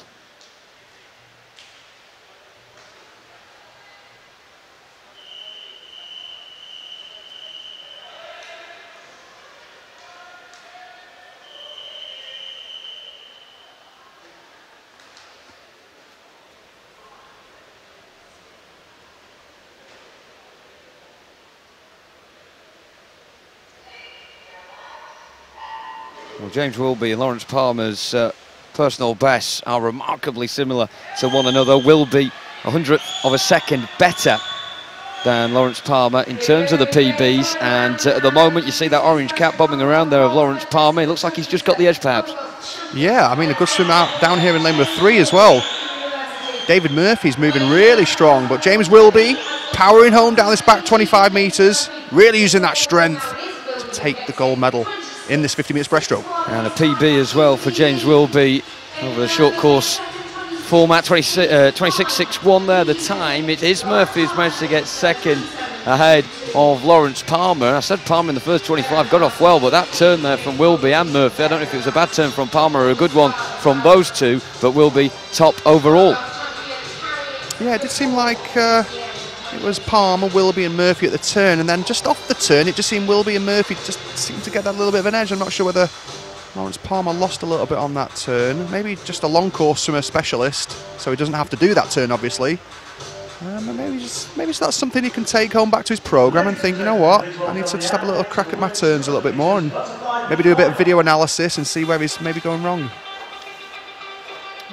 Well, James Wilby and Lawrence Palmer's uh, personal bests are remarkably similar to one another. Wilby a hundredth of a second better than Lawrence Palmer in terms of the P Bs, and uh, at the moment you see that orange cap bobbing around there of Lawrence Palmer. It looks like he's just got the edge perhaps. Yeah, I mean, a good swim out down here in lane number three as well. David Murphy's moving really strong, but James Wilby powering home down this back twenty-five metres, really using that strength to take the gold medal in this fifty metres breaststroke. And a P B as well for James Wilby over the short course format, twenty-six sixty-one uh, there, the time. It is Murphy's managed to get second ahead of Lawrence Palmer. I said Palmer in the first twenty-five got off well, but that turn there from Wilby and Murphy, I don't know if it was a bad turn from Palmer or a good one from those two, but Wilby top overall. Yeah, it did seem like uh, it was Palmer, Wilby and Murphy at the turn, and then just off the turn it just seemed Wilby and Murphy just seemed to get that little bit of an edge. I'm not sure whether Lawrence Palmer lost a little bit on that turn. Maybe just a long course swimmer specialist, so he doesn't have to do that turn obviously. Um, maybe just, maybe that's something he can take home back to his programme and think, you know what, I need to just have a little crack at my turns a little bit more and maybe do a bit of video analysis and see where he's maybe going wrong.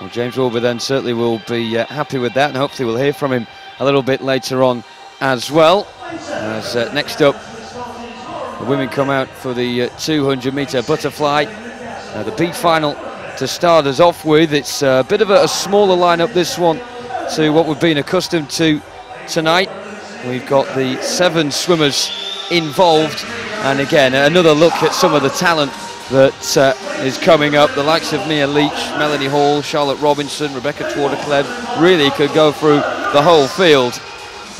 Well, James Wilby then certainly will be uh, happy with that, and hopefully we'll hear from him a little bit later on as well. As uh, next up The women come out for the uh, two hundred metre butterfly. Now the B final to start us off with. It's a bit of a, a smaller lineup, this one, to what we've been accustomed to tonight. We've got the seven swimmers involved, and again another look at some of the talent that uh, is coming up. The likes of Mia Leach, Melanie Hall, Charlotte Robinson, Rebecca Twardercleb really could go through the whole field,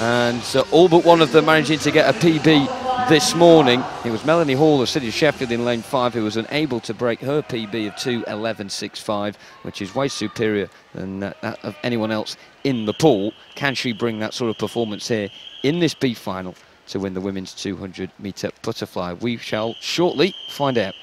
and uh, all but one of them managing to get a P B this morning. It was Melanie Hall of City of Sheffield in lane five who was unable to break her P B of two eleven sixty-five, which is way superior than uh, that of anyone else in the pool. Can she bring that sort of performance here in this B final to win the women's two hundred metre butterfly? We shall shortly find out.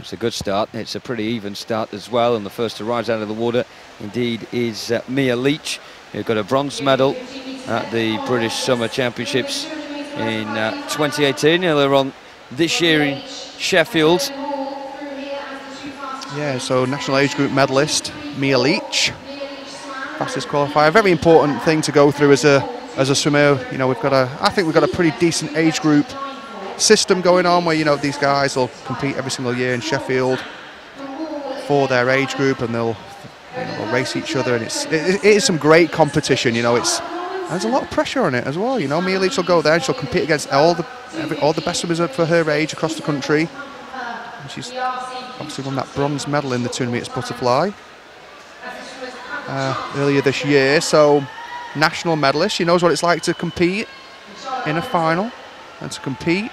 It's a good start. It's a pretty even start as well, and the first to rise out of the water indeed is uh, Mia Leach, who got a bronze medal at the British Summer Championships in uh, twenty eighteen, earlier on this year in Sheffield. Yeah, so national age group medalist Mia Leach, fastest qualifier. Very important thing to go through as a as a swimmer. You know, we've got a, I think we've got a pretty decent age group system going on, where you know these guys will compete every single year in Sheffield for their age group, and they'll, you know, they'll race each other, and it's it, it is some great competition. You know, it's there's a lot of pressure on it as well. You know, Mia Leach will go there and she'll compete against all the every, all the best swimmers for her age across the country, and she's obviously won that bronze medal in the two meters butterfly uh, earlier this year. So national medalist, she knows what it's like to compete in a final and to compete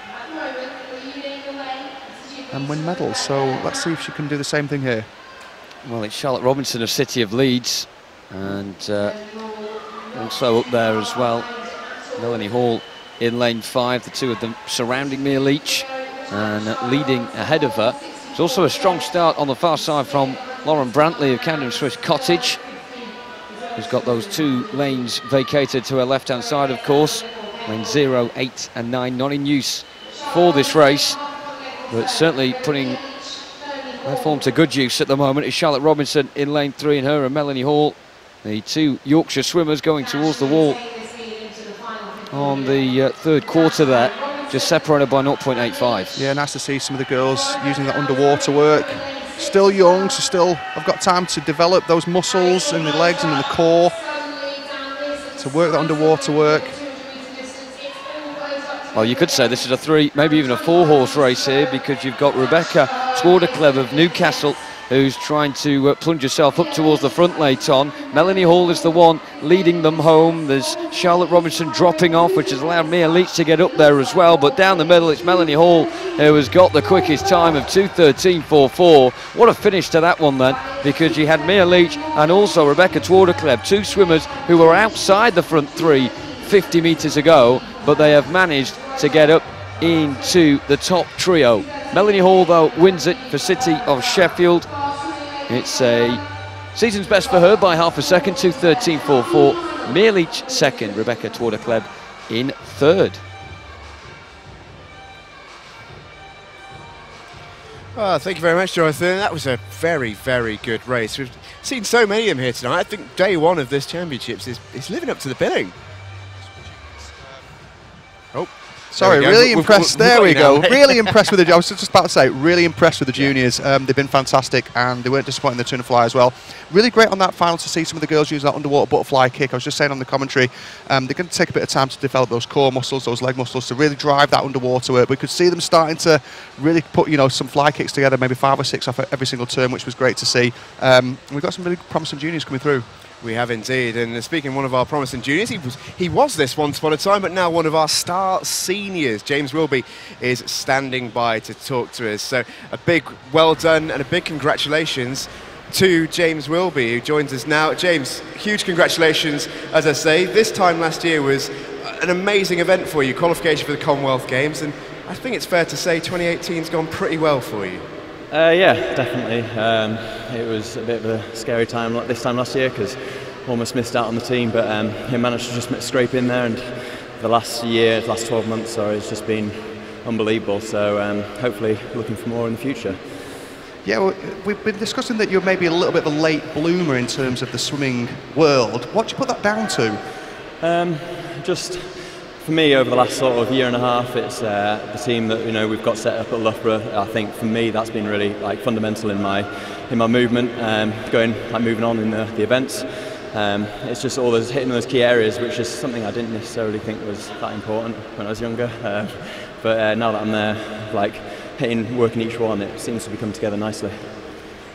and win medals. So let's see if she can do the same thing here. Well, it's Charlotte Robinson of City of Leeds, and uh, also up there as well, Melanie Hall in lane five, the two of them surrounding Mia Leach and uh, leading ahead of her. There's also a strong start on the far side from Lauren Brantley of Camden Swiss Cottage, who's got those two lanes vacated to her left-hand side, of course. Lane zero, eight and nine not in use for this race, but certainly putting their form to good use at the moment is Charlotte Robinson in lane three, and her and Melanie Hall, the two Yorkshire swimmers, going towards the wall on the uh, third quarter there, just separated by zero point eight five. Yeah, nice to see some of the girls using that underwater work. Still young, so still have got time to develop those muscles in the legs and in the core to work that underwater work. Well, you could say this is a three, maybe even a four-horse race here, because you've got Rebecca Twardercleb of Newcastle, who's trying to uh, plunge herself up towards the front later on. Melanie Hall is the one leading them home. There's Charlotte Robinson dropping off, which has allowed Mia Leach to get up there as well. But down the middle, it's Melanie Hall, who has got the quickest time of two thirteen forty-four. What a finish to that one then, because you had Mia Leach and also Rebecca Twardercleb, two swimmers who were outside the front three fifty metres ago, but they have managed to get up into the top trio. Melanie Hall, though, wins it for City of Sheffield. It's a season's best for her by half a second, two thirteen forty-four. Mia Leach second, Rebecca Twardercleb in third. Oh, thank you very much, Jonathan. That was a very, very good race. We've seen so many of them here tonight. I think day one of this championships is, is living up to the billing. Oh, sorry, really impressed. There we go. Really impressed with the. I was just about to say, really impressed with the juniors. Um, they've been fantastic, and they weren't disappointing the tuna fly as well. Really great on that final to see some of the girls use that underwater butterfly kick. I was just saying on the commentary, um, they're going to take a bit of time to develop those core muscles, those leg muscles, to really drive that underwater work. We could see them starting to really put, you know, some fly kicks together, maybe five or six off every single turn, which was great to see. Um, we've got some really promising juniors coming through. We have indeed, and speaking of one of our promising juniors, he was, he was this once upon a time, but now one of our star seniors, James Wilby, is standing by to talk to us. So a big well done and a big congratulations to James Wilby, who joins us now. James, huge congratulations. As I say, this time last year was an amazing event for you, qualification for the Commonwealth Games, and I think it's fair to say twenty eighteen's gone pretty well for you. Uh, yeah, definitely. Um, it was a bit of a scary time like this time last year, because almost missed out on the team, but um, he managed to just scrape in there, and the last year, the last twelve months, sorry, it's just been unbelievable. So um, hopefully looking for more in the future. Yeah, well, we've been discussing that you're maybe a little bit of a late bloomer in terms of the swimming world. What do you put that down to? Um, just for me, over the last sort of year and a half, it's uh, the team that you know we've got set up at Loughborough. I think for me, that's been really like fundamental in my in my movement, um, going like moving on in the, the events. Um, it's just all those hitting those key areas, which is something I didn't necessarily think was that important when I was younger. Uh, but uh, now that I'm there, like hitting, working each one, it seems to be coming together nicely.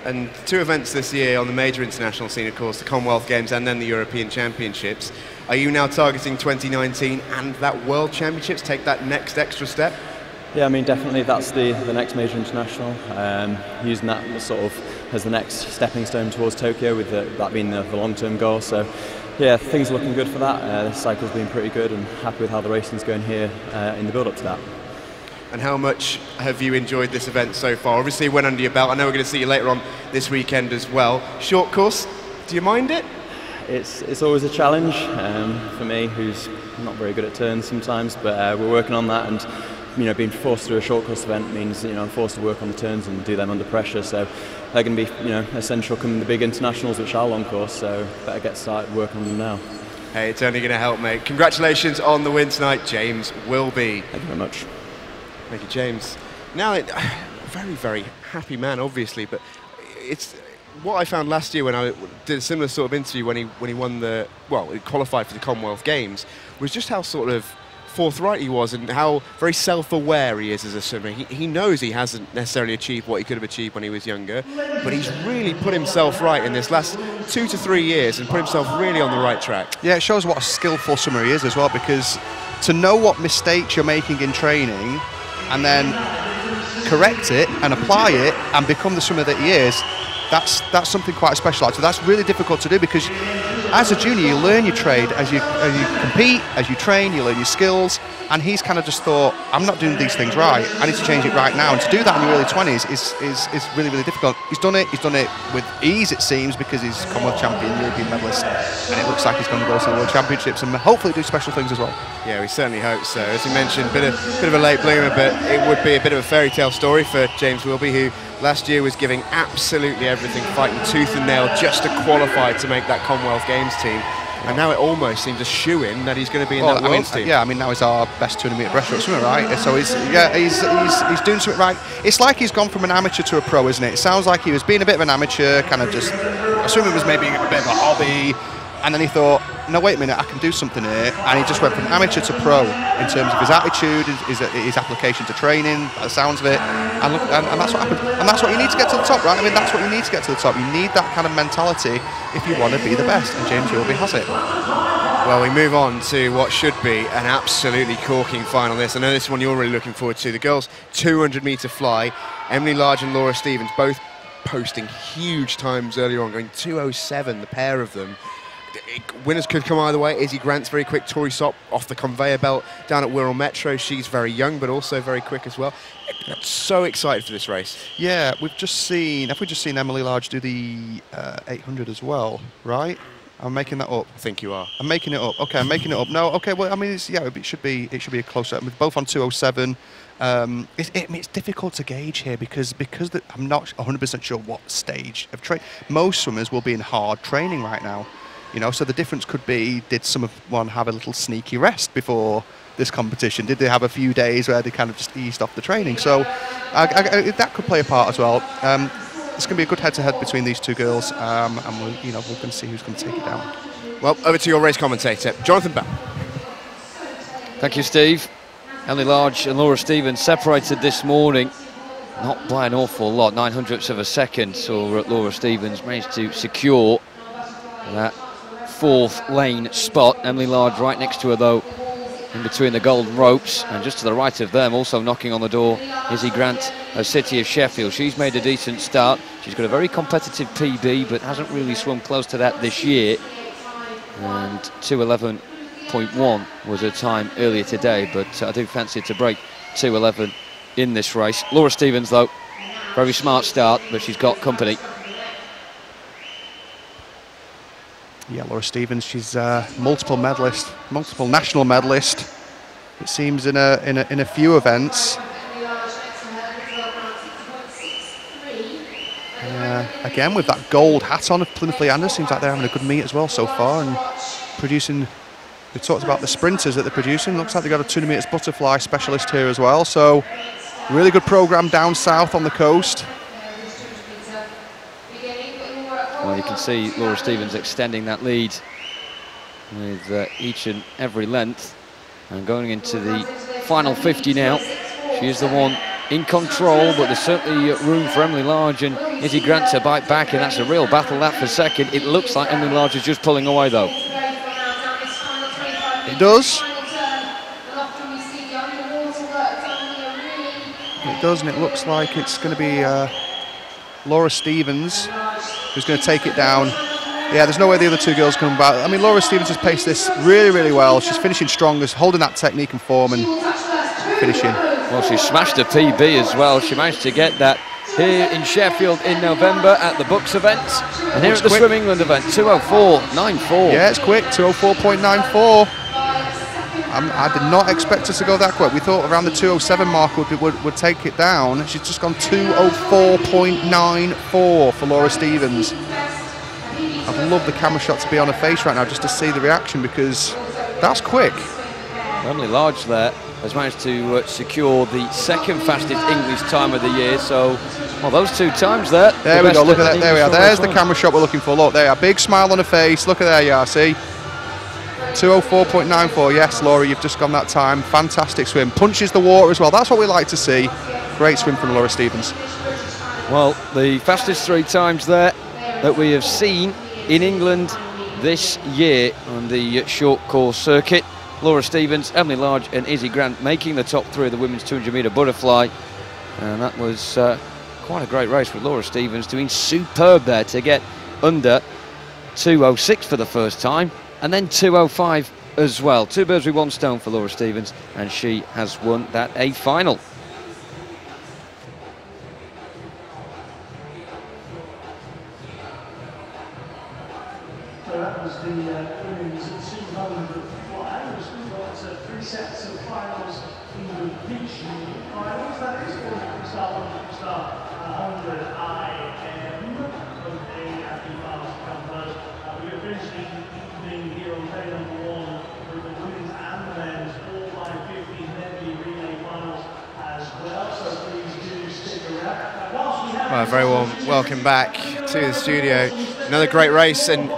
And two events this year on the major international scene, of course, the Commonwealth Games and then the European Championships. Are you now targeting twenty nineteen and that World Championships? Take that next extra step? Yeah, I mean, definitely that's the, the next major international. Um, using that sort of as the next stepping stone towards Tokyo, with the, that being the, the long-term goal. So, yeah, things are looking good for that. Uh, this cycle's been pretty good, and happy with how the racing's going here uh, in the build-up to that. And how much have you enjoyed this event so far? Obviously, you went under your belt. I know we're going to see you later on this weekend as well. Short course, do you mind it? It's, it's always a challenge um, for me, who's not very good at turns sometimes, but uh, we're working on that. And you know, being forced to do a short course event means you know I'm forced to work on the turns and do them under pressure. So they're going to be you know essential coming the big internationals, which are long course. So better get started working on them now. Hey, it's only going to help, mate. Congratulations on the win tonight, James Wilby. Thank you very much. Thank you, James. Now, a very, very happy man, obviously, but it's what I found last year when I did a similar sort of interview when he when he won the well, he qualified for the Commonwealth Games, was just how sort of forthright he was and how very self-aware he is as a swimmer. He, he knows he hasn't necessarily achieved what he could have achieved when he was younger, but he's really put himself right in this last two to three years and put himself really on the right track. Yeah, it shows what a skillful swimmer he is as well, because to know what mistakes you're making in training and then correct it and apply it and become the swimmer that he is, that's that's something quite specialised. So that's really difficult to do, because as a junior you learn your trade as you, as you compete, as you train, you learn your skills, and he's kind of just thought, I'm not doing these things right, I need to change it right now. And to do that in your early twenties is, is, is really, really difficult. He's done it, he's done it with ease, it seems, because he's Commonwealth champion, European medalist, and it looks like he's going to go to the World Championships and hopefully do special things as well. Yeah, we certainly hope so. As you mentioned, bit of, bit of a late bloomer, but it would be a bit of a fairy tale story for James Wilby, who last year was giving absolutely everything, fighting tooth and nail just to qualify to make that Commonwealth Games team. And now it almost seems a shoe-in that he's going to be in well, that I World mean, team. Yeah, I mean, now he's our best two hundred metre breaststroke swimmer, right? So he's, yeah, he's, he's, he's doing something right. It's like he's gone from an amateur to a pro, isn't it? It sounds like he was being a bit of an amateur, kind of just, swimming was maybe a bit of a hobby, and then he thought, no, wait a minute, I can do something here. And he just went from amateur to pro in terms of his attitude, his, his application to training, by the sounds of it. And, look, and, and that's what happened. And that's what you need to get to the top, right? I mean, that's what you need to get to the top. You need that kind of mentality if you want to be the best. And James Wilby has it. Well, we move on to what should be an absolutely corking final. This, I know this one you're really looking forward to. The girls' two hundred metre fly. Emily Large and Laura Stephens both posting huge times earlier on, going two oh seven, the pair of them. Winners could come either way. Izzy Grant's very quick. Tori Sopp off the conveyor belt down at Wirral Metro. She's very young, but also very quick as well. So excited for this race. Yeah, we've just seen, have we just seen Emily Large do the uh, eight hundred as well, right? I'm making that up. I think you are. I'm making it up. Okay, I'm making it up. No, okay, well, I mean, it's, yeah, it should be it should be a close up. We're both on two oh seven. Um, it's, it, it's difficult to gauge here because because the, I'm not one hundred percent sure what stage of train. Most swimmers will be in hard training right now. You know, so the difference could be, did someone have a little sneaky rest before this competition? Did they have a few days where they kind of just eased off the training? So I, I, that could play a part as well. Um, it's going to be a good head-to-head between these two girls, um, and we'll, you know, we're going to see who's going to take it down. Well, over to your race commentator, Jonathan Bell. Thank you, Steve. Emily Large and Laura Stephens separated this morning, not by an awful lot, nine hundredths of a second, so Laura Stephens managed to secure that fourth lane spot. Emily Large right next to her though, in between the golden ropes, and just to the right of them, also knocking on the door, Izzy Grant of City of Sheffield. She's made a decent start. She's got a very competitive P B, but hasn't really swum close to that this year, and two eleven point one was her time earlier today, but I do fancy to break two eleven in this race. Laura Stephens though, very smart start, but she's got company. Yeah, Laura Stephens, she's uh, multiple medalist, multiple national medalist, it seems, in a, in a, in a few events. again with that gold hat on of Plymouth Leander. Seems like they're having a good meet as well so far and producing. We talked about the sprinters that they're producing. Looks like they've got a two hundred metres butterfly specialist here as well. So really good programme down south on the coast. Well, you can see Laura Stephens extending that lead with uh, each and every length. And going into the final fifty now, she is the one in control, but there's certainly room for Emily Large and Izzy Grant to bite back, and that's a real battle that for second. It looks like Emily Large is just pulling away though. It does. It does, and it looks like it's going to be uh, Laura Stephens who's going to take it down. Yeah, there's no way the other two girls come back. I mean, Laura Stephens has paced this really, really well. She's finishing strong, just holding that technique and form and finishing. Well, she smashed a P B as well. She managed to get that here in Sheffield in November at the Bucks event. And here it's at the quick. Swim England event, two oh four point nine four. Yeah, it's quick, two oh four point nine four. Um, I did not expect her to go that quick. We thought around the two oh seven mark would, would, would take it down. She's just gone two oh four point nine four for Laura Stephens. I'd love the camera shot to be on her face right now just to see the reaction, because that's quick. Emily Large there has managed to uh, secure the second fastest English time of the year. So, well, those two times there. There we go, look at that, there we are. There's the camera shot we're looking for. Look, there you are, big smile on her face. Look at there you are, see? two oh four point nine four, yes, Laura, you've just gone that time. Fantastic swim. Punches the water as well. That's what we like to see. Great swim from Laura Stephens. Well, the fastest three times there that we have seen in England this year on the short course circuit. Laura Stephens, Emily Large and Izzy Grant making the top three of the women's two hundred metre butterfly. And that was uh, quite a great race with Laura Stephens doing superb there to get under two oh six for the first time. And then two oh five as well. Two birds with one stone for Laura Stephens, and she has won that A final. So that was the uh, women's two hundred fly, which we've got uh, three sets of finals in the beach finals. That is for the star one, star one hundred I M from a happy final combo. Uh, we are finishing here on day number one with the women's and the men's all by fifty medley relay finals as well, so please do stick around. Well, very warm welcome back to the studio. Another great race, and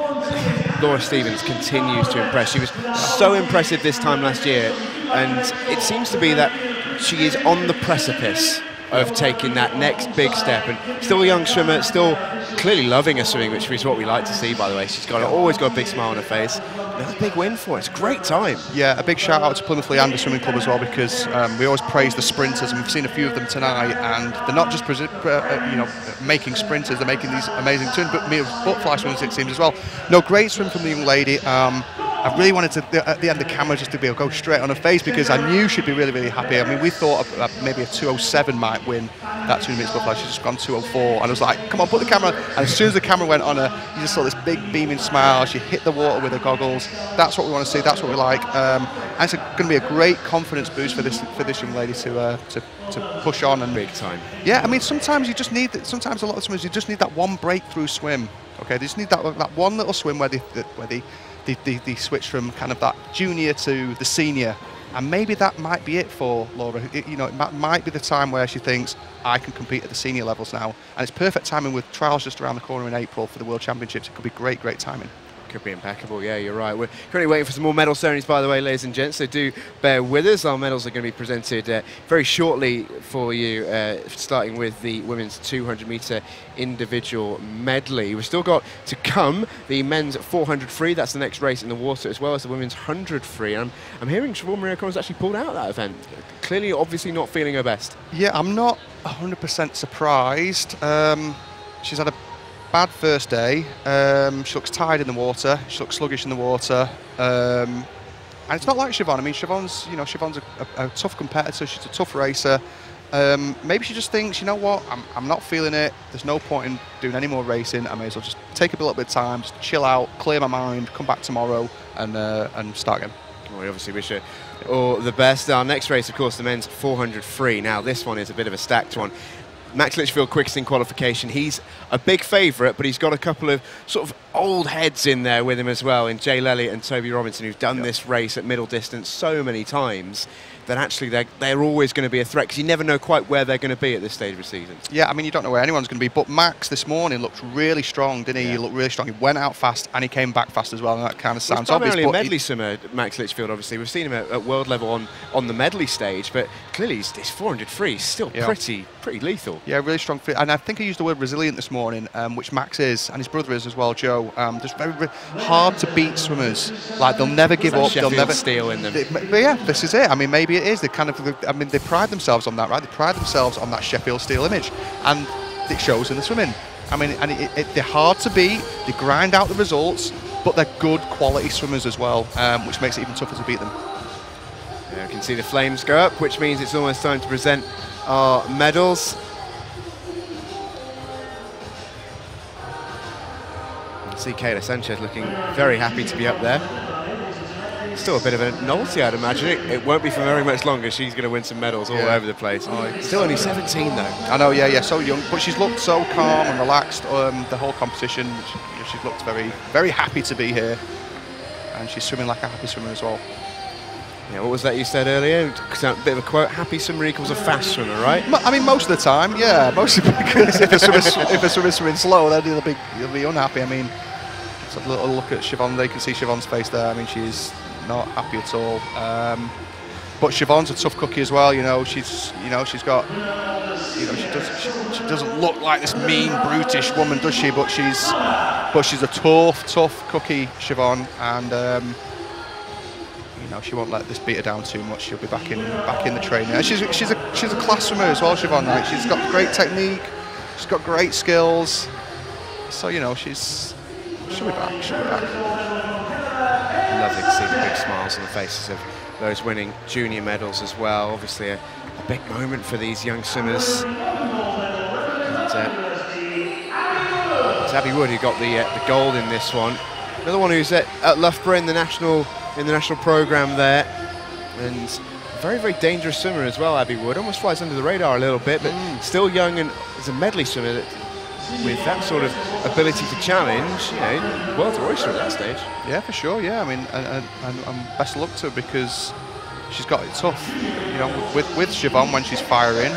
Laura Stephens continues to impress. She was so impressive this time last year, and it seems to be that she is on the precipice of taking that next big step, and still a young swimmer, still clearly loving her swimming, which is what we like to see, by the way. She's got always got a big smile on her face. Another big win for us, great time. Yeah, a big shout out to Plymouth Leander Swimming Club as well, because um, we always praise the sprinters, and we've seen a few of them tonight, and they're not just uh, you know, making sprinters, they're making these amazing turns, but butterfly swimmers it seems as well. No, great swim from the young lady. Um, I really wanted to, at the end of the camera, just to be able to go straight on her face, because I knew she'd be really, really happy. I mean, we thought uh, maybe a two oh seven might win that two hundred metres butterfly. She's just gone two oh four, and I was like, come on, put the camera. And as soon as the camera went on her, you just saw this big beaming smile. She hit the water with her goggles. That's what we want to see. That's what we like. Um, and it's going to be a great confidence boost for this for this young lady to uh, to, to push on. And big time. Yeah, I mean, sometimes you just need, sometimes a lot of swimmers, you just need that one breakthrough swim. Okay, they just need that, that one little swim where they, where they, The, the, the switch from kind of that junior to the senior, and maybe that might be it for Laura. It, you know, it might, might be the time where she thinks, I can compete at the senior levels now, and it's perfect timing with trials just around the corner in April for the World Championships. It could be great, great timing. Could be impeccable, yeah, you're right. We're currently waiting for some more medal ceremonies, by the way, ladies and gents, so do bear with us. Our medals are going to be presented uh, very shortly for you, uh, starting with the women's two hundred metre individual medley. We've still got to come the men's four hundred free, that's the next race in the water, as well as the women's one hundred free. I'm, I'm hearing Siobhan Marie O'Connor's actually pulled out of that event. Clearly, obviously not feeling her best. Yeah, I'm not one hundred percent surprised. Um, she's had a bad first day. Um, she looks tired in the water. She looks sluggish in the water. Um, and it's not like Siobhan. I mean, Siobhan's, you know, Siobhan's a, a, a tough competitor. She's a tough racer. Um, maybe she just thinks, you know what, I'm, I'm not feeling it. There's no point in doing any more racing. I may as well just take a little bit of time, just chill out, clear my mind, come back tomorrow and, uh, and start again. Well, we obviously wish her all the best. Our next race, of course, the men's four hundred free. Now, this one is a bit of a stacked one. Max Litchfield quickest in qualification. He's a big favourite, but he's got a couple of sort of old heads in there with him as well, in Jay Lelly and Toby Robinson, who've done yep. this race at middle distance so many times that actually they're, they're always going to be a threat, because you never know quite where they're going to be at this stage of the season. Yeah, I mean, you don't know where anyone's going to be, but Max this morning looked really strong, didn't he? Yeah. He looked really strong. He went out fast and he came back fast as well, and that kind of sounds obvious. He's primarily a medley swimmer, Max Litchfield, obviously. We've seen him at, at world level on, on the medley stage, but clearly his four hundred free is still yeah. pretty pretty lethal. Yeah, really strong. Free. And I think he used the word resilient this morning, um, which Max is, and his brother is as well, Joe. Um, just very, very hard to beat swimmers. Like, they'll never give up. Sheffield they'll never steal in them. They, but yeah, this is it. I mean, maybe it is. They kind of, I mean, they pride themselves on that, right? They pride themselves on that Sheffield Steel image, and it shows in the swimming. I mean, and it, it, they're hard to beat. They grind out the results, but they're good quality swimmers as well, um, which makes it even tougher to beat them. Yeah, you can see the flames go up, which means it's almost time to present our medals. You can see Kayla Sanchez looking very happy to be up there. Still a bit of a novelty, I'd imagine. It, it won't be for very much longer. She's going to win some medals all yeah. over the place. Oh, still only seventeen, though. I know, yeah, yeah, so young. But she's looked so calm and relaxed um, the whole competition. She, she's looked very, very happy to be here. And she's swimming like a happy swimmer as well. Yeah, what was that you said earlier? A bit of a quote, happy swimmer equals a fast swimmer, right? I mean, most of the time, yeah. Mostly because if a swimmer's, if a swimmer's swimming slow, then they'll be, they'll be unhappy. I mean, let's have a little look at Siobhan. They can see Siobhan's face there. I mean, she's not happy at all, um, but Siobhan's a tough cookie as well. You know, she's you know she's got you know she does she, she doesn't look like this mean brutish woman, does she? But she's but she's a tough tough cookie, Siobhan, and um, you know she won't let this beat her down too much. She'll be back in back in the training. And she's she's a she's a class swimmer as well, Siobhan. Like, she's got great technique, she's got great skills. So you know she's she'll be back. She'll be back. Lovely to see the big smiles on the faces of those winning junior medals as well. Obviously a, a big moment for these young swimmers. And, uh, it's Abby Wood who got the, uh, the gold in this one. Another one who's at, at Loughborough in the national in the national programme there. And a very, very dangerous swimmer as well, Abby Wood. Almost flies under the radar a little bit, but mm. still young and is a medley swimmer that, with that sort of ability to challenge, you know, world's oyster at that stage. Yeah, for sure, yeah. I mean, and, and, and best of luck to her, because she's got it tough. You know, with with Siobhan, when she's firing,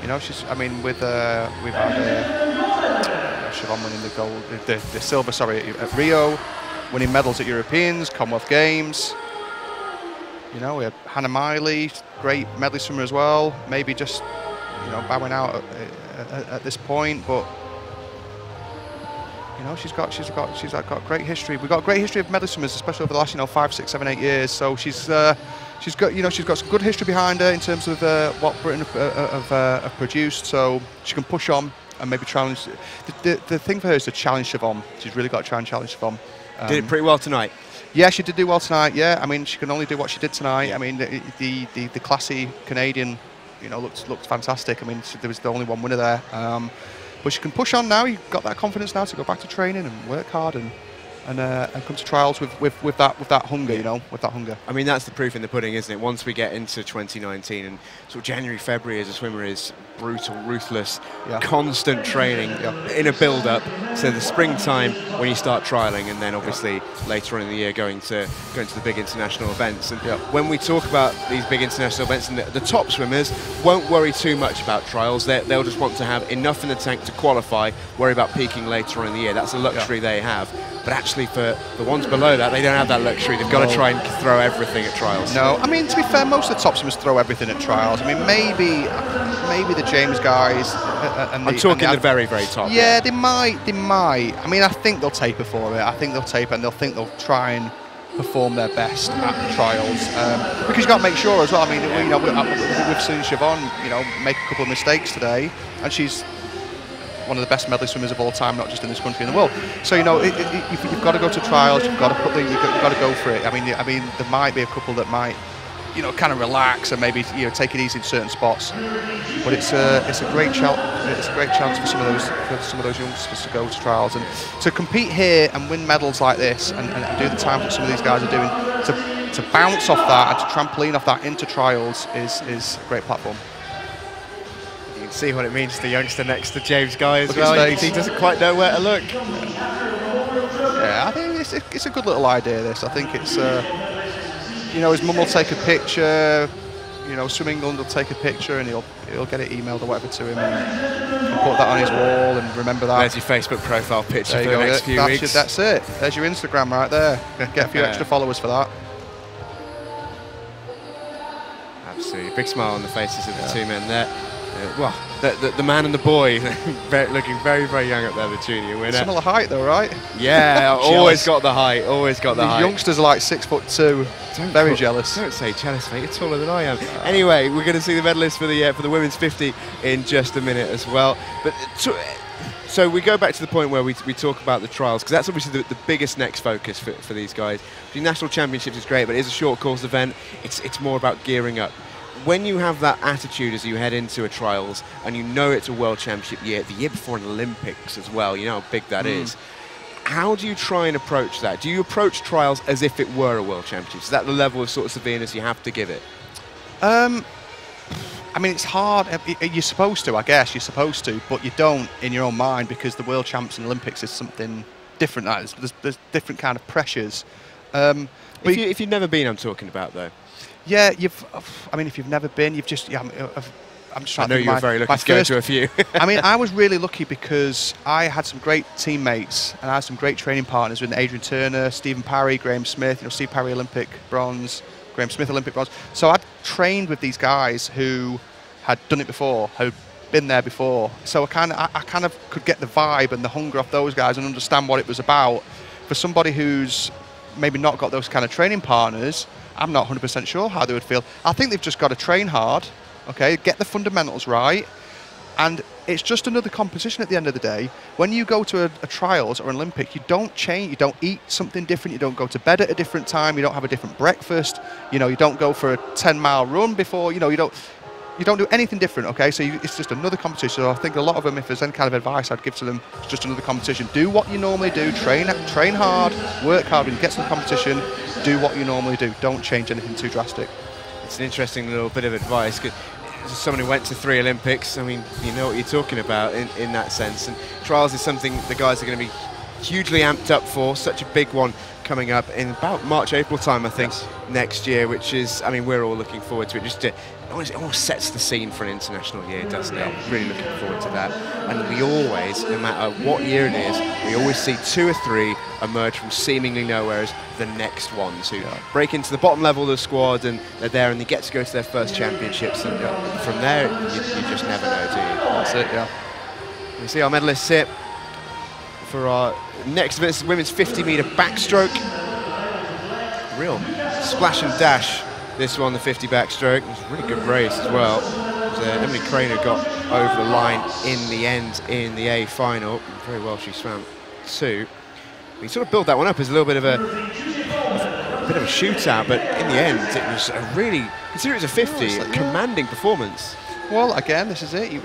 you know, she's, I mean, with, uh, we've had uh, Siobhan winning the gold, the, the silver, sorry, at Rio, winning medals at Europeans, Commonwealth Games. You know, we had Hannah Miley, great medley swimmer as well, maybe just, you know, bowing out at, at, at this point, but you know, she's got, she's got, she's got great history. We've got a great history of medley swimmers, especially over the last, you know, five, six, seven, eight years. So she's, uh, she's got, you know, she's got some good history behind her in terms of uh, what Britain have, uh, have, uh, have produced. So she can push on and maybe challenge. The, the, the thing for her is to challenge Siobhan. She's really got to try and challenge Siobhan. Um, did it pretty well tonight. Yeah, she did do well tonight. Yeah, I mean, she can only do what she did tonight. Yeah. I mean, the, the the the classy Canadian, you know, looked looked fantastic. I mean, she, there was the only one winner there. Um, But you can push on now. You've got that confidence now to go back to training and work hard and and, uh, and come to trials with, with, with that with that hunger, you know, with that hunger. I mean, that's the proof in the pudding, isn't it? Once we get into twenty nineteen and sort of January, February as a swimmer is brutal, ruthless, yeah. constant training yeah. in a build-up. So the springtime when you start trialing, and then obviously yeah. later on in the year going to going to the big international events. And yeah. when we talk about these big international events, and the, the top swimmers won't worry too much about trials. They're, they'll just want to have enough in the tank to qualify. Worry about peaking later on in the year. That's a luxury yeah. they have. But actually, for the ones below that, they don't have that luxury. They've got no. to try and throw everything at trials. No, I mean, to be fair, most of the top swimmers throw everything at trials. I mean, maybe maybe the James guys and the... I'm talking and the, the very, very top. Yeah, yeah, they might, they might. I mean, I think they'll taper for it. I think they'll taper and they'll think they'll try and perform their best at trials. Um, because you've got to make sure as well. I mean, yeah. we, you know, we, we've seen Siobhan, you know, make a couple of mistakes today, and she's one of the best medley swimmers of all time, not just in this country, in the world. So you know, it, it, you've, you've got to go to trials. You've got to put the, you've, got, you've got to go for it. I mean, I mean, there might be a couple that might, you know, kind of relax and maybe you know take it easy in certain spots. But it's a it's a great chance. It's a great chance for some of those for some of those youngsters to go to trials and to compete here and win medals like this and, and, and do the times that some of these guys are doing. To to bounce off that and to trampoline off that into trials is is a great platform. can see what it means to the youngster next to James Guy as look well. He doesn't quite know where to look. Yeah, I think it's, it's a good little idea, this. I think it's, uh, you know, his mum will take a picture, you know, Swim England will take a picture and he'll, he'll get it emailed or whatever to him and put that on his wall and remember that. There's your Facebook profile picture there for the next few that's weeks. Your, that's it. There's your Instagram right there. Get a few extra followers for that. Absolutely. Big smile on the faces of the yeah. two men there. Uh, well, the, the, the man and the boy looking very, very young up there, the junior winner. Similar height though, right? Yeah, always got the height, always got the These height. youngsters are like six foot two, don't very put, jealous. Don't say jealous, mate, you're taller than I am. Uh, anyway, we're going to see the medalist for the uh, for the women's fifty in just a minute as well. But so we go back to the point where we, we talk about the trials, because that's obviously the, the biggest next focus for, for these guys. The national championships is great, but it is a short course event. It's, it's more about gearing up. When you have that attitude as you head into a trials and you know it's a world championship year, the year before an Olympics as well, you know how big that mm. is. How do you try and approach that? Do you approach trials as if it were a world championship? Is that the level of sort of severeness you have to give it? Um, I mean, it's hard. You're supposed to, I guess. You're supposed to, but you don't in your own mind, because the world champs and Olympics is something different. There's, there's different kind of pressures. Um, if, you, if you've never been, I'm talking about, though. Yeah, you've. I mean, if you've never been, you've just. Yeah, I've, I'm just trying I know to you were very lucky to go to a few. I mean, I was really lucky because I had some great teammates and I had some great training partners with Adrian Turner, Stephen Parry, Graham Smith. You know, Steve Parry, Olympic bronze, Graham Smith, Olympic bronze. So I'd trained with these guys who had done it before, who'd been there before. So I kind of, I, I kind of could get the vibe and the hunger off those guys and understand what it was about. For somebody who's maybe not got those kind of training partners, I'm not one hundred percent sure how they would feel. I think they've just got to train hard, okay, get the fundamentals right, and it's just another competition at the end of the day. When you go to a, a trials or an Olympic, you don't change, you don't eat something different, you don't go to bed at a different time, you don't have a different breakfast, you know, you don't go for a ten mile run before, you know, you don't, you don't do anything different, okay? So you, it's just another competition. So I think a lot of them, if there's any kind of advice I'd give to them, it's just another competition. Do what you normally do, train train hard, work hard, and get some competition. Do what you normally do. Don't change anything too drastic. It's an interesting little bit of advice, because as someone who went to three Olympics, I mean, you know what you're talking about in, in that sense. And trials is something the guys are going to be hugely amped up for, such a big one coming up in about March, April time, I think, yes. next year, which is, I mean, we're all looking forward to it. Just to, it always sets the scene for an international year, doesn't it? I'm really looking forward to that. And we always, no matter what year it is, we always see two or three emerge from seemingly nowhere as the next ones, who yeah. break into the bottom level of the squad, and they're there and they get to go to their first championships. And uh, from there, you, you just never know, do you? That's it, yeah. We see our medalists sit for our next women's fifty metre backstroke. Real splash and dash. This one, the fifty backstroke, it was a really good race as well. It was, uh, Emily Crane got over the line in the end in the A final. Very well, she swam two. We sort of built that one up as a little bit of a, a bit of a shootout, but in the end, it was a really, considering it was a fifty, oh, like, a commanding performance. Well, again, this is it. You,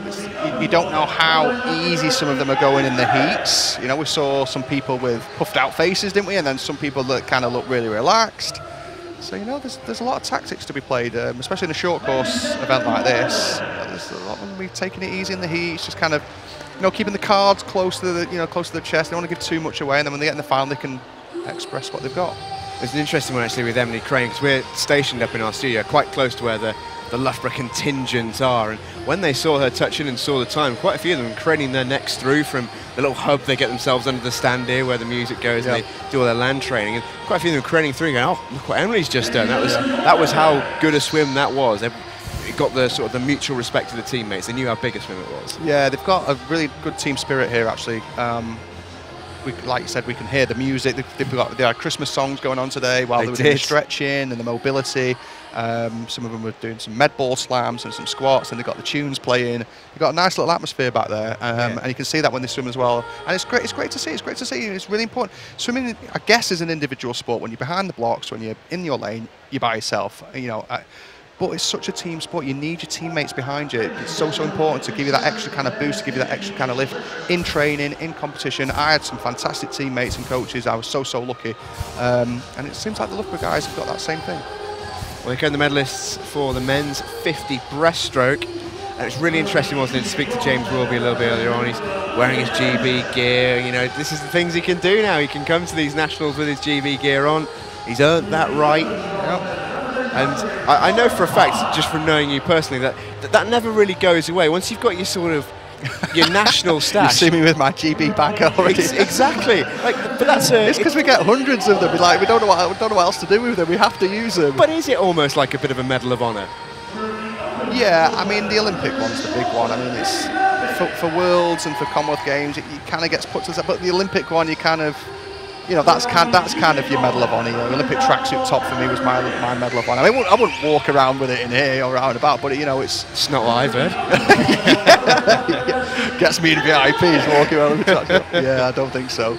you don't know how easy some of them are going in the heats. You know, we saw some people with puffed out faces, didn't we? And then some people that kind of looked really relaxed. So, you know, there's, there's a lot of tactics to be played, um, especially in a short course event like this. There's a lot of them taking it easy in the heat. It's just kind of, you know, keeping the cards close to the, you know, close to the chest. They don't want to give too much away, and then when they get in the final, they can express what they've got. It's an interesting one, actually, with Emily Crane, because we're stationed up in our studio, quite close to where the, the Loughborough contingents are, and when they saw her touch in and saw the time, quite a few of them craning their necks through from the little hub they get themselves under the stand here where the music goes, yep. and they do all their land training, and quite a few of them craning through going, oh, look what Emily's just done. That was, that was how good a swim that was. It got the sort of the mutual respect of the teammates. They knew how big a swim it was. Yeah, they've got a really good team spirit here, actually. Um, We, like you said, we can hear the music. They've, they've got, they had Christmas songs going on today while they, they were doing stretching and the mobility. Um, some of them were doing some med ball slams and some squats, and they got the tunes playing. They've got a nice little atmosphere back there, um, yeah. and you can see that when they swim as well. And it's great. It's great to see. It's great to see. It's really important. Swimming, I guess, is an individual sport. When you're behind the blocks, when you're in your lane, you're by yourself. You know. I, But it's such a team sport. You need your teammates behind you. It's so, so important to give you that extra kind of boost, to give you that extra kind of lift in training, in competition. I had some fantastic teammates and coaches. I was so, so lucky. Um, and it seems like the Loughborough guys have got that same thing. Well, here come the medalists for the men's fifty breaststroke. Uh, And it's really interesting, wasn't it, to speak to James Wilby a little bit earlier on. He's wearing his G B gear. You know, this is the things he can do now. He can come to these nationals with his G B gear on. He's earned that right. Yep. And I, I know for a fact, just from knowing you personally, that, that that never really goes away. Once you've got your sort of your national stash. You see me with my G B back already. Ex exactly. Like, but that's a, it's because we get hundreds of them. We like we don't know what we don't know what else to do with them. We have to use them. But is it almost like a bit of a medal of honour? Yeah, I mean the Olympic one's the big one. I mean it's for, for Worlds and for Commonwealth Games. It, it kind of gets put to that. But the Olympic one, you kind of. You know, that's kind, that's kind of your medal of honour. You know, Olympic tracksuit top for me was my my medal of honour. I mean, I wouldn't, I wouldn't walk around with it in here or out and about, but it, you know, it's it's not what I've heard. yeah, yeah. Gets me to V I Ps walking around with a tracksuit. Yeah, I don't think so.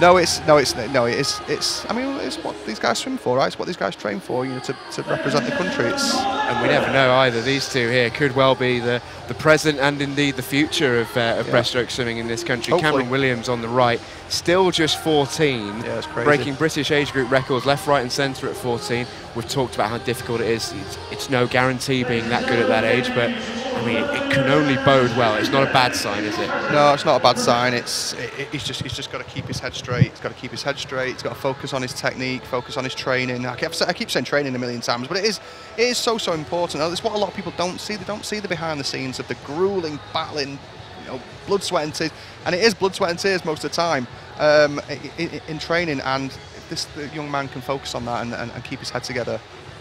No, it's no, it's no, it's it's. I mean, it's what these guys swim for, right? It's what these guys train for. You know, to, to represent the country. It's and we never know either. These two here could well be the the present and indeed the future of uh, of yeah. breaststroke swimming in this country. Hopefully. Cameron Williams on the right. Still just fourteen, yeah, breaking British age group records left, right and centre at fourteen. We've talked about how difficult it is. It's, it's no guarantee being that good at that age, but I mean, it, it can only bode well. It's not a bad sign, is it? No, it's not a bad sign. It's it, it's just he's just got to keep his head straight. He's got to keep his head straight. He's got to focus on his technique, focus on his training. I keep, I keep saying training a million times, but it is it is so, so important. It's what a lot of people don't see. They don't see the behind the scenes of the grueling, battling, you know, blood, sweat and tears. And it is blood, sweat and tears most of the time um, in, in training, and this the young man can focus on that and, and, and keep his head together.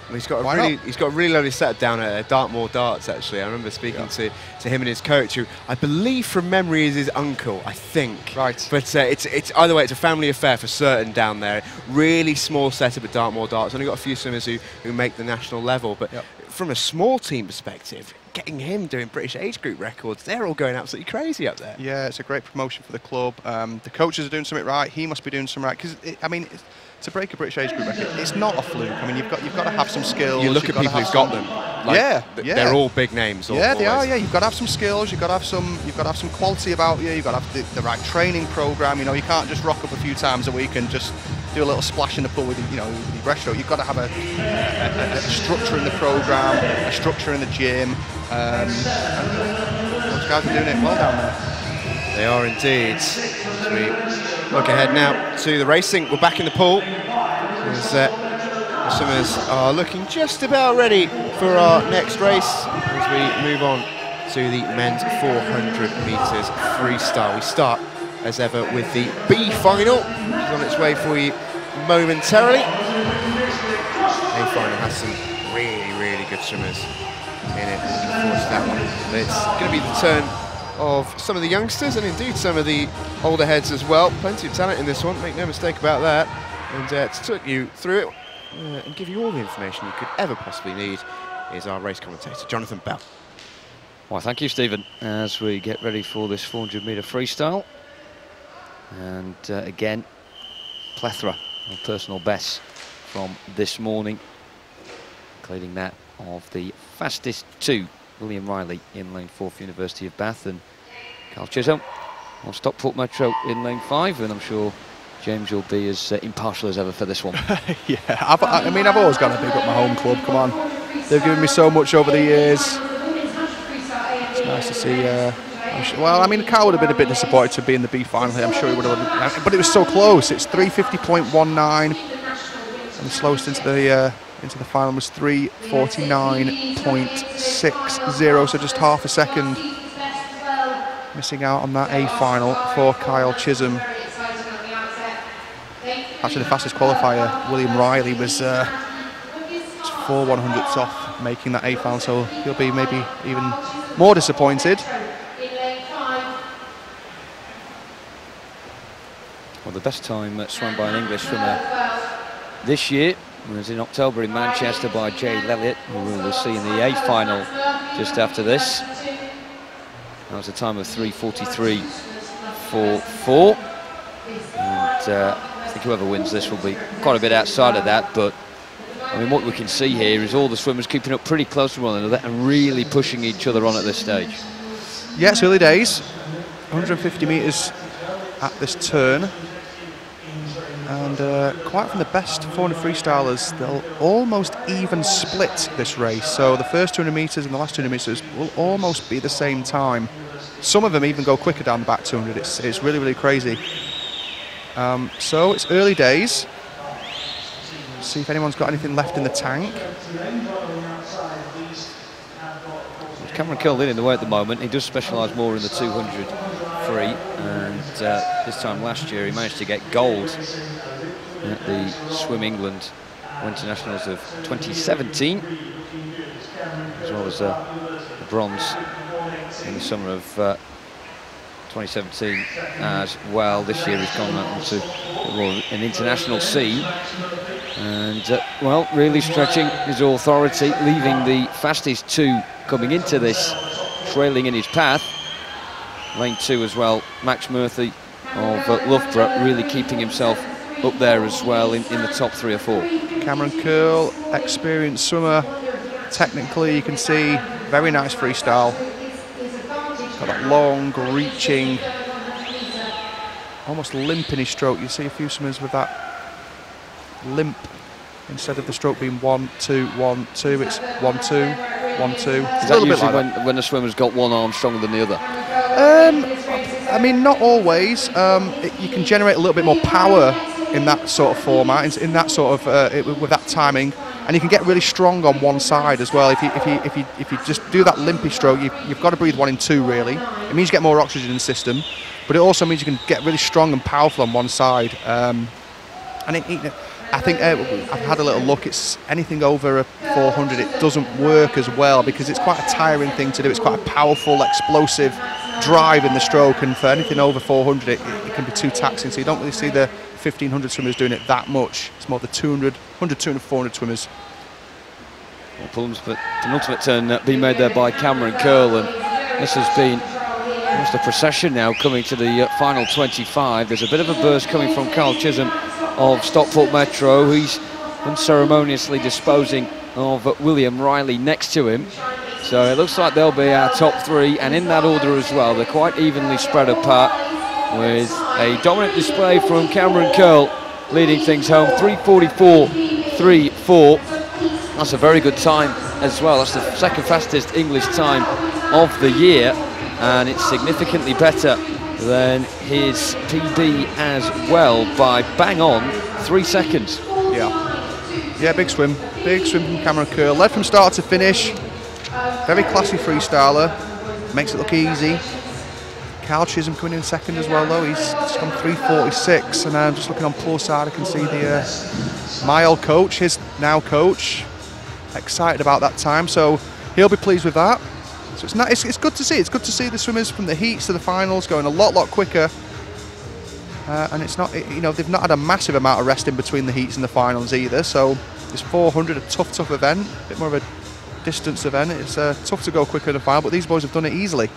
Well, he's got a Why really not? he's got a really lovely setup down at Dartmoor Darts, actually. I remember speaking yeah. to, to him and his coach, who I believe from memory is his uncle, I think. Right. But uh, it's it's either way, it's a family affair for certain down there. Really small setup at Dartmoor Darts. Only got a few swimmers who, who make the national level, but yep. from a small team perspective, getting him doing British age group records, they're all going absolutely crazy up there. Yeah, it's a great promotion for the club. Um, the coaches are doing something right. He must be doing something right, because I mean. It's, to break a British age group record, it's not a fluke. I mean, you've got you've got to have some skills. You look at people who've got them. Like yeah, th yeah, they're all big names. All, yeah, they always. are. Yeah, you've got to have some skills. You've got to have some. You've got to have some quality about you. You've got to have the, the right training program. You know, you can't just rock up a few times a week and just do a little splash in the pool with you know your breaststroke. You've got to have a, a, a structure in the program, a structure in the gym. Um, and those guys are doing it well down there. They are indeed. Sweet. Look ahead now to the racing. We're back in the pool. As, uh, the swimmers are looking just about ready for our next race as we move on to the men's four hundred metres freestyle. We start, as ever, with the B final, which is on its way for you momentarily. A final has some really, really good swimmers in it. Looking forward to that one. But it's going to be the turn of some of the youngsters and indeed some of the older heads as well. Plenty of talent in this one, make no mistake about that. And uh, to talk you through it uh, and give you all the information you could ever possibly need is our race commentator, Jonathan Bell. Well, thank you, Stephen. As we get ready for this four hundred metre freestyle, and uh, again, plethora of personal bests from this morning, including that of the fastest two, William Riley in lane four for University of Bath, and Carl Chisholm on Stockport Metro in lane five, and I'm sure James will be as uh, impartial as ever for this one. yeah, I've, I mean, I've always got to pick up my home club, come on. They've given me so much over the years. It's nice to see, uh, I'm sure, well, I mean, Carl would have been a bit disappointed to be in the B final here, I'm sure he would have, but it was so close. It's three fifty point one nine, and the slowest into the... Uh, into the final was three forty-nine point six zero, so just half a second missing out on that A final for Kyle Chisholm. Actually, the fastest qualifier, William Riley, was uh, four one hundredths off making that A final, so he'll be maybe even more disappointed. Well, the best time swam by an English swimmer this year was in October in Manchester by Jay Lelliott, who we will see in the A final just after this. That was a time of three forty-three point four four. And uh, I think whoever wins this will be quite a bit outside of that, but I mean, what we can see here is all the swimmers keeping up pretty close to one another and really pushing each other on at this stage. Yeah, it's early days. one hundred fifty metres at this turn. Um, And uh, quite from the best four hundred freestylers, they'll almost even split this race. So the first two hundred metres and the last two hundred metres will almost be the same time. Some of them even go quicker down the back two hundred. It's, it's really, really crazy. Um, so it's early days. See if anyone's got anything left in the tank. Cameron Kildean in the way at the moment. He does specialise more in the two hundred free, and uh, this time last year he managed to get gold at the Swim England Winter Nationals of twenty seventeen, as well as uh, bronze in the summer of uh, twenty seventeen as well. This year he's gone out into an international scene, and uh, well, really stretching his authority, leaving the fastest two coming into this, trailing in his path. Lane two as well, Max Murphy of uh, Loughborough, really keeping himself up there as well in, in the top three or four. Cameron Curl, experienced swimmer, technically you can see, very nice freestyle. Got that long, reaching, almost limp in his stroke. You see a few swimmers with that limp instead of the stroke being one, two, one, two. It's one, two, one, two. Is that usually like when, that. when a swimmer's got one arm stronger than the other? Um, I mean, not always. Um, it, you can generate a little bit more power in that sort of format, in, in that sort of uh, it, with that timing. And you can get really strong on one side as well. If you if you if you if you just do that limpy stroke, you, you've got to breathe one in two really. It means you get more oxygen in the system, but it also means you can get really strong and powerful on one side. Um, and it, it, I think uh, I've had a little look. It's anything over a four hundred, it doesn't work as well because it's quite a tiring thing to do. It's quite a powerful, explosive drive in the stroke, and for anything over four hundred, it, it, it can be too taxing. So you don't really see the fifteen hundred swimmers doing it that much. It's more the two hundred, one hundred, two hundred, four hundred swimmers. Well, Pullman's penultimate turn uh, being made there by Cameron Curl, and this has been almost a procession now coming to the uh, final twenty-five. There's a bit of a burst coming from Carl Chisholm of Stockport Metro. He's unceremoniously disposing of uh, William Riley next to him. So it looks like they'll be our top three, and in that order as well. They're quite evenly spread apart, with a dominant display from Cameron Curl leading things home, three forty-four, three four. That's a very good time as well. That's the second fastest English time of the year, and it's significantly better than his P B as well by bang on three seconds. Yeah, yeah, big swim, big swim from Cameron Curl. Led from start to finish, very classy freestyler, makes it look easy. Carl Chisholm coming in second as well, though. He's gone three forty-six, and I'm just looking on poor side. I can see the uh, my old coach, his now coach, excited about that time, so he'll be pleased with that. So it's nice. It's, it's good to see. It's good to see the swimmers from the heats to the finals going a lot, lot quicker. Uh, and it's not, it, you know, they've not had a massive amount of rest in between the heats and the finals either. So this four hundred, a tough, tough event, a bit more of a distance event. It's uh, tough to go quicker than the final, but these boys have done it easily.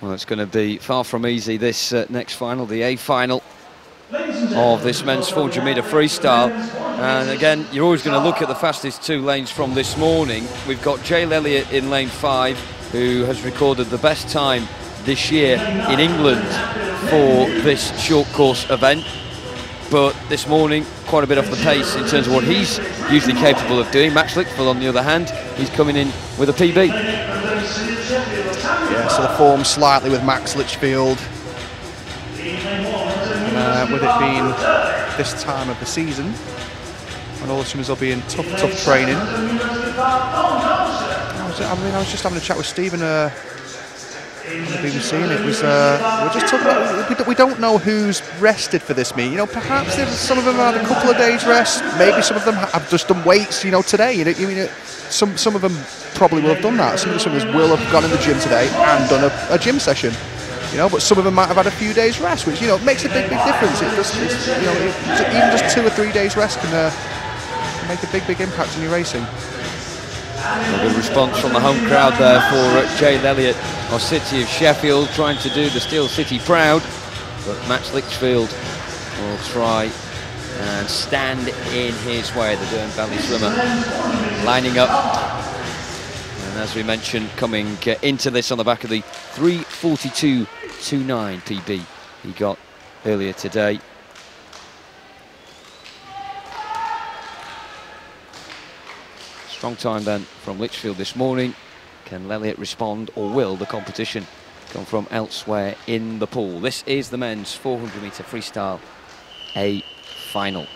Well, it's going to be far from easy, this uh, next final, the A final of this men's four hundred metre freestyle. And again, you're always going to look at the fastest two lanes from this morning. We've got Jael Elliott in lane five, who has recorded the best time this year in England for this short course event. But this morning, quite a bit off the pace in terms of what he's usually capable of doing. Max Litchfield, on the other hand, he's coming in with a P B. Yeah, so the form slightly with Max Litchfield, and, uh, with it being this time of the season, and all the swimmers will be in tough, tough training. I, was, I mean, I was just having a chat with Stephen uh, on the B B C, and it was uh, we we're just talking about, we don't know who's rested for this meet. You know, perhaps some of them had a couple of days rest. Maybe some of them have just done weights. You know, today. You know, you mean it, some some of them probably will have done that. Some of the swimmers will have gone in the gym today and done a, a gym session, you know, but some of them might have had a few days rest, which, you know, makes a big, big difference. It just, it's, you know, it, even just two or three days rest can uh, make a big, big impact on your racing. A good response from the home crowd there for uh, Jael Elliott of City of Sheffield, trying to do the Steel City proud, but Max Litchfield will try and stand in his way, the Durham Valley swimmer, lining up. And as we mentioned, coming uh, into this on the back of the three forty-two twenty-nine P B he got earlier today. Strong time then from Litchfield this morning. Can Lelliot respond, or will the competition come from elsewhere in the pool? This is the men's four hundred metre freestyle A final.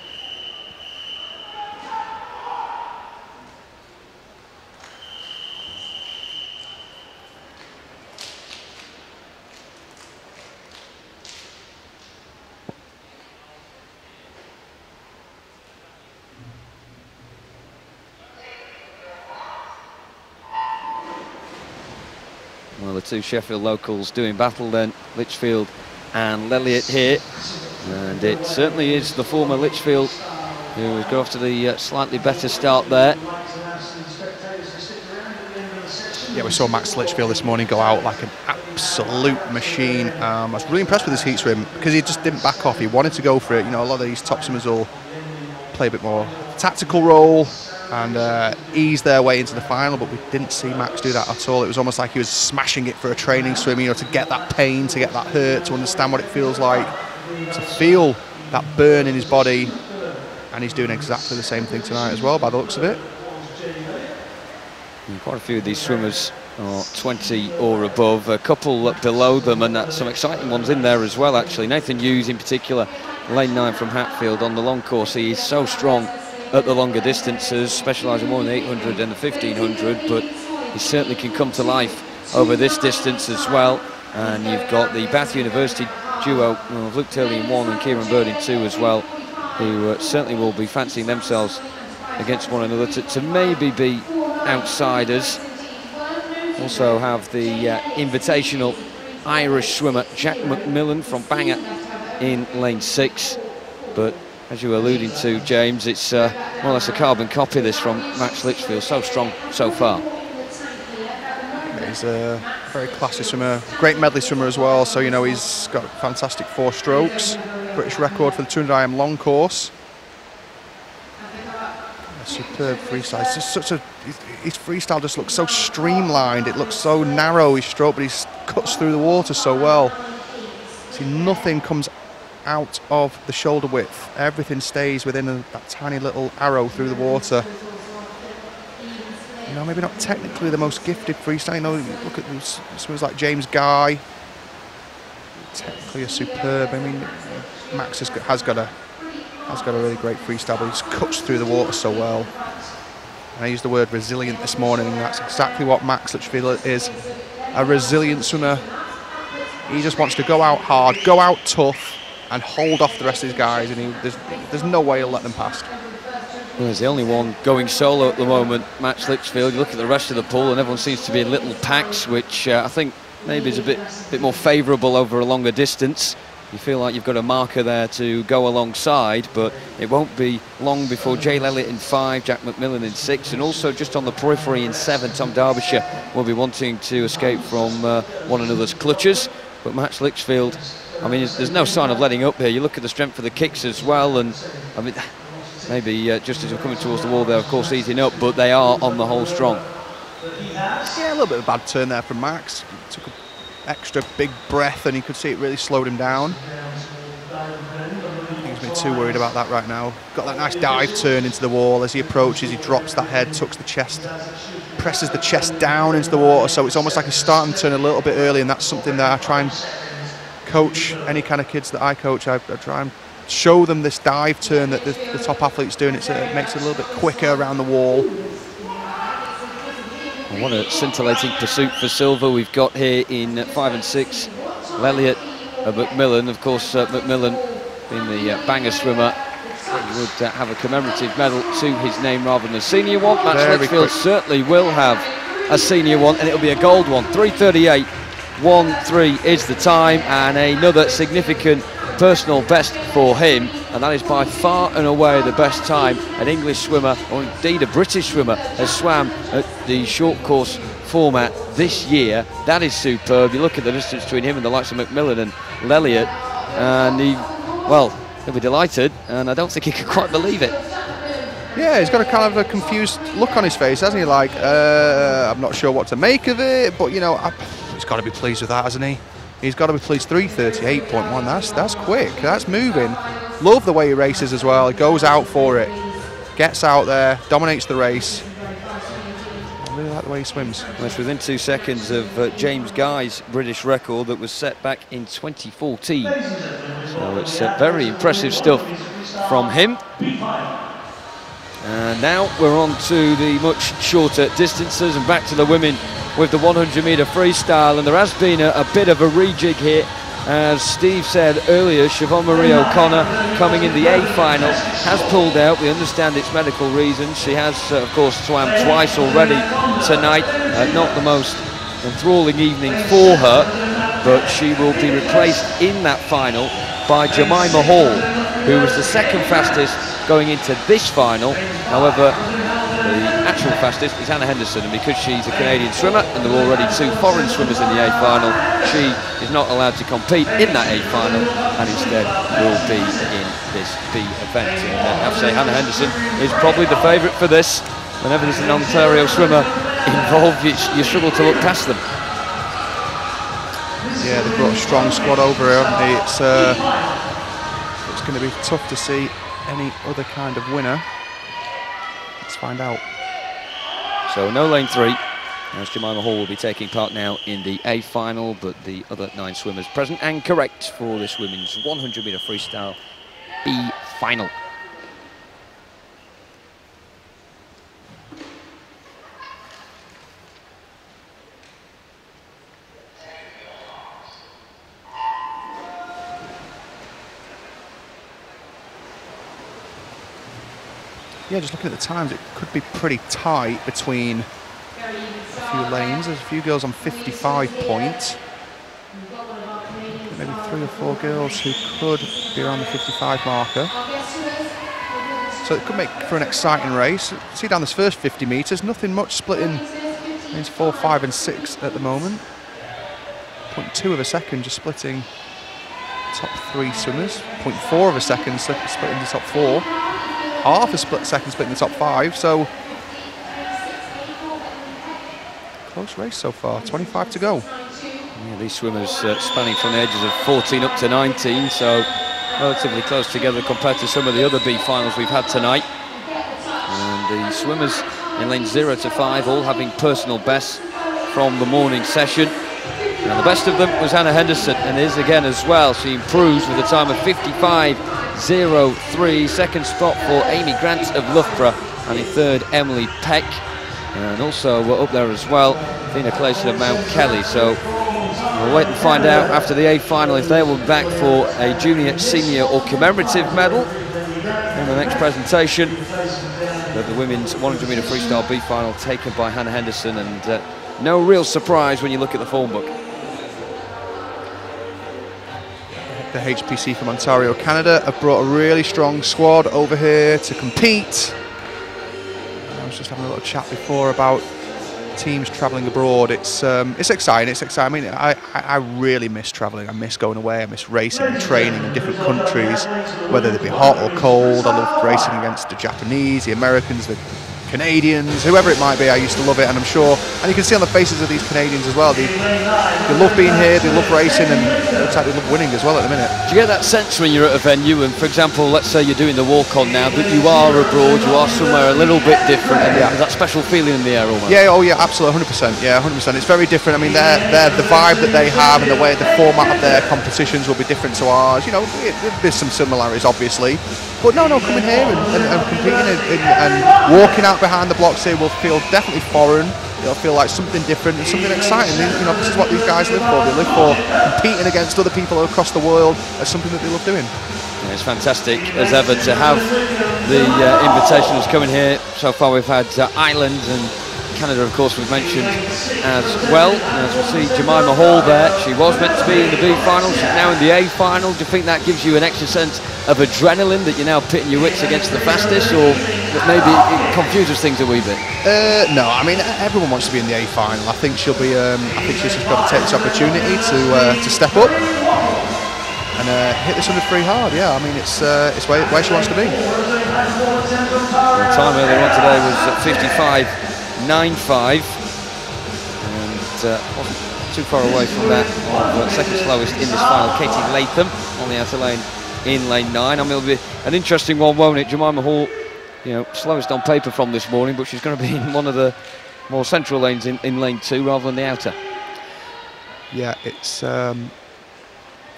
Two Sheffield locals doing battle then, Litchfield and Lelliot here, and it certainly is the former Litchfield who has got off to the uh, slightly better start there. Yeah, we saw Max Litchfield this morning go out like an absolute machine. um, I was really impressed with his heat swim because he just didn't back off, he wanted to go for it. You know, a lot of these top swimmers all play a bit more tactical role and uh, ease their way into the final, but we didn't see Max do that at all. It was almost like he was smashing it for a training swim, you know, to get that pain, to get that hurt, to understand what it feels like, to feel that burn in his body, and he's doing exactly the same thing tonight as well by the looks of it. And quite a few of these swimmers are twenty or above, a couple up below them, and that's some exciting ones in there as well actually. Nathan Hughes in particular, lane nine from Hatfield on the long course, he is so strong at the longer distances, specialising more in the eight hundred and the fifteen hundred, but he certainly can come to life over this distance as well. And you've got the Bath University duo of Luke Turley in one and Kieran Bird in two as well, who uh, certainly will be fancying themselves against one another to, to maybe be outsiders. Also have the uh, invitational Irish swimmer Jack McMillan from Bangor in lane six, but as you were alluding to, James, it's uh, more or less a carbon copy, this, from Max Litchfield. So strong so far. He's a very classy swimmer, great medley swimmer as well. So, you know, he's got fantastic four strokes. British record for the two hundred I M long course. A superb freestyle. It's just such a, his freestyle just looks so streamlined. It looks so narrow, his stroke, but he cuts through the water so well. See, nothing comes out of the shoulder width, everything stays within a, that tiny little arrow through the water. You know, maybe not technically the most gifted freestyle. You know, look at these swimmers like James Guy, technically a superb. I mean, Max has got, has got a has got a really great freestyle, but he just cuts through the water so well. And I used the word resilient this morning, and that's exactly what Max Litchfield is, a resilient swimmer. He just wants to go out hard, go out tough, and hold off the rest of his guys, and he, there's, there's no way he'll let them past. Well, he's the only one going solo at the moment, Max Litchfield. You look at the rest of the pool and everyone seems to be in little packs, which uh, I think maybe is a bit, bit more favourable over a longer distance. You feel like you've got a marker there to go alongside, but it won't be long before Jay Lelliot in five, Jack McMillan in six, and also just on the periphery in seven, Tom Derbyshire will be wanting to escape from uh, one another's clutches. But Max Litchfield, I mean, there's no sign of letting up here. You look at the strength of the kicks as well, and I mean, maybe uh, just as you're coming towards the wall, they're of course easing up, but they are on the whole strong. Yeah, a little bit of a bad turn there from Max. He took an extra big breath, and you could see it really slowed him down. I think he's been too worried about that right now. Got that nice dive turn into the wall as he approaches. He drops that head, tucks the chest, presses the chest down into the water. So it's almost like he's starting to turn a little bit early, and that's something that I try and coach any kind of kids that I coach. I, I try and show them this dive turn that the, the top athlete's doing. It's a, it makes it a little bit quicker around the wall. And what a scintillating pursuit for silver we've got here in five and six. Lelliot, uh, McMillan, of course, uh, McMillan being the uh, banger swimmer. He would uh, have a commemorative medal to his name rather than a senior one. Max Litchfield certainly will have a senior one, and it'll be a gold one. three thirty-eight. one three is the time, and another significant personal best for him, and that is by far and away the best time an English swimmer, or indeed a British swimmer, has swam at the short course format this year. That is superb. You look at the distance between him and the likes of McMillan and Lelliot, and he, well, he'll be delighted, and I don't think he can quite believe it. Yeah, he's got a kind of a confused look on his face, hasn't he? Like, uh, I'm not sure what to make of it, but, you know, I, he's got to be pleased with that, hasn't he? He's got to be pleased. three thirty-eight point one, that's, that's quick, that's moving. Love the way he races as well. He goes out for it, gets out there, dominates the race. really like the way he swims. Well, it's within two seconds of uh, James Guy's British record that was set back in twenty fourteen. So it's uh, very impressive stuff from him. And now we're on to the much shorter distances and back to the women with the one hundred metre freestyle. And there has been a, a bit of a rejig here. As Steve said earlier, Siobhan Marie O'Connor, coming in the A final, has pulled out. We understand it's medical reasons. She has, uh, of course, swam twice already tonight. Uh, not the most enthralling evening for her, but she will be replaced in that final by Jemima Hall, who was the second fastest going into this final. However, the actual fastest is Hannah Henderson, and because she's a Canadian swimmer and there were already two foreign swimmers in the A final, she is not allowed to compete in that A final and instead will be in this B event. And I have to say, Hannah Henderson is probably the favourite for this. Whenever there's an Ontario swimmer involved, you, you struggle to look past them. Yeah, they've got a strong squad over here, haven't they? It's, uh, it's going to be tough to see any other kind of winner. Let's find out. So no lane three, as Jemima Hall will be taking part now in the A final, but the other nine swimmers present and correct for this women's one hundred metre freestyle B final. Yeah, just looking at the times, it could be pretty tight between a few lanes. There's a few girls on fifty-five points. Maybe three or four girls who could be around the fifty-five marker. So it could make for an exciting race. See down this first fifty metres, nothing much splitting lanes four, five and six at the moment. zero point two of a second just splitting top three swimmers. zero point four of a second splitting the top four. Half a split second split in the top five, so close race so far. twenty-five to go. Yeah, these swimmers uh, spanning from the edges of fourteen up to nineteen, so relatively close together compared to some of the other B finals we've had tonight. And the swimmers in lanes zero to five all having personal bests from the morning session. Now the best of them was Hannah Henderson, and is again as well. She improves with a time of fifty-five oh three, second spot for Amy Grant of Loughborough, and in third Emily Peck, and also we're up there as well Tina Clayson of Mount Kelly. So we'll wait and find out after the A final if they will be back for a junior, senior or commemorative medal in the next presentation. But the women's one hundred metre freestyle B final taken by Hannah Henderson, and uh, no real surprise when you look at the form book. The H P C from Ontario, Canada have brought a really strong squad over here to compete. I was just having a little chat before about teams travelling abroad. It's um, it's exciting, it's exciting. I mean, I, I really miss travelling. I miss going away, I miss racing and training in different countries, whether they be hot or cold. I love racing against the Japanese, the Americans, the Canadians, whoever it might be. I used to love it, and I'm sure, and you can see on the faces of these Canadians as well, they, they love being here, they love racing, and it looks like they love winning as well at the minute. Do you get that sense when you're at a venue, and for example, let's say you're doing the walk-on now, but you are abroad, you are somewhere a little bit different, and yeah, there's that special feeling in the air almost? Yeah, oh yeah, absolutely, one hundred percent, yeah, one hundred percent. It's very different. I mean, they're, they're, the vibe that they have and the way the format of their competitions will be different to ours. You know, it, there's some similarities, obviously, but no, no, coming here and, and, and competing and, and, and walking out behind the blocks here will feel definitely foreign. It'll feel like something different and something exciting. You know, this is what these guys live for. They live for competing against other people across the world as something that they love doing. Yeah, it's fantastic as ever to have the uh, invitation that's coming here. So far we've had uh, Ireland and Canada, of course, we've mentioned as well. And as we see Jemima Hall there, she was meant to be in the B final, she's now in the A final. Do you think that gives you an extra sense of adrenaline that you're now pitting your wits against the fastest, or that maybe it confuses things a wee bit? Uh, no, I mean, everyone wants to be in the A final. I think she'll be, um, I think she's just got to take this opportunity to, uh, to step up and uh, hit this under free hard. Yeah, I mean, it's uh, it's where, where she wants to be. The time earlier on today was at fifty-five nine five, and uh, wasn't too far away from that of second slowest in this final, Katie Latham, on the outer lane in lane nine. I mean, it'll be an interesting one, won't it? Jemima Hall, you know, slowest on paper from this morning, but she's going to be in one of the more central lanes in, in lane two rather than the outer. Yeah, it's um,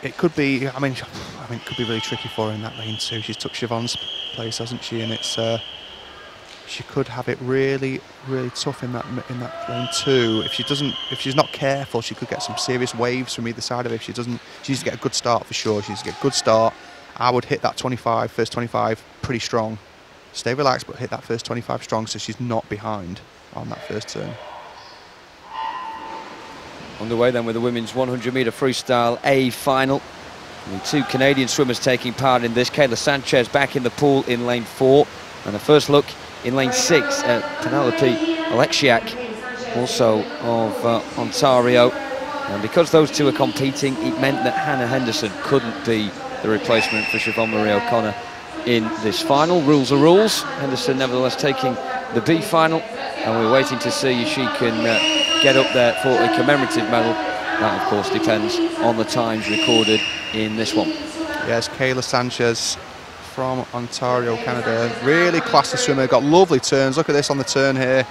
it could be. I mean, I mean, it could be really tricky for her in that lane too. She's took Siobhan's place, hasn't she? And it's uh, she could have it really, really tough in that in that lane two. If she doesn't, if she's not careful, she could get some serious waves from either side of it. If she doesn't, she needs to get a good start for sure. She needs to get a good start. I would hit that twenty-five, first twenty-five, pretty strong. Stay relaxed, but hit that first twenty-five strong, so she's not behind on that first turn. On the way then with the women's one hundred metre freestyle A final. And two Canadian swimmers taking part in this. Kayla Sanchez back in the pool in lane four. And a first look in lane six at Penelope Oleksiak, also of uh, Ontario. And because those two are competing, it meant that Hannah Henderson couldn't be the replacement for Siobhan Marie O'Connor in this final. Rules are rules. Henderson nevertheless taking the B final, and we're waiting to see if she can uh, get up there for a commemorative medal. That of course depends on the times recorded in this one. Yes, Kayla Sanchez from Ontario, Canada, really classy swimmer, got lovely turns. Look at this on the turn here,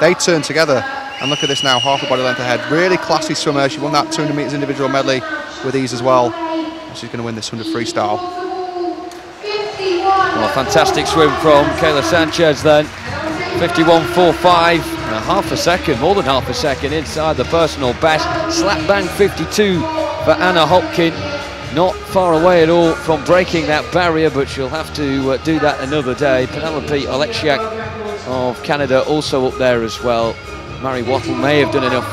they turn together, and look at this now, half a body length ahead. Really classy swimmer. She won that two hundred metres individual medley with ease as well, and she's going to win this one hundred freestyle. Well, a fantastic swim from Kayla Sanchez then. fifty-one forty-five, and a half a second, more than half a second inside the personal best. Slap bang fifty-two for Anna Hopkin. Not far away at all from breaking that barrier, but she'll have to uh, do that another day. Penelope Oleksiak of Canada also up there as well. Mary Wattle may have done enough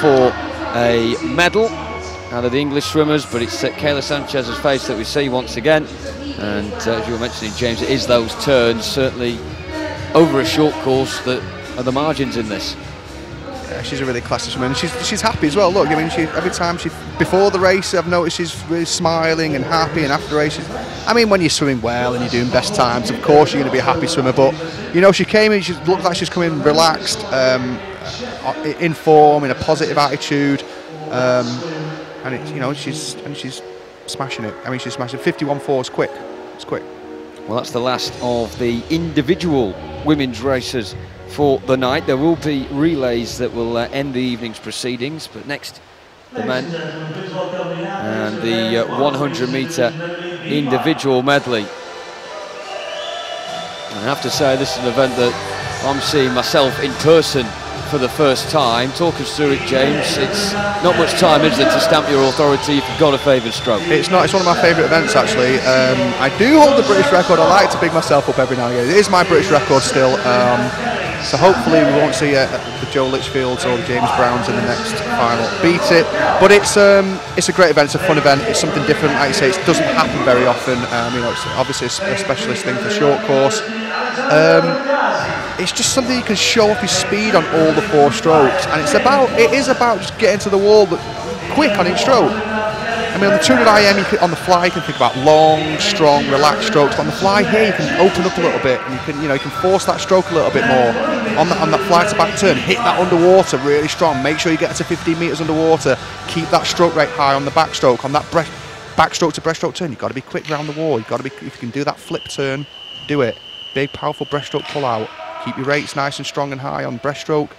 for a medal out of the English swimmers, but it's uh, Kayla Sanchez's face that we see once again. And uh, as you were mentioning, James, it is those turns, certainly over a short course, that are the margins in this. Yeah, she's a really classy swimmer, and she's, she's happy as well. Look, I mean, she, every time she, before the race, I've noticed she's really smiling and happy, and after the race, she's, I mean, when you're swimming well and you're doing best times, of course you're going to be a happy swimmer, but, you know, she came in, she looked like she's coming relaxed, um, in form, in a positive attitude, um, and, it, you know, she's, and she's smashing it. I mean, she's smashing it. fifty-one four is quick. It's quick. Well, that's the last of the individual women's races for the night. There will be relays that will uh, end the evening's proceedings, but next the men and the uh, one hundred metre individual medley. I have to say, this is an event that I'm seeing myself in person for the first time. Talk us through it, James. It's not much time, is there, to stamp your authority if you've got a favoured stroke? It's not. It's one of my favourite events, actually. Um, I do hold the British record. I like to big myself up every now and again. It is my British record still. Um, so hopefully we won't see uh, the Joe Litchfields or the James Browns in the next final beat it. But it's um, it's a great event. It's a fun event. It's something different. Like you say, it doesn't happen very often. Um, you know, it's obviously a specialist thing for short course. Um, It's just something you can show off your speed on all the four strokes, and it's about it is about just getting to the wall, but quick on each stroke. I mean, on the two hundred I M, you can, on the fly, you can think about long, strong, relaxed strokes. But on the fly here, you can open up a little bit, and you can you know you can force that stroke a little bit more. On that on that fly to back turn, hit that underwater really strong. Make sure you get to fifteen meters underwater. Keep that stroke rate high on the backstroke. On that breast, backstroke to breaststroke turn, you've got to be quick round the wall. You've got to be if you can do that flip turn, do it. Big, powerful breaststroke pull out. Keep your rates nice and strong and high on breaststroke.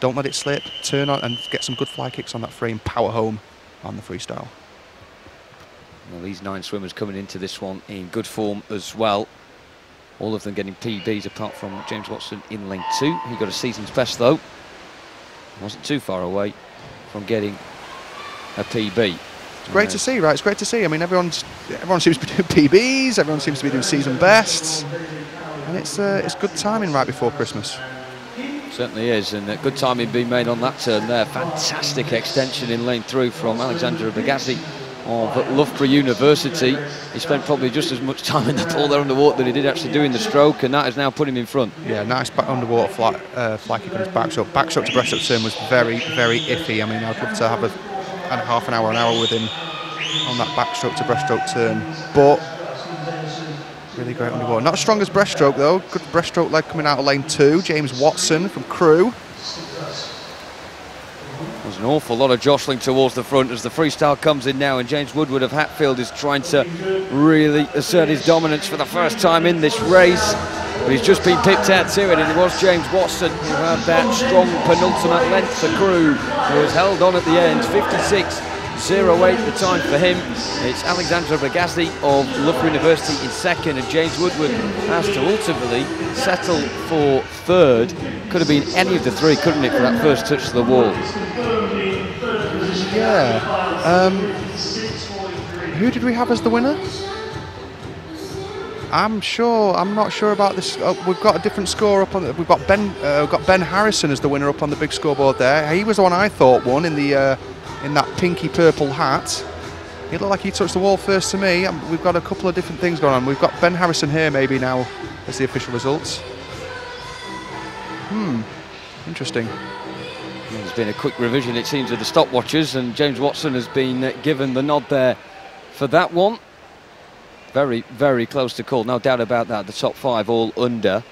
Don't let it slip. Turn on and get some good fly kicks on that frame. Power home on the freestyle. Well, these nine swimmers coming into this one in good form as well. All of them getting P Bs apart from James Watson in lane two. He got a season's best though. Wasn't too far away from getting a P B. It's great to see, right? It's great to see. I mean, everyone's, everyone seems to be doing P Bs. Everyone seems to be doing season bests. And it's, uh, it's good timing right before Christmas. Certainly is, and uh, good timing being made on that turn there. Fantastic extension in lane three from Alexandra Bagazzi of Loughborough University. He spent probably just as much time in the pool there underwater than he did actually doing the stroke, and that has now put him in front. Yeah, nice back underwater fly, uh, fly kick on his backstroke. Backstroke to breaststroke turn was very, very iffy. I mean, I'd love to have a, a half an hour, an hour with him on that backstroke to breaststroke turn, but really great underwater. Not as strong as breaststroke though. Good breaststroke leg coming out of lane two. James Watson from Crewe. There's an awful lot of jostling towards the front as the freestyle comes in now, and James Woodward of Hatfield is trying to really assert his dominance for the first time in this race. but he's just been picked out to it, and it was James Watson who had that strong penultimate length to crew, who was held on at the end. Fifty-six oh eight the time for him. It's Alexandra Bagazzi of Loughborough University in second, and James Woodward has to ultimately settle for third. Could have been any of the three, couldn't it, for that first touch to the wall? Yeah. Um, who did we have as the winner? I'm sure. I'm not sure about this. Uh, we've got a different score up on. The, we've got Ben. Uh, we've got Ben Harrison as the winner up on the big scoreboard there. He was the one I thought won in the uh, in that pinky purple hat. It looked like he touched the wall first to me. Um, we've got a couple of different things going on. We've got Ben Harrison here maybe now as the official results. Hmm. Interesting. There's been a quick revision, it seems, of the stopwatches, and James Watson has been given the nod there for that one. Very, very close to call. No doubt about that. The top five all under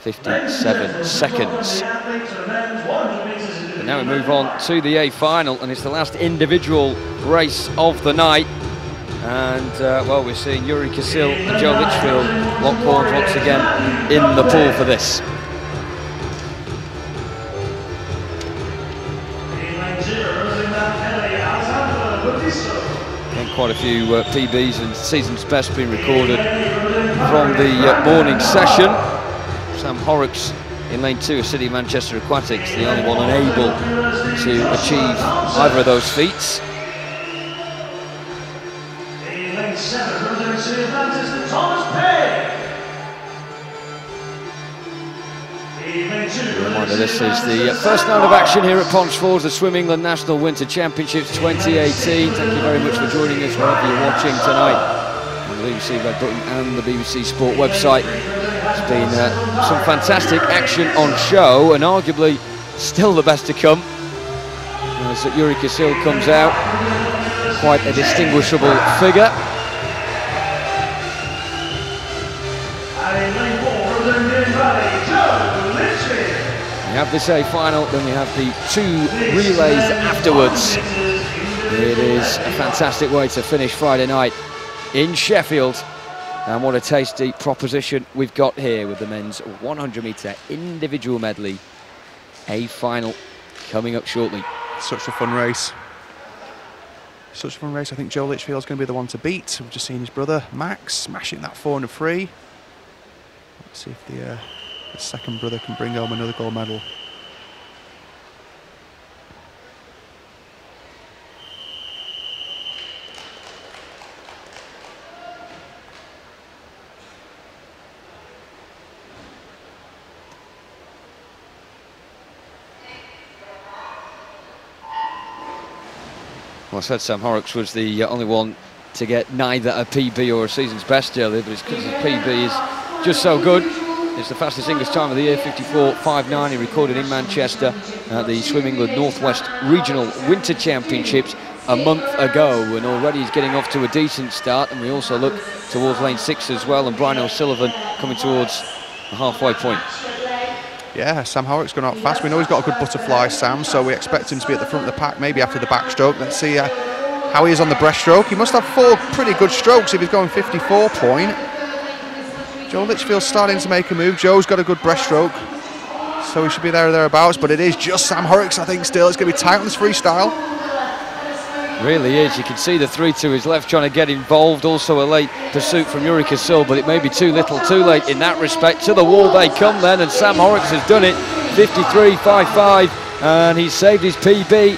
fifty-seven seconds. And now we move on to the A final, and it's the last individual race of the night. And, uh, well, we're seeing Yuri Kisil and Joe Litchfield lock horns once again in the pool for this. Quite a few uh, P Bs and season's best being recorded from the uh, morning session. Sam Horrocks in lane two of City Manchester Aquatics, the only one unable to achieve either of those feats. In lane seven, running to the Manchester, Thomas Payne. In lane two, reminder, this is the uh, first round of action here at Ponds Forge, the Swim England National Winter Championships twenty eighteen. Thank you very much for joining us wherever you're watching tonight on the B B C Red Button and the B B C Sport website. It's been uh, some fantastic action on show, and arguably still the best to come, as Yuri Kisil comes out, quite a distinguishable figure. We have this A final, then we have the two relays afterwards. It is a fantastic way to finish Friday night in Sheffield. And what a tasty proposition we've got here with the men's one hundred metre individual medley. A final coming up shortly. Such a fun race. Such a fun race. I think Joe Litchfield's going to be the one to beat. We've just seen his brother, Max, smashing that four and a three. Let's see if the... Uh The second brother can bring home another gold medal. Well, I said Sam Horrocks was the only one to get neither a P B or a season's best earlier, but it's because his P B is just so good. It's the fastest English time of the year, fifty-four five nine, he recorded in Manchester at the Swim England Northwest Regional Winter Championships a month ago, and already he's getting off to a decent start. And we also look towards lane six as well, and Brian O'Sullivan coming towards the halfway point. Yeah, Sam Horrocks going out fast. We know he's got a good butterfly, Sam, so we expect him to be at the front of the pack, maybe after the backstroke. Let's see uh, how he is on the breaststroke. He must have four pretty good strokes if he's going fifty-four point. Joe Litchfield's starting to make a move. Joe's got a good breaststroke, so he should be there or thereabouts, but it is just Sam Horrocks, I think, still. It's going to be tight on this freestyle. Really is. You can see the three to his left trying to get involved. Also a late pursuit from Yuri Kisil, but it may be too little too late in that respect. To the wall they come then, and Sam Horrocks has done it. fifty-three five five, and he's saved his P B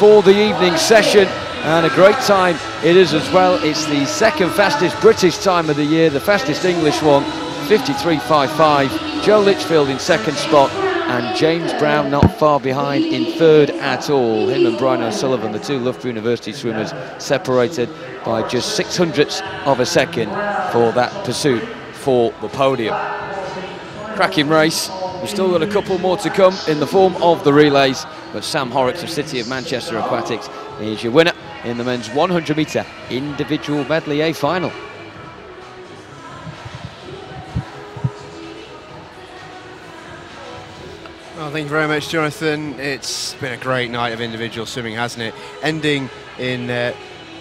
for the evening session. And a great time it is as well. It's the second fastest British time of the year, the fastest English one, fifty-three five five. Joe Litchfield in second spot, and James Brown not far behind in third at all. Him and Brian O'Sullivan, the two Loughborough University swimmers, separated by just six hundredths of a second for that pursuit for the podium. Cracking race. We've still got a couple more to come in the form of the relays, but Sam Horrocks of City of Manchester Aquatics is your winner in the men's one hundred metre individual medley A final. Well, thank you very much, Jonathan. It's been a great night of individual swimming, hasn't it? Ending in uh,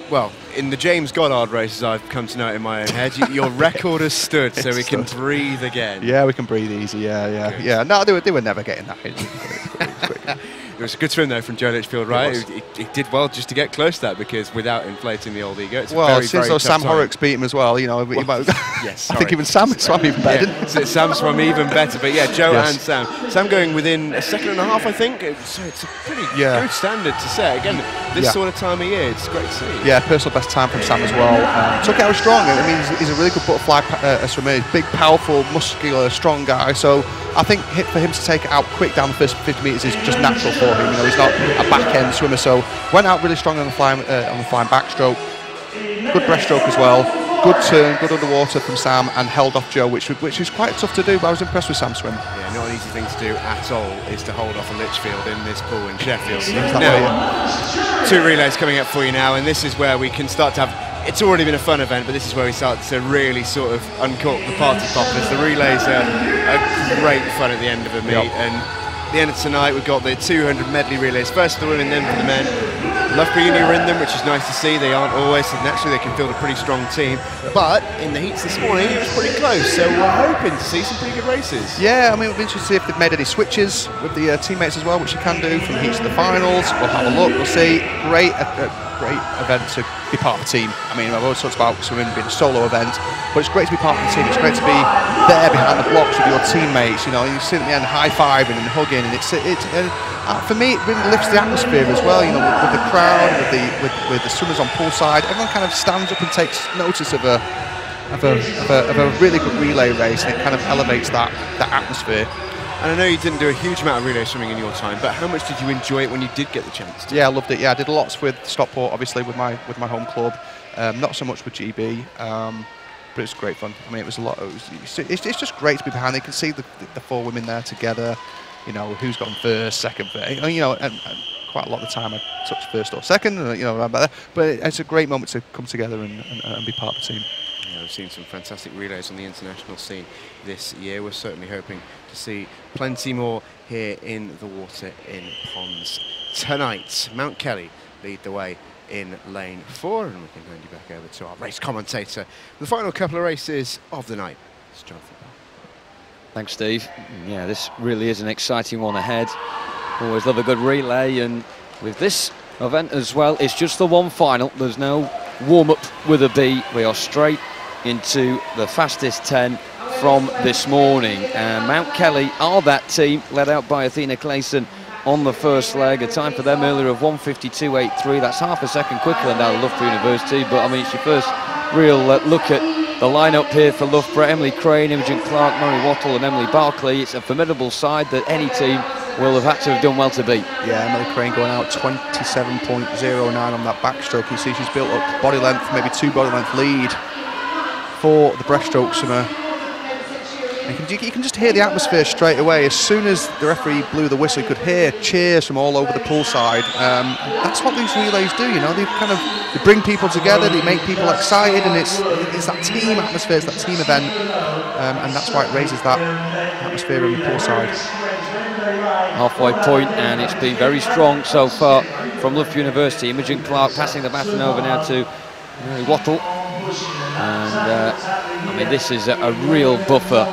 well, in the James Goddard races I've come to know in my own head, you, your record has stood, so we can stood. breathe again. Yeah, we can breathe easy, yeah, yeah. Good. Yeah, no, they were, they were never getting that hit. It was a good swim, though, from Joe Litchfield, right? He, he, he did well just to get close to that, because without inflating the old ego, it's well, a very, since very Sam Horrocks beat him as well, you know. Well, he might have yes, I think even Sam swam even better. Yeah. So Sam swam even better, but yeah, Joe yes. and Sam. Sam going within a second and a half, I think. So it's a pretty yeah. good standard to set. Again, this yeah. sort of time of year, it's great to see. Yeah, personal best time from Sam as well. Um, took it out strong. I mean, he's, he's a really good butterfly uh, swimmer. He's big, powerful, muscular, strong guy. So I think for him to take it out quick down the first fifty metres is just natural for him. You know, he's not a back-end swimmer, so went out really strong on the flying, uh, on the flying backstroke. Good breaststroke as well. Good turn, good underwater from Sam, and held off Joe, which which is quite tough to do, but I was impressed with Sam's swim. Yeah, not an easy thing to do at all is to hold off a Litchfield in this pool in Sheffield. Now, way, yeah. Two relays coming up for you now, and this is where we can start to have... It's already been a fun event, but this is where we start to really sort of uncork the party poppers. The relays are, are great fun at the end of a meet, yep. and... At the end of tonight, we've got the two hundred medley relays, first for the women, then for the men. Love Union are in them, which is nice to see. They aren't always, and naturally they can field a pretty strong team. But in the heats this morning, it was pretty close, so we're hoping to see some pretty good races. Yeah, I mean, we'll be interested to see if they've made any switches with the uh, teammates as well, which you can do from heats to the finals. We'll have a look, we'll see. Great, uh, great event to be part of the team. I mean, I've always talked about swimming being a solo event, but it's great to be part of the team. It's great to be there behind the blocks with your teammates. You know, you sit at the end high-fiving and hugging, and it's it. Uh, uh, for me, it really lifts the atmosphere as well. You know, with, with the crowd, with the with, with the swimmers on poolside, everyone kind of stands up and takes notice of a of a, of a of a really good relay race, and it kind of elevates that that atmosphere. And I know you didn't do a huge amount of relay swimming in your time, but how much did you enjoy it when you did get the chance to? Yeah, I loved it. Yeah, I did lots with Stockport, obviously, with my with my home club. Um, not so much with G B, um, but it was great fun. I mean, it was a lot. It was, it's, it's just great to be behind. You can see the, the four women there together. You know, who's gone first, second, third. You know, and, and quite a lot of the time I touched first or second. You know, around that. But it's a great moment to come together and, and, and be part of the team. Yeah, we've seen some fantastic relays on the international scene this year. We're certainly hoping to see plenty more here in the water in Ponds tonight. Mount Kelly lead the way in lane four, and we can hand you back over to our race commentator. The final couple of races of the night. It's Jonathan Bell. Thanks, Steve. Yeah, this really is an exciting one ahead. Always love a good relay, and with this event as well, it's just the one final. There's no warm-up with a B. We are straight into the fastest ten from this morning, and Mount Kelly are that team, led out by Athena Clayson on the first leg. A time for them earlier of one fifty-two eighty-three. That's half a second quicker than that of Loughborough University, but I mean, it's your first real uh, look at the lineup here for Loughborough. Emily Crane, Imogen Clark, Murray Wattle and Emily Barclay. It's a formidable side that any team will have had to have done well to beat. Yeah, Emily Crane going out twenty-seven point oh nine on that backstroke. You see she's built up body length, maybe two body length lead for the breaststroke swimmer. You can, you can just hear the atmosphere straight away. As soon as the referee blew the whistle, you could hear cheers from all over the poolside. Um, that's what these relays do, you know. They kind of they bring people together, they make people excited, and it's it's that team atmosphere, it's that team event, um, and that's why it raises that atmosphere in the poolside. Halfway point, and it's been very strong so far from Loughborough University. Imogen Clark passing the baton over now to uh, Wattle. And uh, I mean, this is a, a real buffer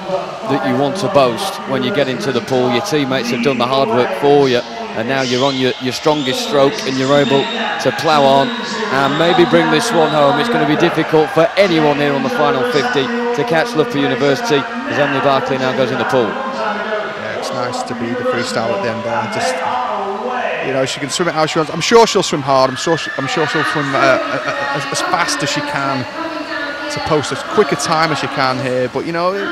that you want to boast when you get into the pool. Your teammates have done the hard work for you, and now you're on your, your strongest stroke, and you're able to plough on and maybe bring this one home. It's going to be difficult for anyone here on the final fifty to catch Loughborough University, as Emily Barclay now goes in the pool. Yeah, it's nice to be the freestyle at the end there. Just, you know, she can swim it how she wants. I'm sure she'll swim hard. I'm sure, she, I'm sure she'll swim uh, as, as fast as she can to post as quick a time as she can here. But, you know, you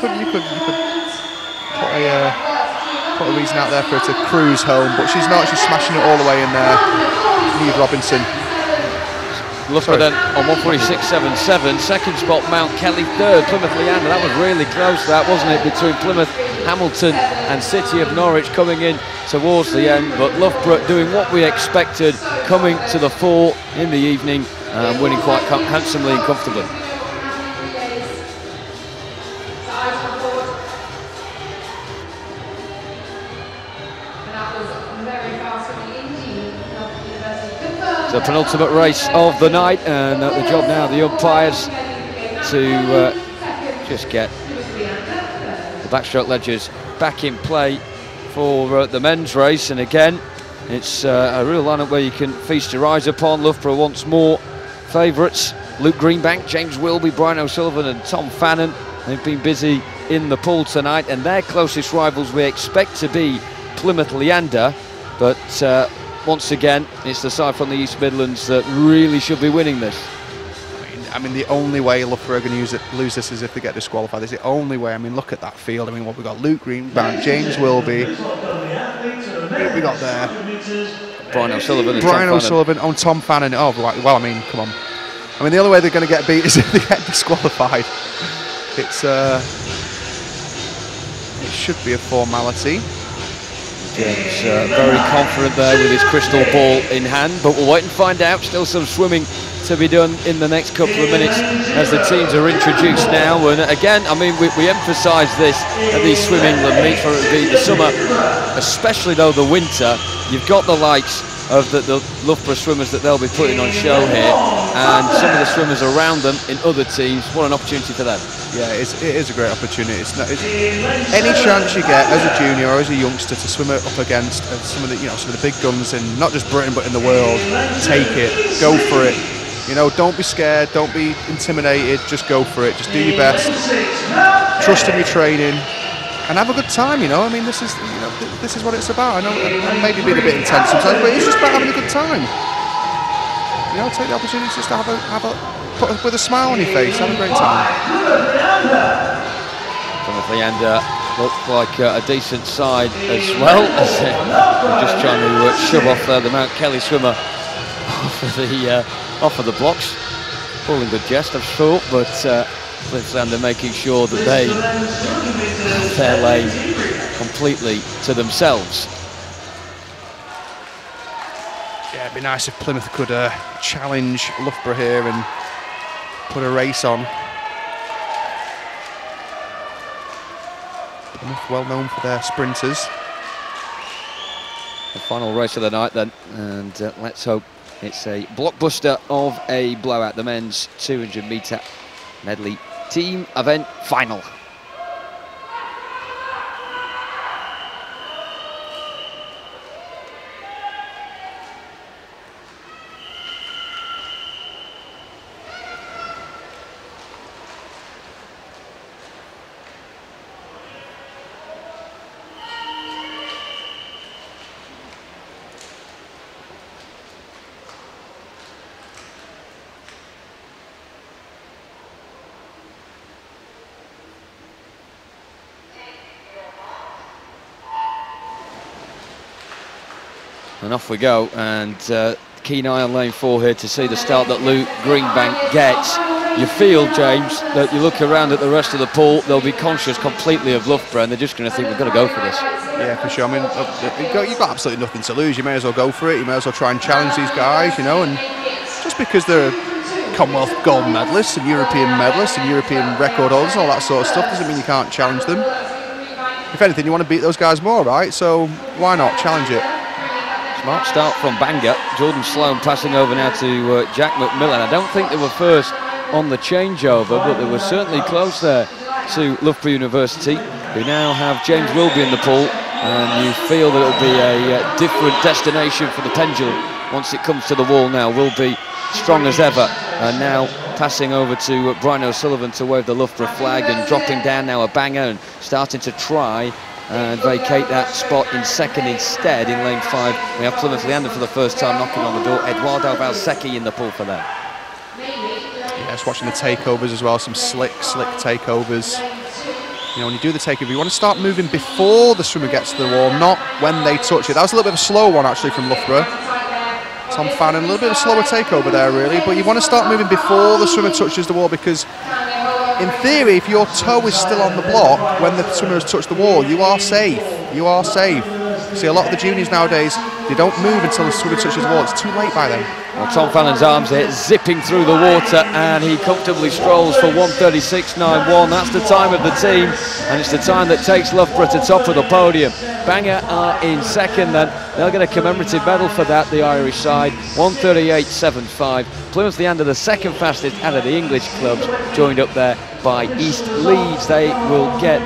could, you could, you could put, a, uh, put a reason out there for her to cruise home. But she's not. She's smashing it all the way in there. Neve Robinson. Loughborough then on one forty-six seventy-seven. Second spot, Mount Kelly. Third, Plymouth Leander. That was really close, that, wasn't it? Between Plymouth, Hamilton and City of Norwich coming in towards the end, but Loughborough doing what we expected, coming to the fore in the evening and um, winning quite handsomely and comfortably. It's the penultimate race of the night, and uh, the job now of the umpires to uh, just get the backstroke ledgers back in play for uh, the men's race. And again, it's uh, a real lineup where you can feast your eyes upon. Loughborough once more favourites. Luke Greenbank, James Wilby, Brian O'Sullivan and Tom Fannon. They've been busy in the pool tonight, and their closest rivals we expect to be Plymouth Leander, but uh, once again it's the side from the East Midlands that really should be winning this. I mean, I mean the only way Loughborough are going to use it, lose this is if they get disqualified. It's the only way. I mean, look at that field. I mean, what we've got: Luke Greenbank, James Wilby, who we got there? Brian O'Sullivan and Brian Tom O'Sullivan on Tom Fannon. Oh, like, well, I mean, come on. I mean, the only way they're going to get beat is if they get disqualified. It's uh, it should be a formality. James uh, very confident there with his crystal ball in hand, but we'll wait and find out. Still some swimming to be done in the next couple of minutes as the teams are introduced now. And again, I mean, we, we emphasise this at these Swim England meets, whether it be the summer, especially though the winter, you've got the likes of the, the Loughborough swimmers that they'll be putting on show here, and some of the swimmers around them in other teams. What an opportunity for them. Yeah, it's, it is a great opportunity. It's not, it's, any chance you get as a junior or as a youngster to swim up against some of the, you know, some of the big guns in not just Britain but in the world, take it, go for it. You know, don't be scared, don't be intimidated, just go for it, just do your best, trust in your training, and have a good time. You know, I mean, this is, you know, th this is what it's about. I know it maybe been a bit intense sometimes, but it's just about having a good time. You know, take the opportunity just to have a, have a, put a, with a smile on your face, have a great time. Timothy and uh, look like uh, a decent side as well. Just trying to uh, shove off uh, the Mount Kelly swimmer off of the uh, off of the blocks. Pulling good jest, I'm sure, but. Uh, And they're making sure that they have their lane completely to themselves. Yeah, it'd be nice if Plymouth could uh, challenge Loughborough here and put a race on. Plymouth well known for their sprinters. The final race of the night then, and uh, let's hope it's a blockbuster of a blowout. The men's two hundred metre medley team event final. And off we go, and uh, keen eye on lane four here to see the start that Luke Greenbank gets. You feel, James, that you look around at the rest of the pool, they'll be conscious completely of Loughborough, and they're just going to think, we've got to go for this. Yeah, for sure. I mean, you've got absolutely nothing to lose. You may as well go for it. You may as well try and challenge these guys, you know. And just because they're Commonwealth gold medalists and European medalists and European record holders and all that sort of stuff doesn't mean you can't challenge them. If anything, you want to beat those guys more, right? So why not challenge it? Mark start from Bangor. Jordan Sloan passing over now to uh, Jack McMillan. I don't think they were first on the changeover, but they were certainly close there to Loughborough University, who now have James Wilby in the pool, and you feel that it'll be a uh, different destination for the pendulum once it comes to the wall now. Wilby strong as ever, and now passing over to uh, Brian O'Sullivan to wave the Loughborough flag, and dropping down now a banger and starting to try and vacate that spot in second instead. In lane five, we have Plymouth Leander for the first time knocking on the door. Eduardo Valsecchi in the pool for them. Yes, watching the takeovers as well, some slick, slick takeovers. You know, when you do the takeover, you want to start moving before the swimmer gets to the wall, not when they touch it. That was a little bit of a slow one, actually, from Loughborough. Tom Fannon, a little bit of a slower takeover there, really, but you want to start moving before the swimmer touches the wall, because in theory, if your toe is still on the block when the swimmer has touched the wall, you are safe. You are safe. See, a lot of the juniors nowadays, they don't move until the swimmer touches the wall. It's too late by then. Well, Tom Fallon's arms there, zipping through the water, and he comfortably strolls for one thirty-six ninety-one. That's the time of the team, and it's the time that takes Loughborough to top of the podium. Bangor are in second, then. They'll get a commemorative medal for that, the Irish side, one thirty-eight seventy-five. Plymouth, the end of the second fastest out of the English clubs, joined up there by East Leeds. They will get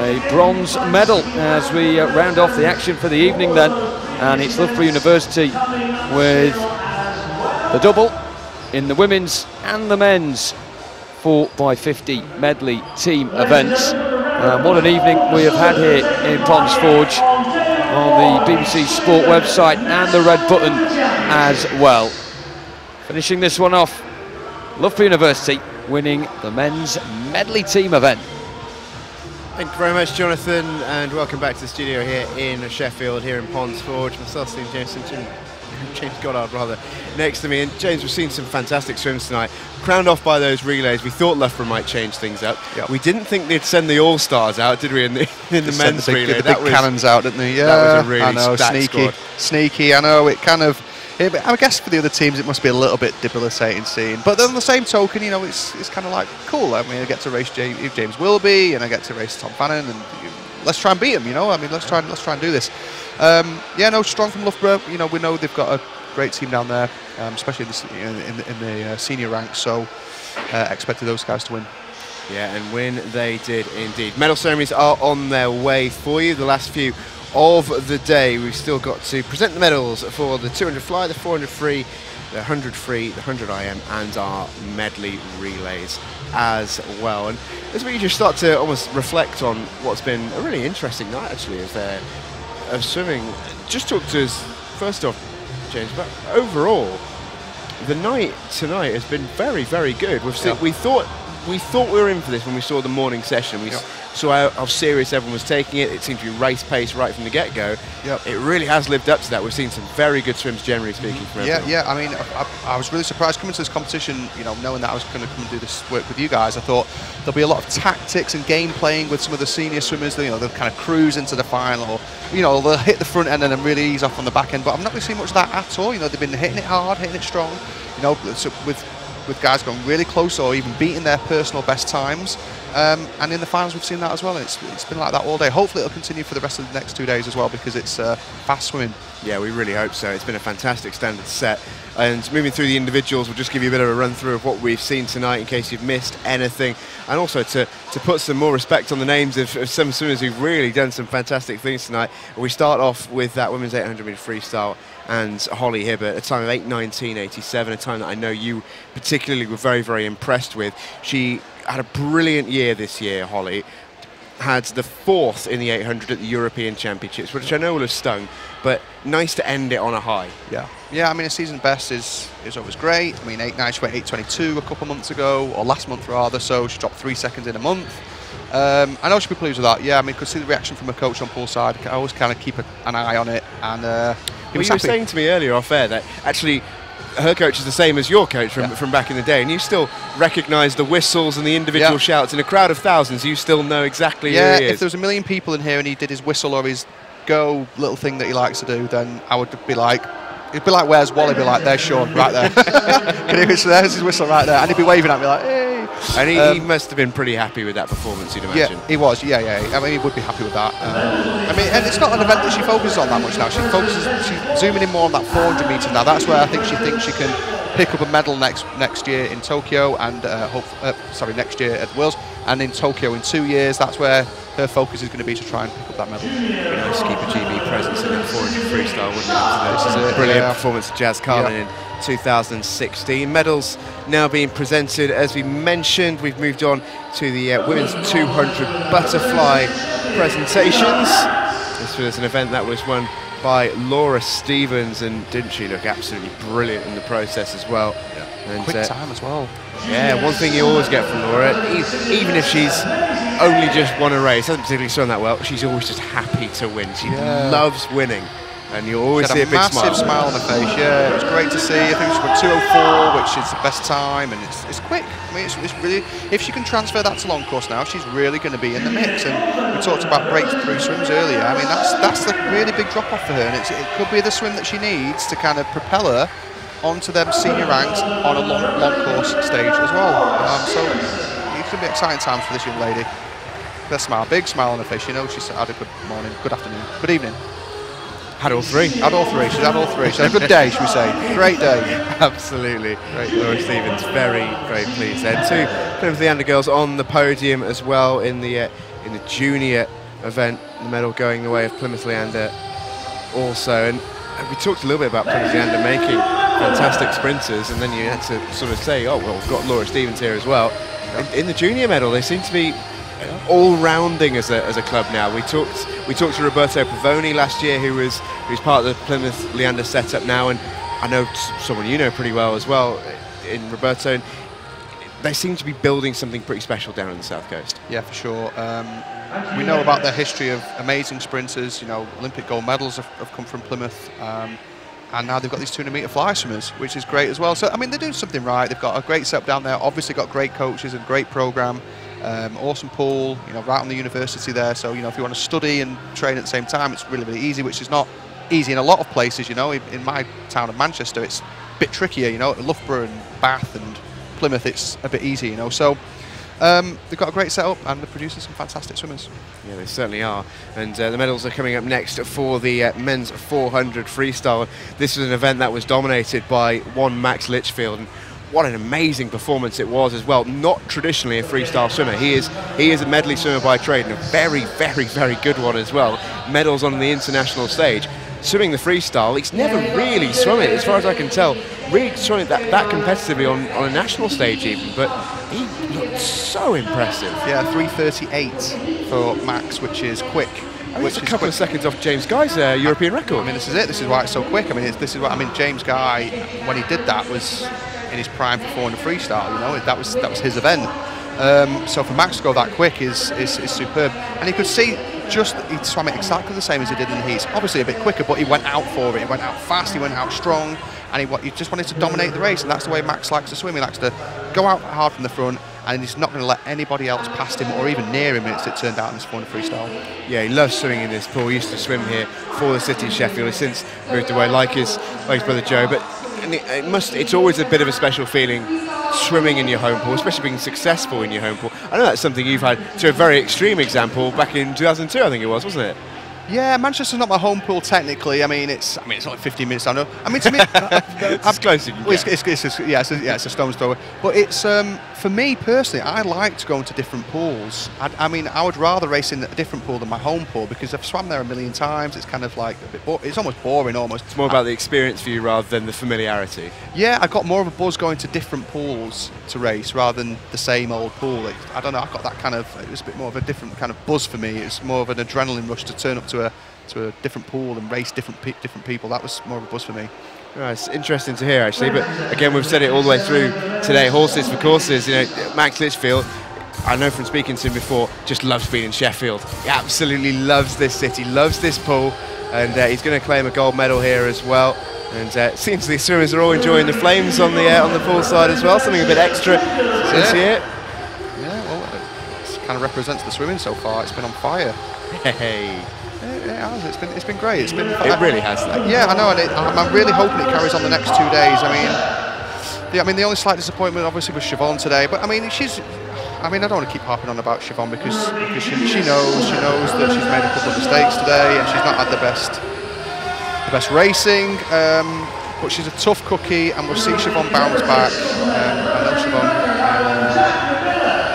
a bronze medal as we uh, round off the action for the evening then, and it's Loughborough University with the double in the women's and the men's four by fifty medley team events. And what an evening we have had here in Ponds Forge on the B B C Sport website and the Red Button as well. Finishing this one off, Loughborough University winning the men's medley team event. Thank you very much, Jonathan, and welcome back to the studio here in Sheffield, here in Ponds Forge. Myself, Steve Jameson, Jim, James Goddard, rather, next to me. And James, we've seen some fantastic swims tonight. Crowned off by those relays, we thought Loughborough might change things up. Yep. We didn't think they'd send the All-Stars out, did we, in the, in the men's the big, relay? Did the that big was, cannons out, didn't they? Yeah, that was a really I know, sneaky, squad. sneaky. I know, it kind of... Yeah, but I guess for the other teams it must be a little bit debilitating seeing. But on the same token, you know, it's it's kind of like, cool, I mean, I get to race James, James Wilby, and I get to race Tom Fannon, and let's try and beat him, you know? I mean, let's try and, let's try and do this. Um, yeah, no, strong from Loughborough. You know, we know they've got a great team down there, um, especially in the, in the, in the uh, senior ranks, so uh, expected those guys to win. Yeah, and win they did indeed. Medal ceremonies are on their way for you, the last few of the day. We've still got to present the medals for the two hundred fly, the four hundred free, the one hundred free, the one hundred I M, and our medley relays as well. And as we just start to almost reflect on what's been a really interesting night, actually, as there of swimming. Just talk to us first off, James, but overall the night tonight has been very, very good. We've seen, yeah. we thought we thought we were in for this when we saw the morning session. We yeah. So how, how serious everyone was taking it. It seemed to be race pace right from the get-go. Yep. It really has lived up to that. We've seen some very good swims, generally speaking, from yeah, everyone. Yeah, I mean, I, I, I was really surprised coming to this competition, you know, knowing that I was going to come and do this work with you guys. I thought there'll be a lot of tactics and game playing with some of the senior swimmers. They, you know, they'll kind of cruise into the final. You know, they'll hit the front end and then really ease off on the back end. But I've not really seen much of that at all. You know, they've been hitting it hard, hitting it strong. You know, so with... with guys going really close or even beating their personal best times. Um, and in the finals we've seen that as well. And it's, it's been like that all day. Hopefully it'll continue for the rest of the next two days as well, because it's uh, fast swimming. Yeah, we really hope so. It's been a fantastic standard set. And moving through the individuals, we'll just give you a bit of a run through of what we've seen tonight in case you've missed anything. And also to, to put some more respect on the names of, of some swimmers who've really done some fantastic things tonight. We start off with that women's eight hundred metre freestyle and Holly Hibbott, a time of eight nineteen eighty-seven, a time that I know you particularly were very, very impressed with. She had a brilliant year this year, Holly. Had the fourth in the eight hundred at the European Championships, which I know will have stung, but nice to end it on a high. Yeah, yeah. I mean, a season best is is always great. I mean, eight nine, she went eight twenty-two a couple months ago, or last month rather, so she dropped three seconds in a month. Um, I know she'll be pleased with that, yeah. I mean, you could see the reaction from her coach on poolside. I always kind of keep a, an eye on it, and uh, he well, was you happy. Were saying to me earlier off air that actually her coach is the same as your coach from, yeah. from back in the day, and you still recognise the whistles and the individual yeah. shouts. In a crowd of thousands, you still know exactly yeah, who he is. Yeah, if there was a million people in here and he did his whistle or his go little thing that he likes to do, then I would be like, it'd be like, where's Wally? Be like, there's Sean, right there. There's his whistle right there. And he'd be waving at me like, hey. And he, um, he must have been pretty happy with that performance, you'd imagine. Yeah, he was, yeah, yeah. I mean, he would be happy with that. Um, I mean, and it's not an event that she focuses on that much now. She focuses, she's zooming in more on that four hundred metres now. That's where I think she thinks she can pick up a medal next next year in Tokyo, and uh, hope, uh, sorry, next year at the Worlds, and in Tokyo in two years. That's where her focus is going to be to try and pick up that medal. It'd be nice to keep a G B presence in the four hundred freestyle, wouldn't it? This is a brilliant yeah. performance of Jazz Carlin in yeah. two thousand sixteen. Medals now being presented, as we mentioned. We've moved on to the uh, women's two hundred butterfly presentations. This was an event that was won by Laura Stephens, and didn't she look absolutely brilliant in the process as well? Yeah. And quick uh, time as well. Yeah, one thing you always get from Laura, even if she's only just won a race, doesn't particularly swim that well, she's always just happy to win. She yeah. loves winning. And you always see a, a big massive smile. smile on her face. Yeah, it was great to see. I think she went two oh four, which is the best time, and it's, it's quick. I mean, it's, it's really, if she can transfer that to long course now, she's really going to be in the mix. And we talked about breakthrough swims earlier. I mean, that's that's the really big drop off for her, and it's, it could be the swim that she needs to kind of propel her onto them senior ranks on a long, long course stage as well. Um, so it's going to be exciting times for this young lady. Best smile, big smile on her face. You know, she's had a good morning, good afternoon, good evening. Had all three. Had all three. She's had all three. She's had a good day, should we say. Great day. Absolutely. Great. Laura Stephens, very, very pleased there. Two Plymouth-Leander girls on the podium as well in the uh, in the junior event. The medal going the way of Plymouth-Leander also. And we talked a little bit about Plymouth-Leander making fantastic sprinters, and then you had to sort of say, oh, well, we've got Laura Stephens here as well. Yeah. In, in the junior medal, they seem to be all-rounding as a, as a club now. We talked we talked to Roberto Pavoni last year, who was who's part of the Plymouth Leander setup now, and I know someone you know pretty well as well in Roberto, and they seem to be building something pretty special down in the South Coast. Yeah, for sure. Um, we know about their history of amazing sprinters. You know, Olympic gold medals have, have come from Plymouth, um, and now they've got these two hundred metre fly swimmers, which is great as well. So, I mean, they're doing something right. They've got a great setup down there, obviously got great coaches and great programme. Um, awesome pool, you know, right on the university there. So, you know, if you want to study and train at the same time, it's really, really easy, which is not easy in a lot of places, you know. In, in my town of Manchester, it's a bit trickier, you know. At Loughborough and Bath and Plymouth, it's a bit easy, you know. So um, they've got a great setup and they're producing some fantastic swimmers. Yeah, they certainly are. And uh, the medals are coming up next for the uh, men's four hundred freestyle. This was an event that was dominated by one Max Litchfield. And what an amazing performance it was as well. Not traditionally a freestyle swimmer. He is he is a medley swimmer by trade, and a very, very, very good one as well. Medals on the international stage. Swimming the freestyle, he's never really swum it, as far as I can tell. Really swum it that, that competitively on, on a national stage even, but he looked so impressive. Yeah, three thirty-eight for Max, which is quick. Which is a couple of seconds off James Guy's uh, European record. I mean, this is it. This is why it's so quick. I mean, it's, this is what I mean. James Guy, when he did that, was in his prime for four hundred freestyle, you know, that was that was his event. Um, so for Max to go that quick is, is is superb, and he could see just he swam it exactly the same as he did in the heats. Obviously a bit quicker, but he went out for it. He went out fast. He went out strong, and he, he just wanted to dominate the race. And that's the way Max likes to swim. He likes to go out hard from the front, and he's not going to let anybody else past him or even near him, as it turned out in this four hundred freestyle. Yeah, he loves swimming in this pool. He used to swim here for the city of Sheffield. He's since moved away, like his like his brother Joe, but. And it, it must, it's always a bit of a special feeling swimming in your home pool, especially being successful in your home pool. I know that's something you've had to a very extreme example back in two thousand two, I think it was, wasn't it? Yeah, Manchester's not my home pool technically. I mean, it's I mean it's only fifteen minutes. I know. I mean, to me, it's close. Well, it's, it's, it's, it's, yeah, it's a, yeah, it's a stone's throw. But it's um, for me personally, I like to go into different pools. I'd, I mean, I would rather race in a different pool than my home pool because I've swam there a million times. It's kind of like a bit. Bo it's almost boring, almost. It's more about I, the experience for you rather than the familiarity. Yeah, I got more of a buzz going to different pools to race rather than the same old pool. It, I don't know. I got that kind of. It was a bit more of a different kind of buzz for me. It's more of an adrenaline rush to turn up to. To a, to a different pool and race different pe different people. That was more of a buzz for me. Right, it's interesting to hear actually, but again we've said it all the way through today, horses for courses. You know, Max Litchfield, I know from speaking to him before, just loves being in Sheffield. He absolutely loves this city, loves this pool, and uh, he's going to claim a gold medal here as well. And uh, it seems these swimmers are all enjoying the flames on the uh, on the pool side as well. Something a bit extra this year. Yeah, well, it kind of represents the swimming so far. It's been on fire. Hey. It has. It's been, it's been great. It's been, it really has. Though. Yeah, I know, and it, I'm, I'm really hoping it carries on the next two days. I mean, the, I mean, the only slight disappointment obviously was Siobhan today, but I mean, she's. I mean, I don't want to keep harping on about Siobhan because, because she, she knows, she knows that she's made a couple of mistakes today, and she's not had the best, the best racing. Um, but she's a tough cookie, and we'll see Siobhan bounce back. Um, I know Siobhan. Um,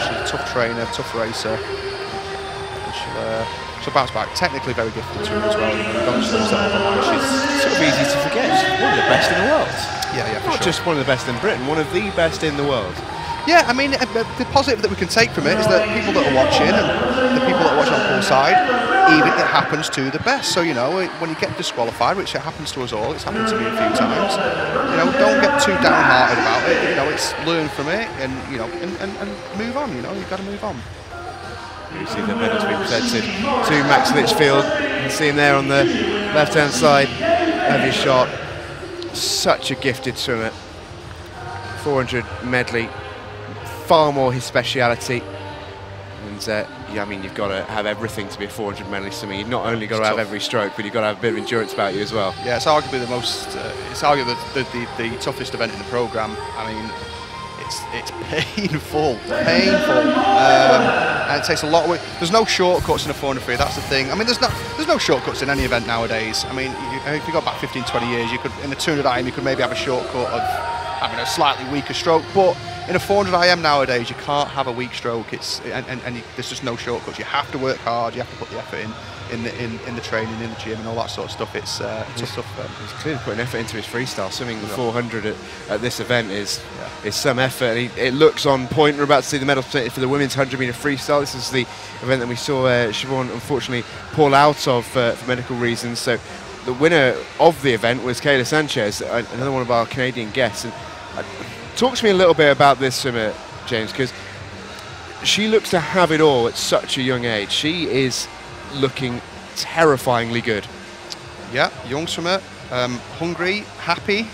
she's a tough trainer, tough racer. And she'll, uh, She'll bounce back. Technically very gifted to her as well. You know, she's sort of easy to forget. She's one of the best in the world. Yeah, yeah. Not sure. Just one of the best in Britain, one of the best in the world. Yeah, I mean, the positive that we can take from it is that people that are watching and the people that are watching on poolside, even it happens to the best. So, you know, when you get disqualified, which it happens to us all, it's happened to me a few times, you know, don't get too downhearted about it. You know, it's learn from it and, you know, and, and, and move on, you know, you've got to move on. You see the medals being presented to Max Litchfield. You can see him there on the left-hand side, heavy shot. Such a gifted swimmer. four hundred medley, far more his speciality. And uh, yeah, I mean, you've got to have everything to be a four hundred medley swimmer. You've not only got to have every stroke, but you've got to have a bit of endurance about you as well. Yeah, it's arguably the most, uh, it's arguably the, the, the, the toughest event in the programme. I mean, it's it's painful, painful. Um, and it takes a lot of, there's no shortcuts in a four hundred free, that's the thing. I mean, there's not, there's no shortcuts in any event nowadays. I mean, you, if you go back fifteen, twenty years, you could, in the two hundred I M, you could maybe have a shortcut of, I mean, a slightly weaker stroke, but in a four hundred I M nowadays, you can't have a weak stroke. It's and, and, and you, there's just no shortcuts. You have to work hard. You have to put the effort in, in the in, in the training, in the gym, and all that sort of stuff. It's uh, it's tough stuff. Um, he's clearly putting effort into his freestyle. Swimming the four hundred at, at this event is yeah. is some effort. And he, it looks on point. We're about to see the medal for the women's one hundred meter freestyle. This is the event that we saw uh, Siobhan unfortunately pull out of uh, for medical reasons. So the winner of the event was Kayla Sanchez, another one of our Canadian guests. And Uh, talk to me a little bit about this swimmer, James, because she looks to have it all at such a young age. She is looking terrifyingly good. Yeah, young swimmer, um, hungry, happy.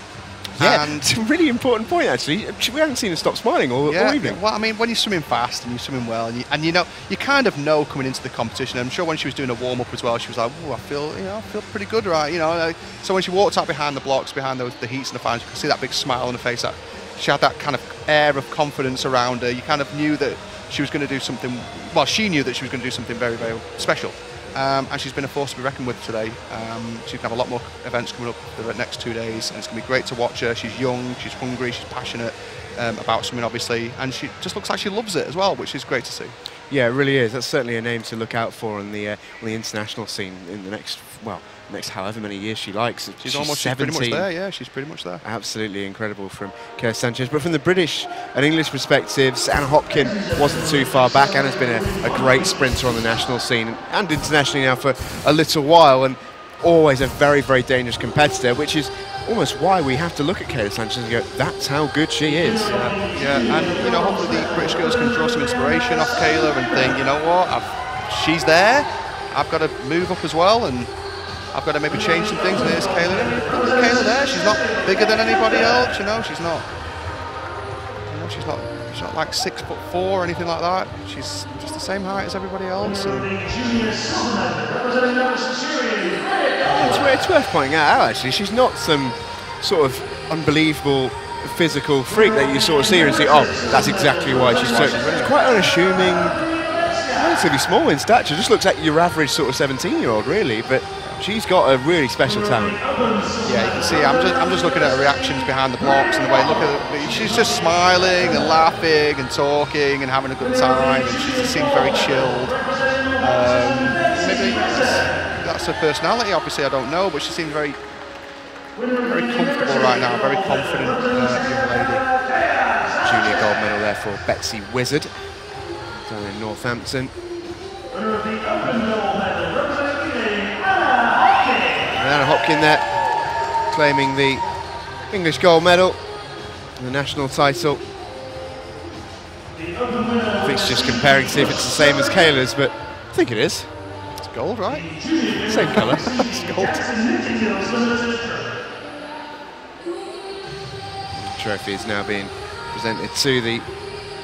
Yeah, and it's a really important point, actually. We haven't seen her stop smiling all, yeah, all evening. Well, I mean, when you're swimming fast and you're swimming well, and you, and you know, you kind of know coming into the competition. I'm sure when she was doing a warm-up as well, she was like, oh, I feel, you know, I feel pretty good, right? You know, like, so when she walked out behind the blocks, behind those, the heats and the fans, you could see that big smile on her face. That, she had that kind of air of confidence around her. You kind of knew that she was going to do something, well, she knew that she was going to do something very, very special. Um, and she's been a force to be reckoned with today. Um, she's going to have a lot more events coming up the next two days, and it's going to be great to watch her. She's young, she's hungry, she's passionate um, about swimming, obviously, and she just looks like she loves it as well, which is great to see. Yeah, it really is. That's certainly a name to look out for on the, uh, on the international scene in the next, well, next however many years she likes. She's, she's almost she's pretty much there, yeah, she's pretty much there. Absolutely incredible from Kayla Sanchez. But from the British and English perspectives, Anna Hopkin wasn't too far back. Anna's been a, a great sprinter on the national scene and internationally now for a little while, and always a very, very dangerous competitor, which is almost why we have to look at Kayla Sanchez and go, that's how good she is. Yeah, yeah, and you know, hopefully the British girls can draw some inspiration off Kayla and think, you know what, I've, she's there, I've got to move up as well, and I've got to maybe change some things. There's Kayla. Kayla there, she's not bigger than anybody else, you know, she's not, you know, she's not, she's not like six foot four or anything like that. She's just the same height as everybody else. And it's, it's worth pointing out, actually, she's not some sort of unbelievable physical freak that you sort of see her and see, oh, that's exactly why she's so, she's quite unassuming, relatively small in stature, just looks like your average sort of seventeen year old, really, but she's got a really special talent. Yeah, you can see, I'm just, I'm just looking at her reactions behind the blocks and the way, look at her, she's just smiling and laughing and talking and having a good time, and she seems very chilled. Um, maybe that's her personality, obviously, I don't know, but she seems very, very comfortable right now, very confident uh, young lady. Junior gold medal there for Betsy Wizard, down in Northampton. Anna Hopkin there, claiming the English gold medal and the national title. I think she's just comparing to see if it's the same as Kayla's, but I think it is. It's gold, right? Same colour. It's gold. The trophy is now being presented to the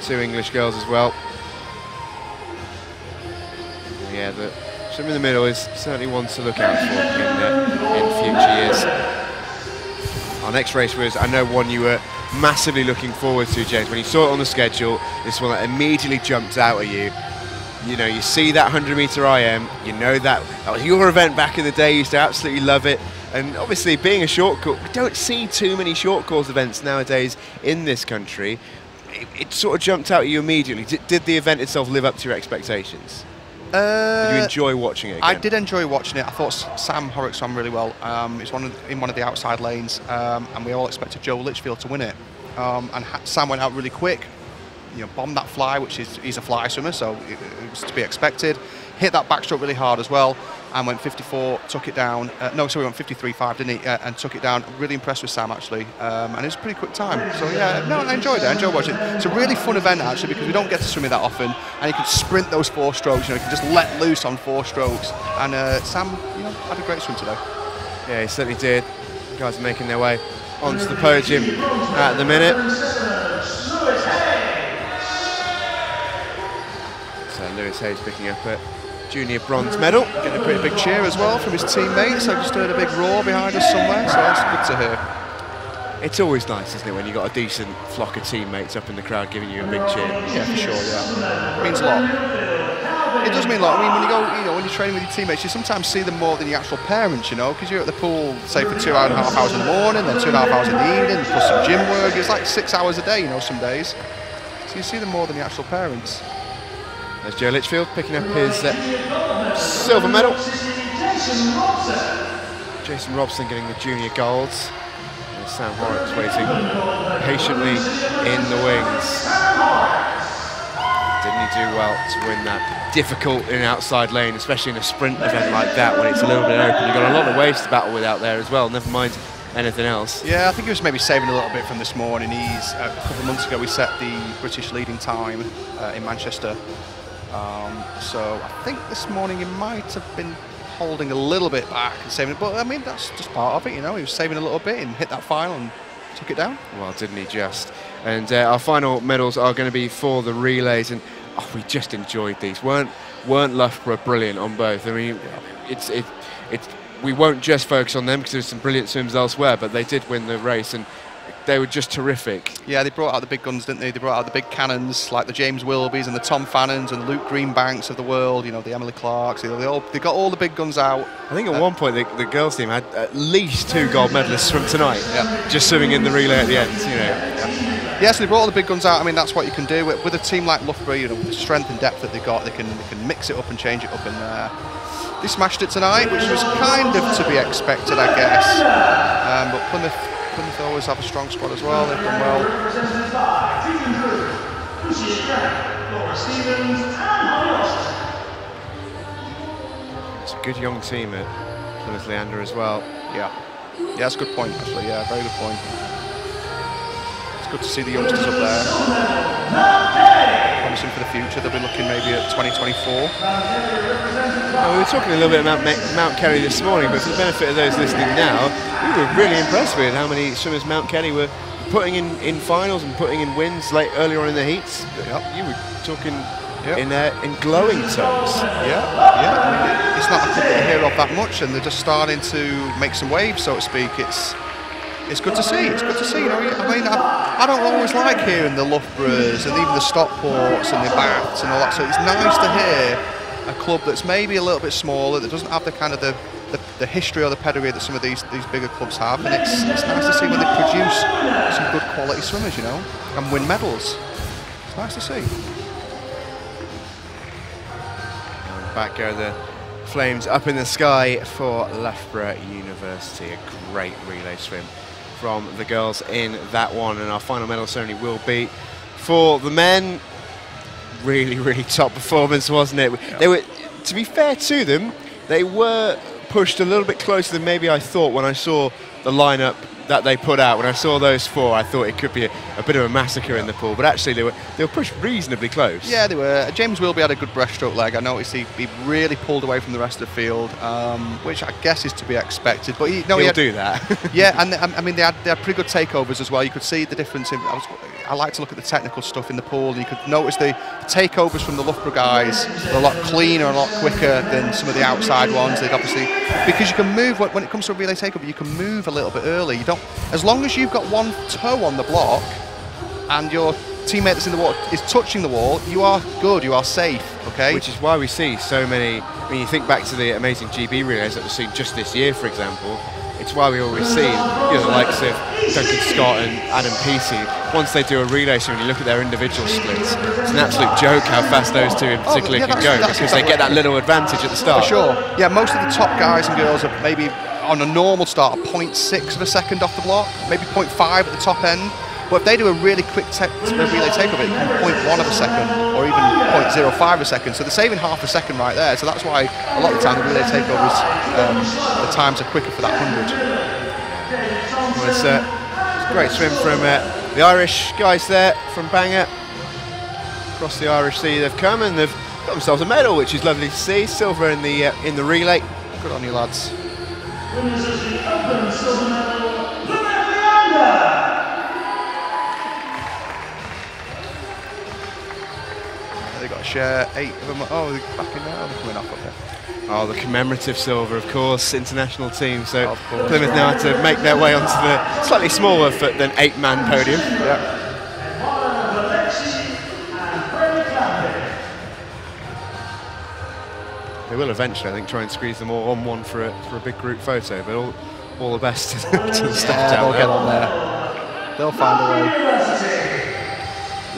two English girls as well. Yeah, the swim in the middle is certainly one to look out for in, uh, in future years. Our next race was, I know, one you were massively looking forward to, James. When you saw it on the schedule, this one that immediately jumped out at you. You know, you see that one hundred meter I M, you know that, that was your event back in the day, you used to absolutely love it. And obviously, being a short course, we don't see too many short course events nowadays in this country. It, it sort of jumped out at you immediately. D- did the event itself live up to your expectations? Uh, did you enjoy watching it again? I did enjoy watching it. I thought Sam Horrocks swam really well. Um, he's one of, in one of the outside lanes, um, and we all expected Joe Litchfield to win it. Um, and ha Sam went out really quick, you know, bombed that fly, which is, he's a fly swimmer, so it, it was to be expected. Hit that backstroke really hard as well, and went fifty-four, took it down. Uh, no, sorry, went fifty-three five, didn't he? Uh, and took it down. Really impressed with Sam, actually. Um, and it was a pretty quick time. So, yeah, no, I enjoyed it. I enjoyed watching it. It's a really fun event, actually, because we don't get to swim it that often. And you can sprint those four strokes. You know, you can just let loose on four strokes. And uh, Sam, you know, had a great swim today. Yeah, he certainly did. The guys are making their way onto the podium at the minute. So Lewis Hayes picking up a junior bronze medal. Getting a pretty big cheer as well from his teammates. I've just heard a big roar behind us somewhere, so that's good to hear. It's always nice, isn't it, when you've got a decent flock of teammates up in the crowd giving you a big cheer. Yeah, for sure, yeah. It means a lot. It does mean a lot. I mean, when you go, you know, when you're training with your teammates, you sometimes see them more than your actual parents, you know, because you're at the pool, say, for two and a half hours in the morning, then two and a half hours in the evening, plus some gym work. It's like six hours a day, you know, some days. So you see them more than your actual parents. There's Joe Litchfield picking up his uh, silver medal. Jason Robson getting the junior golds. And Sam Horrocks waiting patiently in the wings. Didn't he do well to win that difficult in an outside lane, especially in a sprint event like that when it's a little bit open? You've got a lot of ways to battle with out there as well, never mind anything else. Yeah, I think he was maybe saving a little bit from this morning. He's, uh, a couple of months ago, we set the British leading time uh, in Manchester. Um, so I think this morning he might have been holding a little bit back and saving it, but I mean that's just part of it, you know. He was saving a little bit and hit that final and took it down. Well, didn't he just? And uh, our final medals are going to be for the relays, and oh, we just enjoyed these. Weren't weren't Loughborough brilliant on both? I mean, it's it it's we won't just focus on them because there's some brilliant swims elsewhere, but they did win the race and they were just terrific. Yeah, they brought out the big guns, didn't they? They brought out the big cannons, like the James Wilbys and the Tom Fannons and the Luke Greenbanks of the world, you know, the Emily Clarks. They, they, all, they got all the big guns out. I think at uh, one point the, the girls' team had at least two gold medalists from tonight, yeah, just swimming in the relay at the end, you know. Yeah, yeah. yeah, so they brought all the big guns out. I mean, that's what you can do. With, with a team like Loughborough, you know, with the strength and depth that they got, they can, they can mix it up and change it up in there. They smashed it tonight, which was kind of to be expected, I guess. Um, but Plymouth... Plymouth always have a strong squad as well. They've done well. It's a good young team at Plymouth Leander as well. Yeah. Yeah, that's a good point, actually. Yeah, very good point. It's good to see the youngsters up there. Promising for the future. They'll be looking maybe at twenty twenty-four. Well, we were talking a little bit about Mount Kerry this morning, but for the benefit of those listening now, we were really impressed with how many swimmers Mount Kerry were putting in, in finals and putting in wins late earlier on in the heats. Yep. You were talking yep. in uh, in glowing terms. Yeah, yeah. It's not a thing that I hear of that much, and they're just starting to make some waves, so to speak. It's it's good to see. It's good to see. You know, I mean, I, I don't always like hearing the Loughboroughs and even the Stockports and the Bats and all that. So it's nice to hear a club that's maybe a little bit smaller, that doesn't have the kind of the, the, the history or the pedigree that some of these these bigger clubs have, and it's, it's nice to see when they produce some good quality swimmers, you know, and win medals. It's nice to see. And back go the flames up in the sky for Loughborough University. A great relay swim from the girls in that one, and our final medal ceremony will be for the men. Really, really top performance, wasn't it? Yeah. They were, to be fair to them, they were pushed a little bit closer than maybe I thought when I saw the lineup that they put out. When I saw those four, I thought it could be a, a bit of a massacre yeah. in the pool, but actually they were they were pushed reasonably close. Yeah, they were. James Wilby had a good breaststroke leg. I noticed he, he really pulled away from the rest of the field, um, which I guess is to be expected. But he, no, he'll he had, do that. yeah, and I mean they had, they had pretty good takeovers as well. You could see the difference. In, I, was, I like to look at the technical stuff in the pool, and you could notice the takeovers from the Loughborough guys were a lot cleaner and a lot quicker than some of the outside ones. They'd obviously, because you can move when it comes to a relay takeover, you can move a little bit early. You don't. As long as you've got one toe on the block and your teammate that's in the water is touching the wall, you are good, you are safe, okay? Which is why we see so many, I mean, you think back to the amazing G B relays that we've seen just this year, for example, it's why we always see, you know, the likes of Duncan Scott and Adam Peaty, once they do a relay, so when you look at their individual splits, it's an absolute joke how fast those two in particular oh, yeah, can go, because exactly they get that little advantage at the start. For sure. Yeah, most of the top guys and girls are maybe on a normal start, zero point six of a second off the block, maybe zero point five at the top end. But if they do a really quick te relay takeover, it can be zero point one of a second or even zero point zero five of a second. So they're saving half a second right there. So that's why a lot of the time the relay takeovers, um, the times are quicker for that hundred. Well, it's, uh, it's a great swim from uh, the Irish guys there from Bangor. Across the Irish Sea they've come, and they've got themselves a medal, which is lovely to see. Silver in the uh, in the relay. Good on you, lads. Winners as the open silver medal, Lynette Leander. They got a share, eight of them. Oh, they're backing now. They're coming up up there. Oh, the commemorative silver, of course, international team. So Plymouth now had to make their way onto the slightly smaller foot than eight-man podium. Yeah. They will eventually, I think, try and squeeze them all on one for a, for a big group photo, but all, all the best to the yeah, staff down they'll there. They'll get on there. They'll find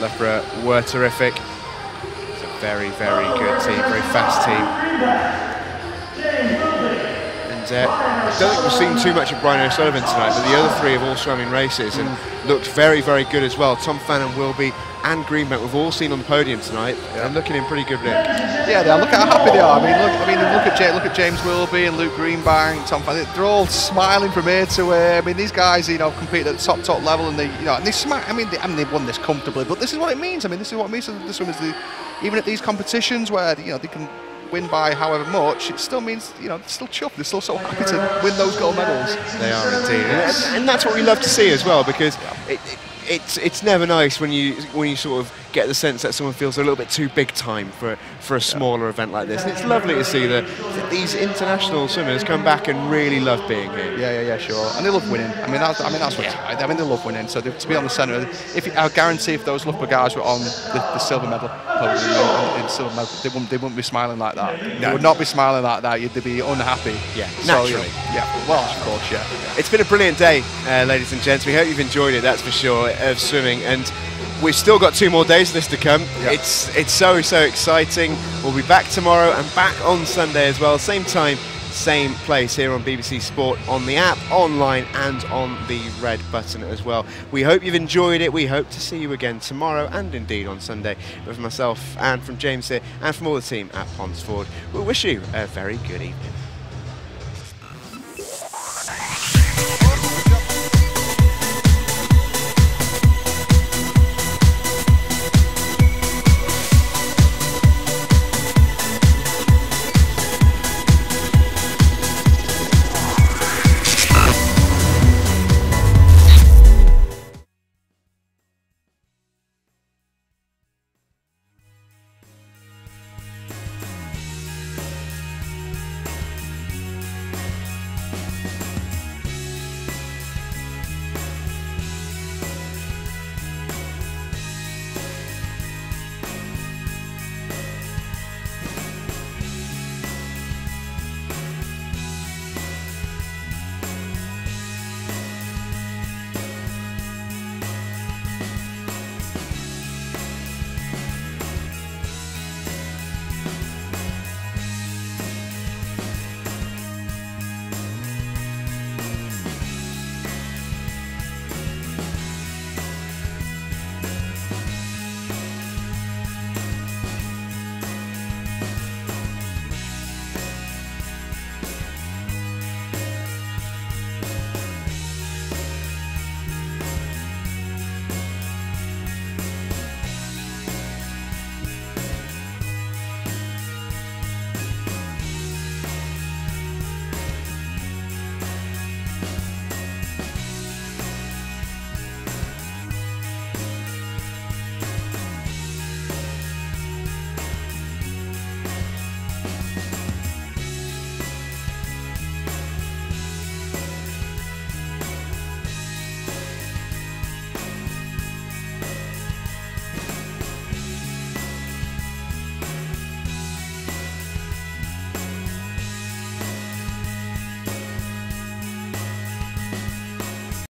a way. Loughborough were terrific. It's a very, very good team, very fast team. And uh, I don't think we've seen too much of Brian O'Sullivan tonight, but the other three have all swum in races and looked very, very good as well. Tom Fannon, Wilby and Greenbank, we've all seen on the podium tonight, yeah. And looking in pretty good nick. Yeah, they are. Look at how happy they are. I mean, look, I mean, look at J look at James Wilby and Luke Greenbank, Tom Fannon. They're all smiling from ear to ear. I mean, these guys, you know, compete at the top top level, and they, you know, and they smile. I mean, they, I mean, they've won this comfortably, but this is what it means. I mean, this is what it means. This one is the, even at these competitions where you know they can win by however much, it still means, you know, they're still chuffed, they're still so happy to win those gold medals. They are indeed, yes. and, and that's what we love to see as well, because yeah. it, it, It's it's never nice when you when you sort of get the sense that someone feels a little bit too big time for for a smaller yeah. event like this. And it's lovely to see that these international swimmers come back and really love being here. Yeah, yeah, yeah, sure. And they love winning. I mean, that's, I mean, that's what yeah. I mean. They love winning. So to be on the centre, if I guarantee if those Loughborough guys were on the, the silver medal, probably, you know, in silver medal, they wouldn't they wouldn't be smiling like that. No. They would not be smiling like that. You'd be unhappy. Yeah, naturally. So, yeah, well, of course, yeah. yeah. It's been a brilliant day, uh, ladies and gents. We hope you've enjoyed it. That's for sure. Of swimming, and we've still got two more days of this to come. Yep. It's it's so so exciting. We'll be back tomorrow and back on Sunday as well. Same time, same place here on B B C Sport, on the app, online, and on the red button as well. We hope you've enjoyed it. We hope to see you again tomorrow and indeed on Sunday. But from myself and from James here and from all the team at Ponds Forge, we'll wish you a very good evening.